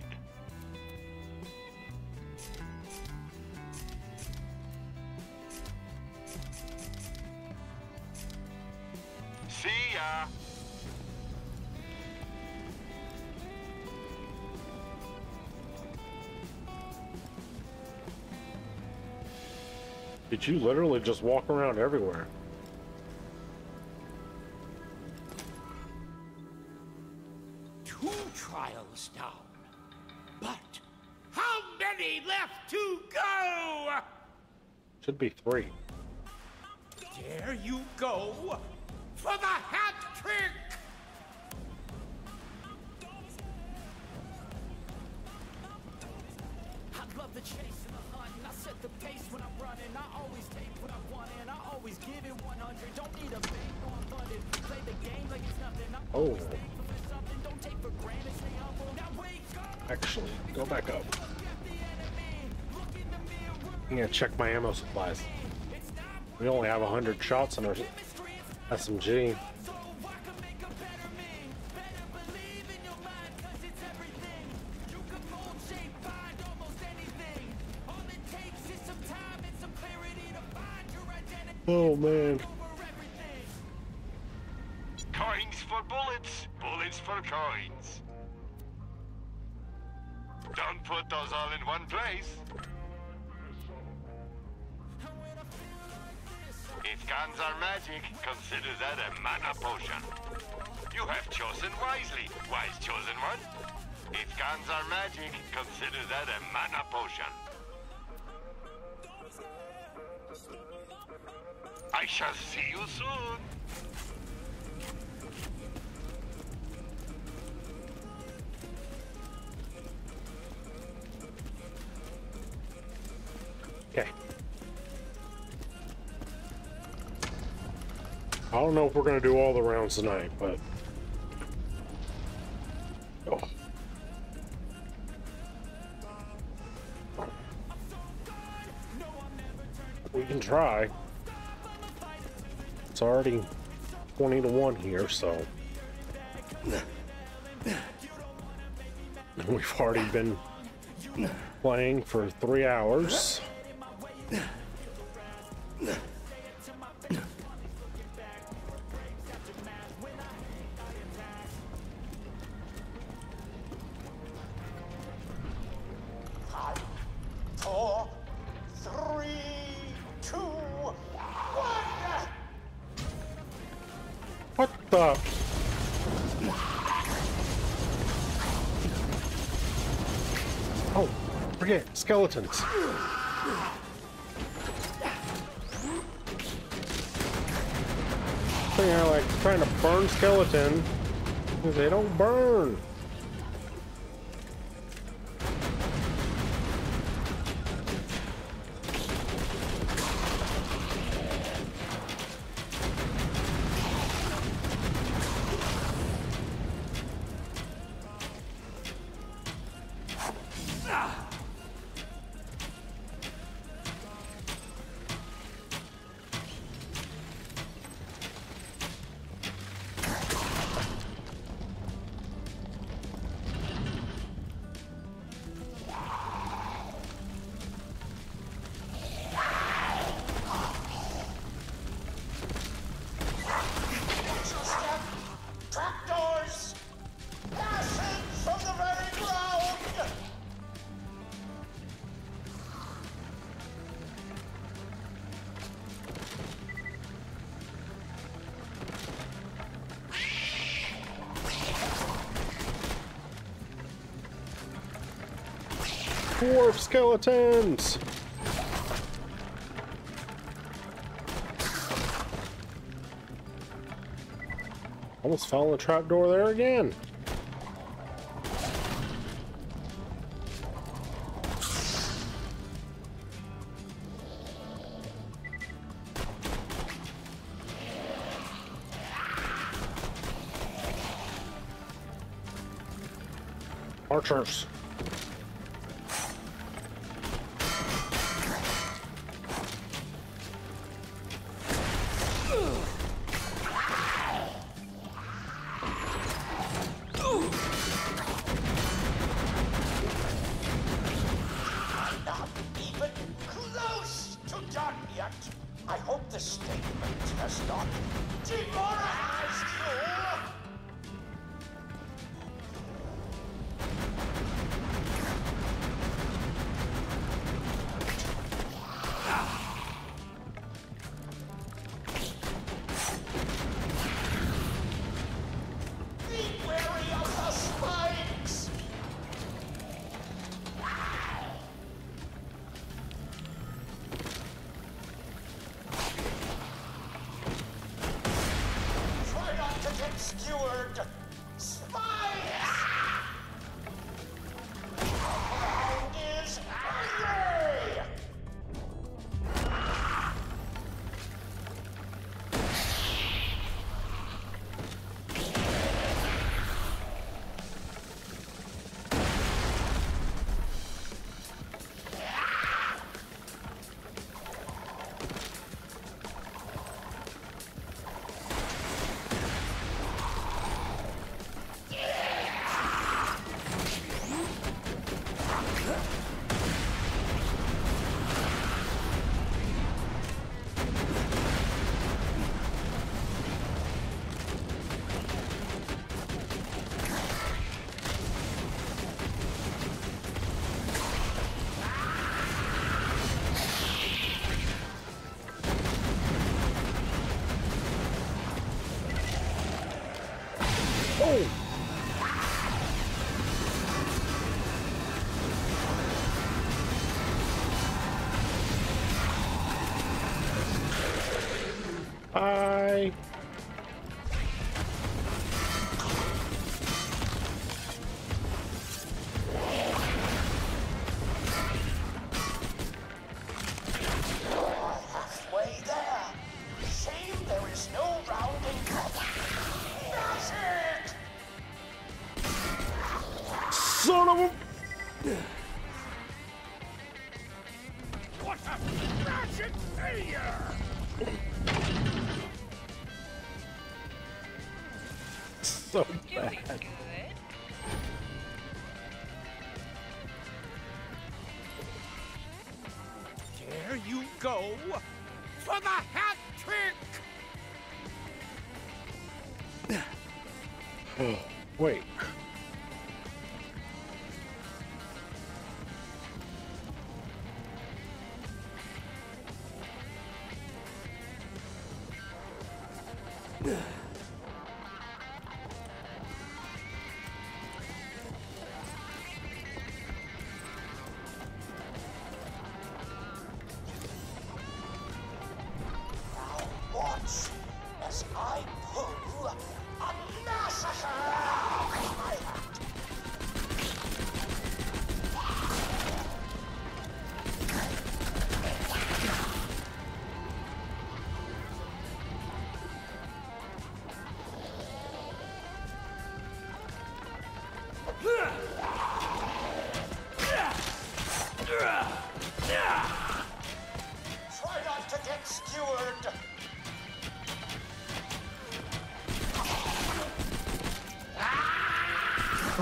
See ya. Did you literally just walk around everywhere? Should be three. There you go for the hat trick. I love the chase and the hunt. I set the pace when I'm running. I always take what I want and I always give it 100. Don't need a thing, no, I'm funded. Play the game like it's nothing. I always think for something. Don't take for granted. Stay humble. Now wake up. Actually, go back up. I'm gonna check my ammo supplies. We only have 100 shots in our SMG. Oh man. Coins for bullets, bullets for coins. Don't put those all in one place. If guns are magic, consider that a mana potion. You have chosen wisely, wise chosen one. If guns are magic, consider that a mana potion. I shall see you soon. Okay. I don't know if we're going to do all the rounds tonight, but... Oh. We can try. It's already 20-1 here, so... We've already been playing for 3 hours. What the? Oh, forget skeletons. Thing I like trying to burn skeleton because they don't burn. Dwarf skeletons! Almost fell in the trapdoor there again. Archers. I pull a massacre!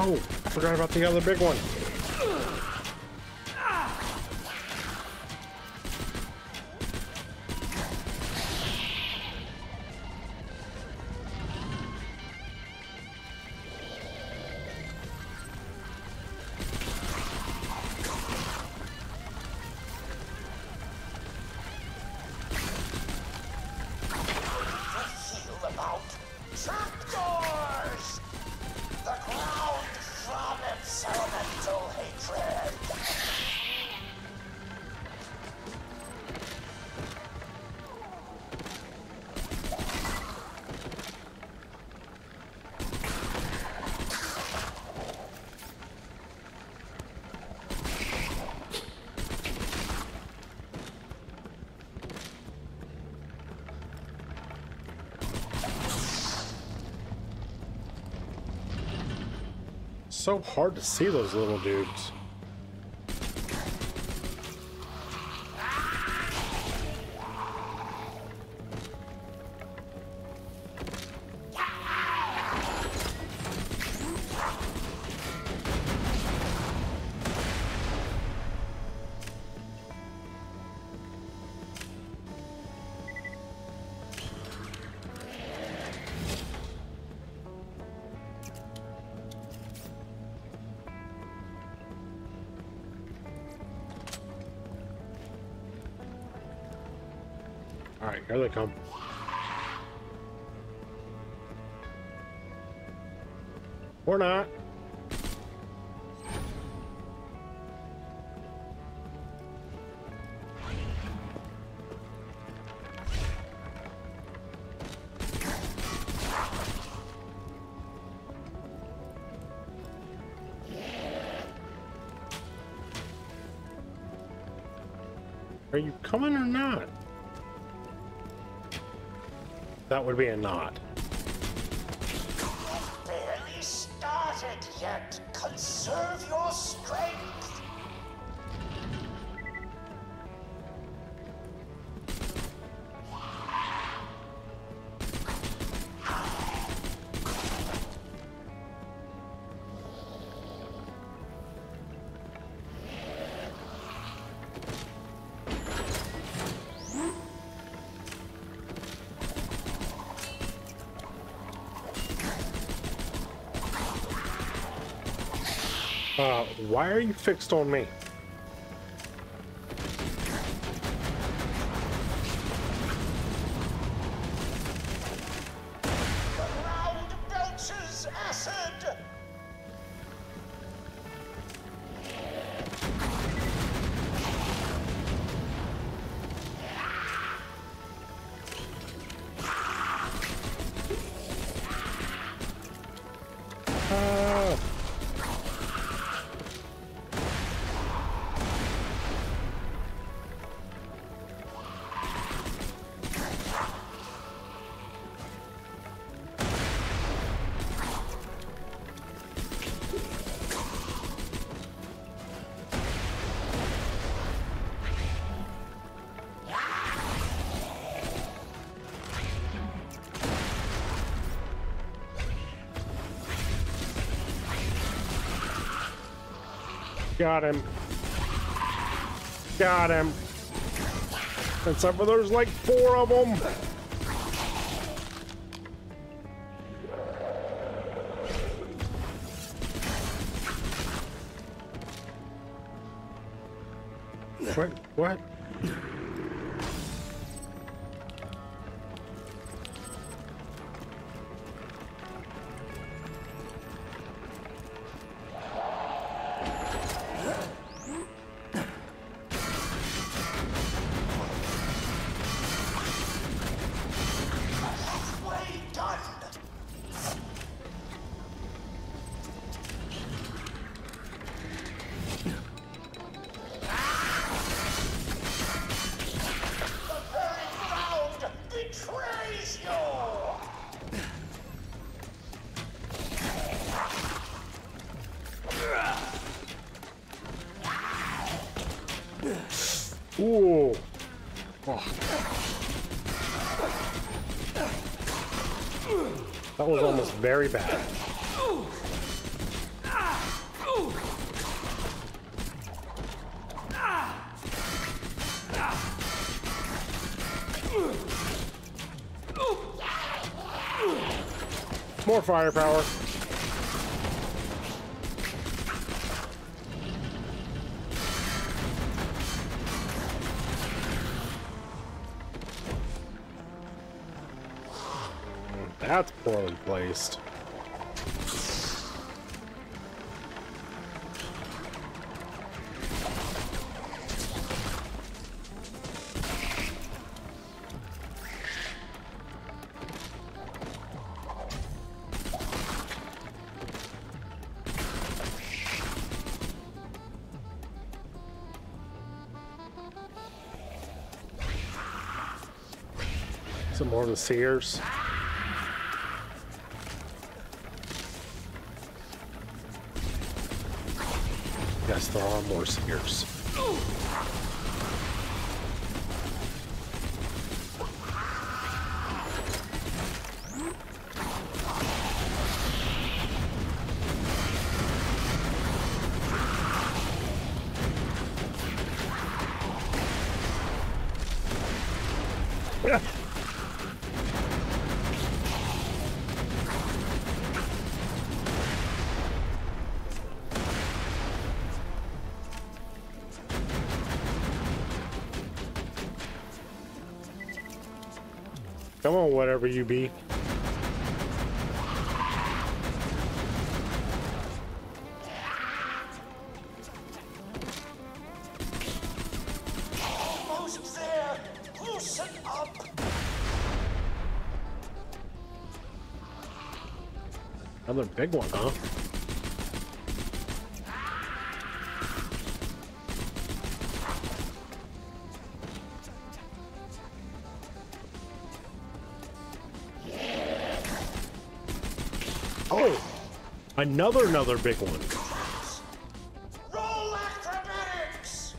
Oh, I forgot about the other big one. So hard to see those little dudes. Alright, here they come. Or not. Are you coming or not? That would be a nod. You've barely started yet. Conserve your strength. Why are you fixed on me? The ground belches acid. Got him. Got him. Except for there's like 4 of them. Wait, what? Ooh. Oh. That was almost very bad. More firepower. That's poorly placed. Some more of the Seers. Yes, there are more Seers. Come on, whatever you be. Almost there. Loosen up. Another big one, huh? Another big one. Roll acrobatics.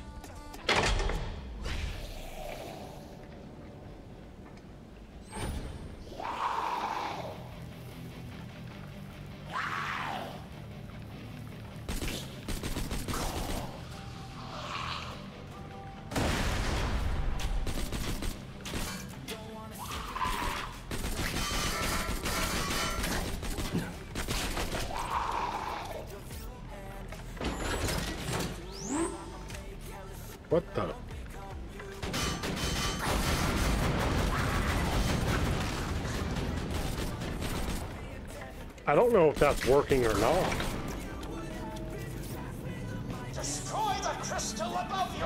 What the? I don't know if that's working or not. Destroy the crystal above you.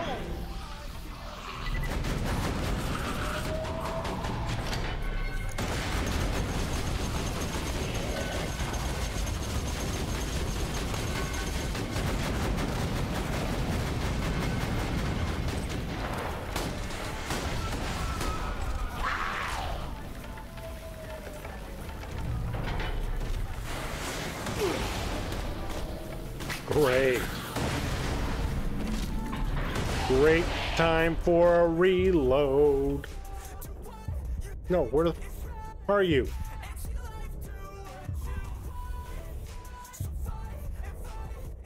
Great time for a reload. No, where the f are you?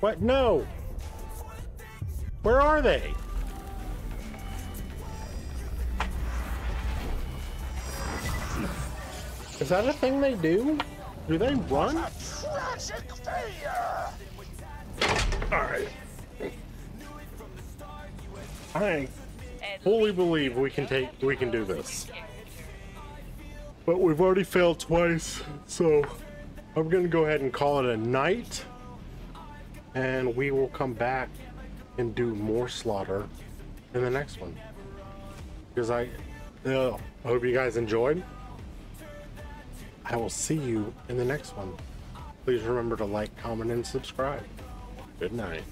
What? No. Where are they? Is that a thing they do? Do they run? A tragic failure. All right. I fully believe we can do this, but we've already failed twice, so I'm gonna go ahead and call it a night, and we will come back and do more slaughter in the next one, because I hope you guys enjoyed. I will see you in the next one. Please remember to like, comment, and subscribe. Good night.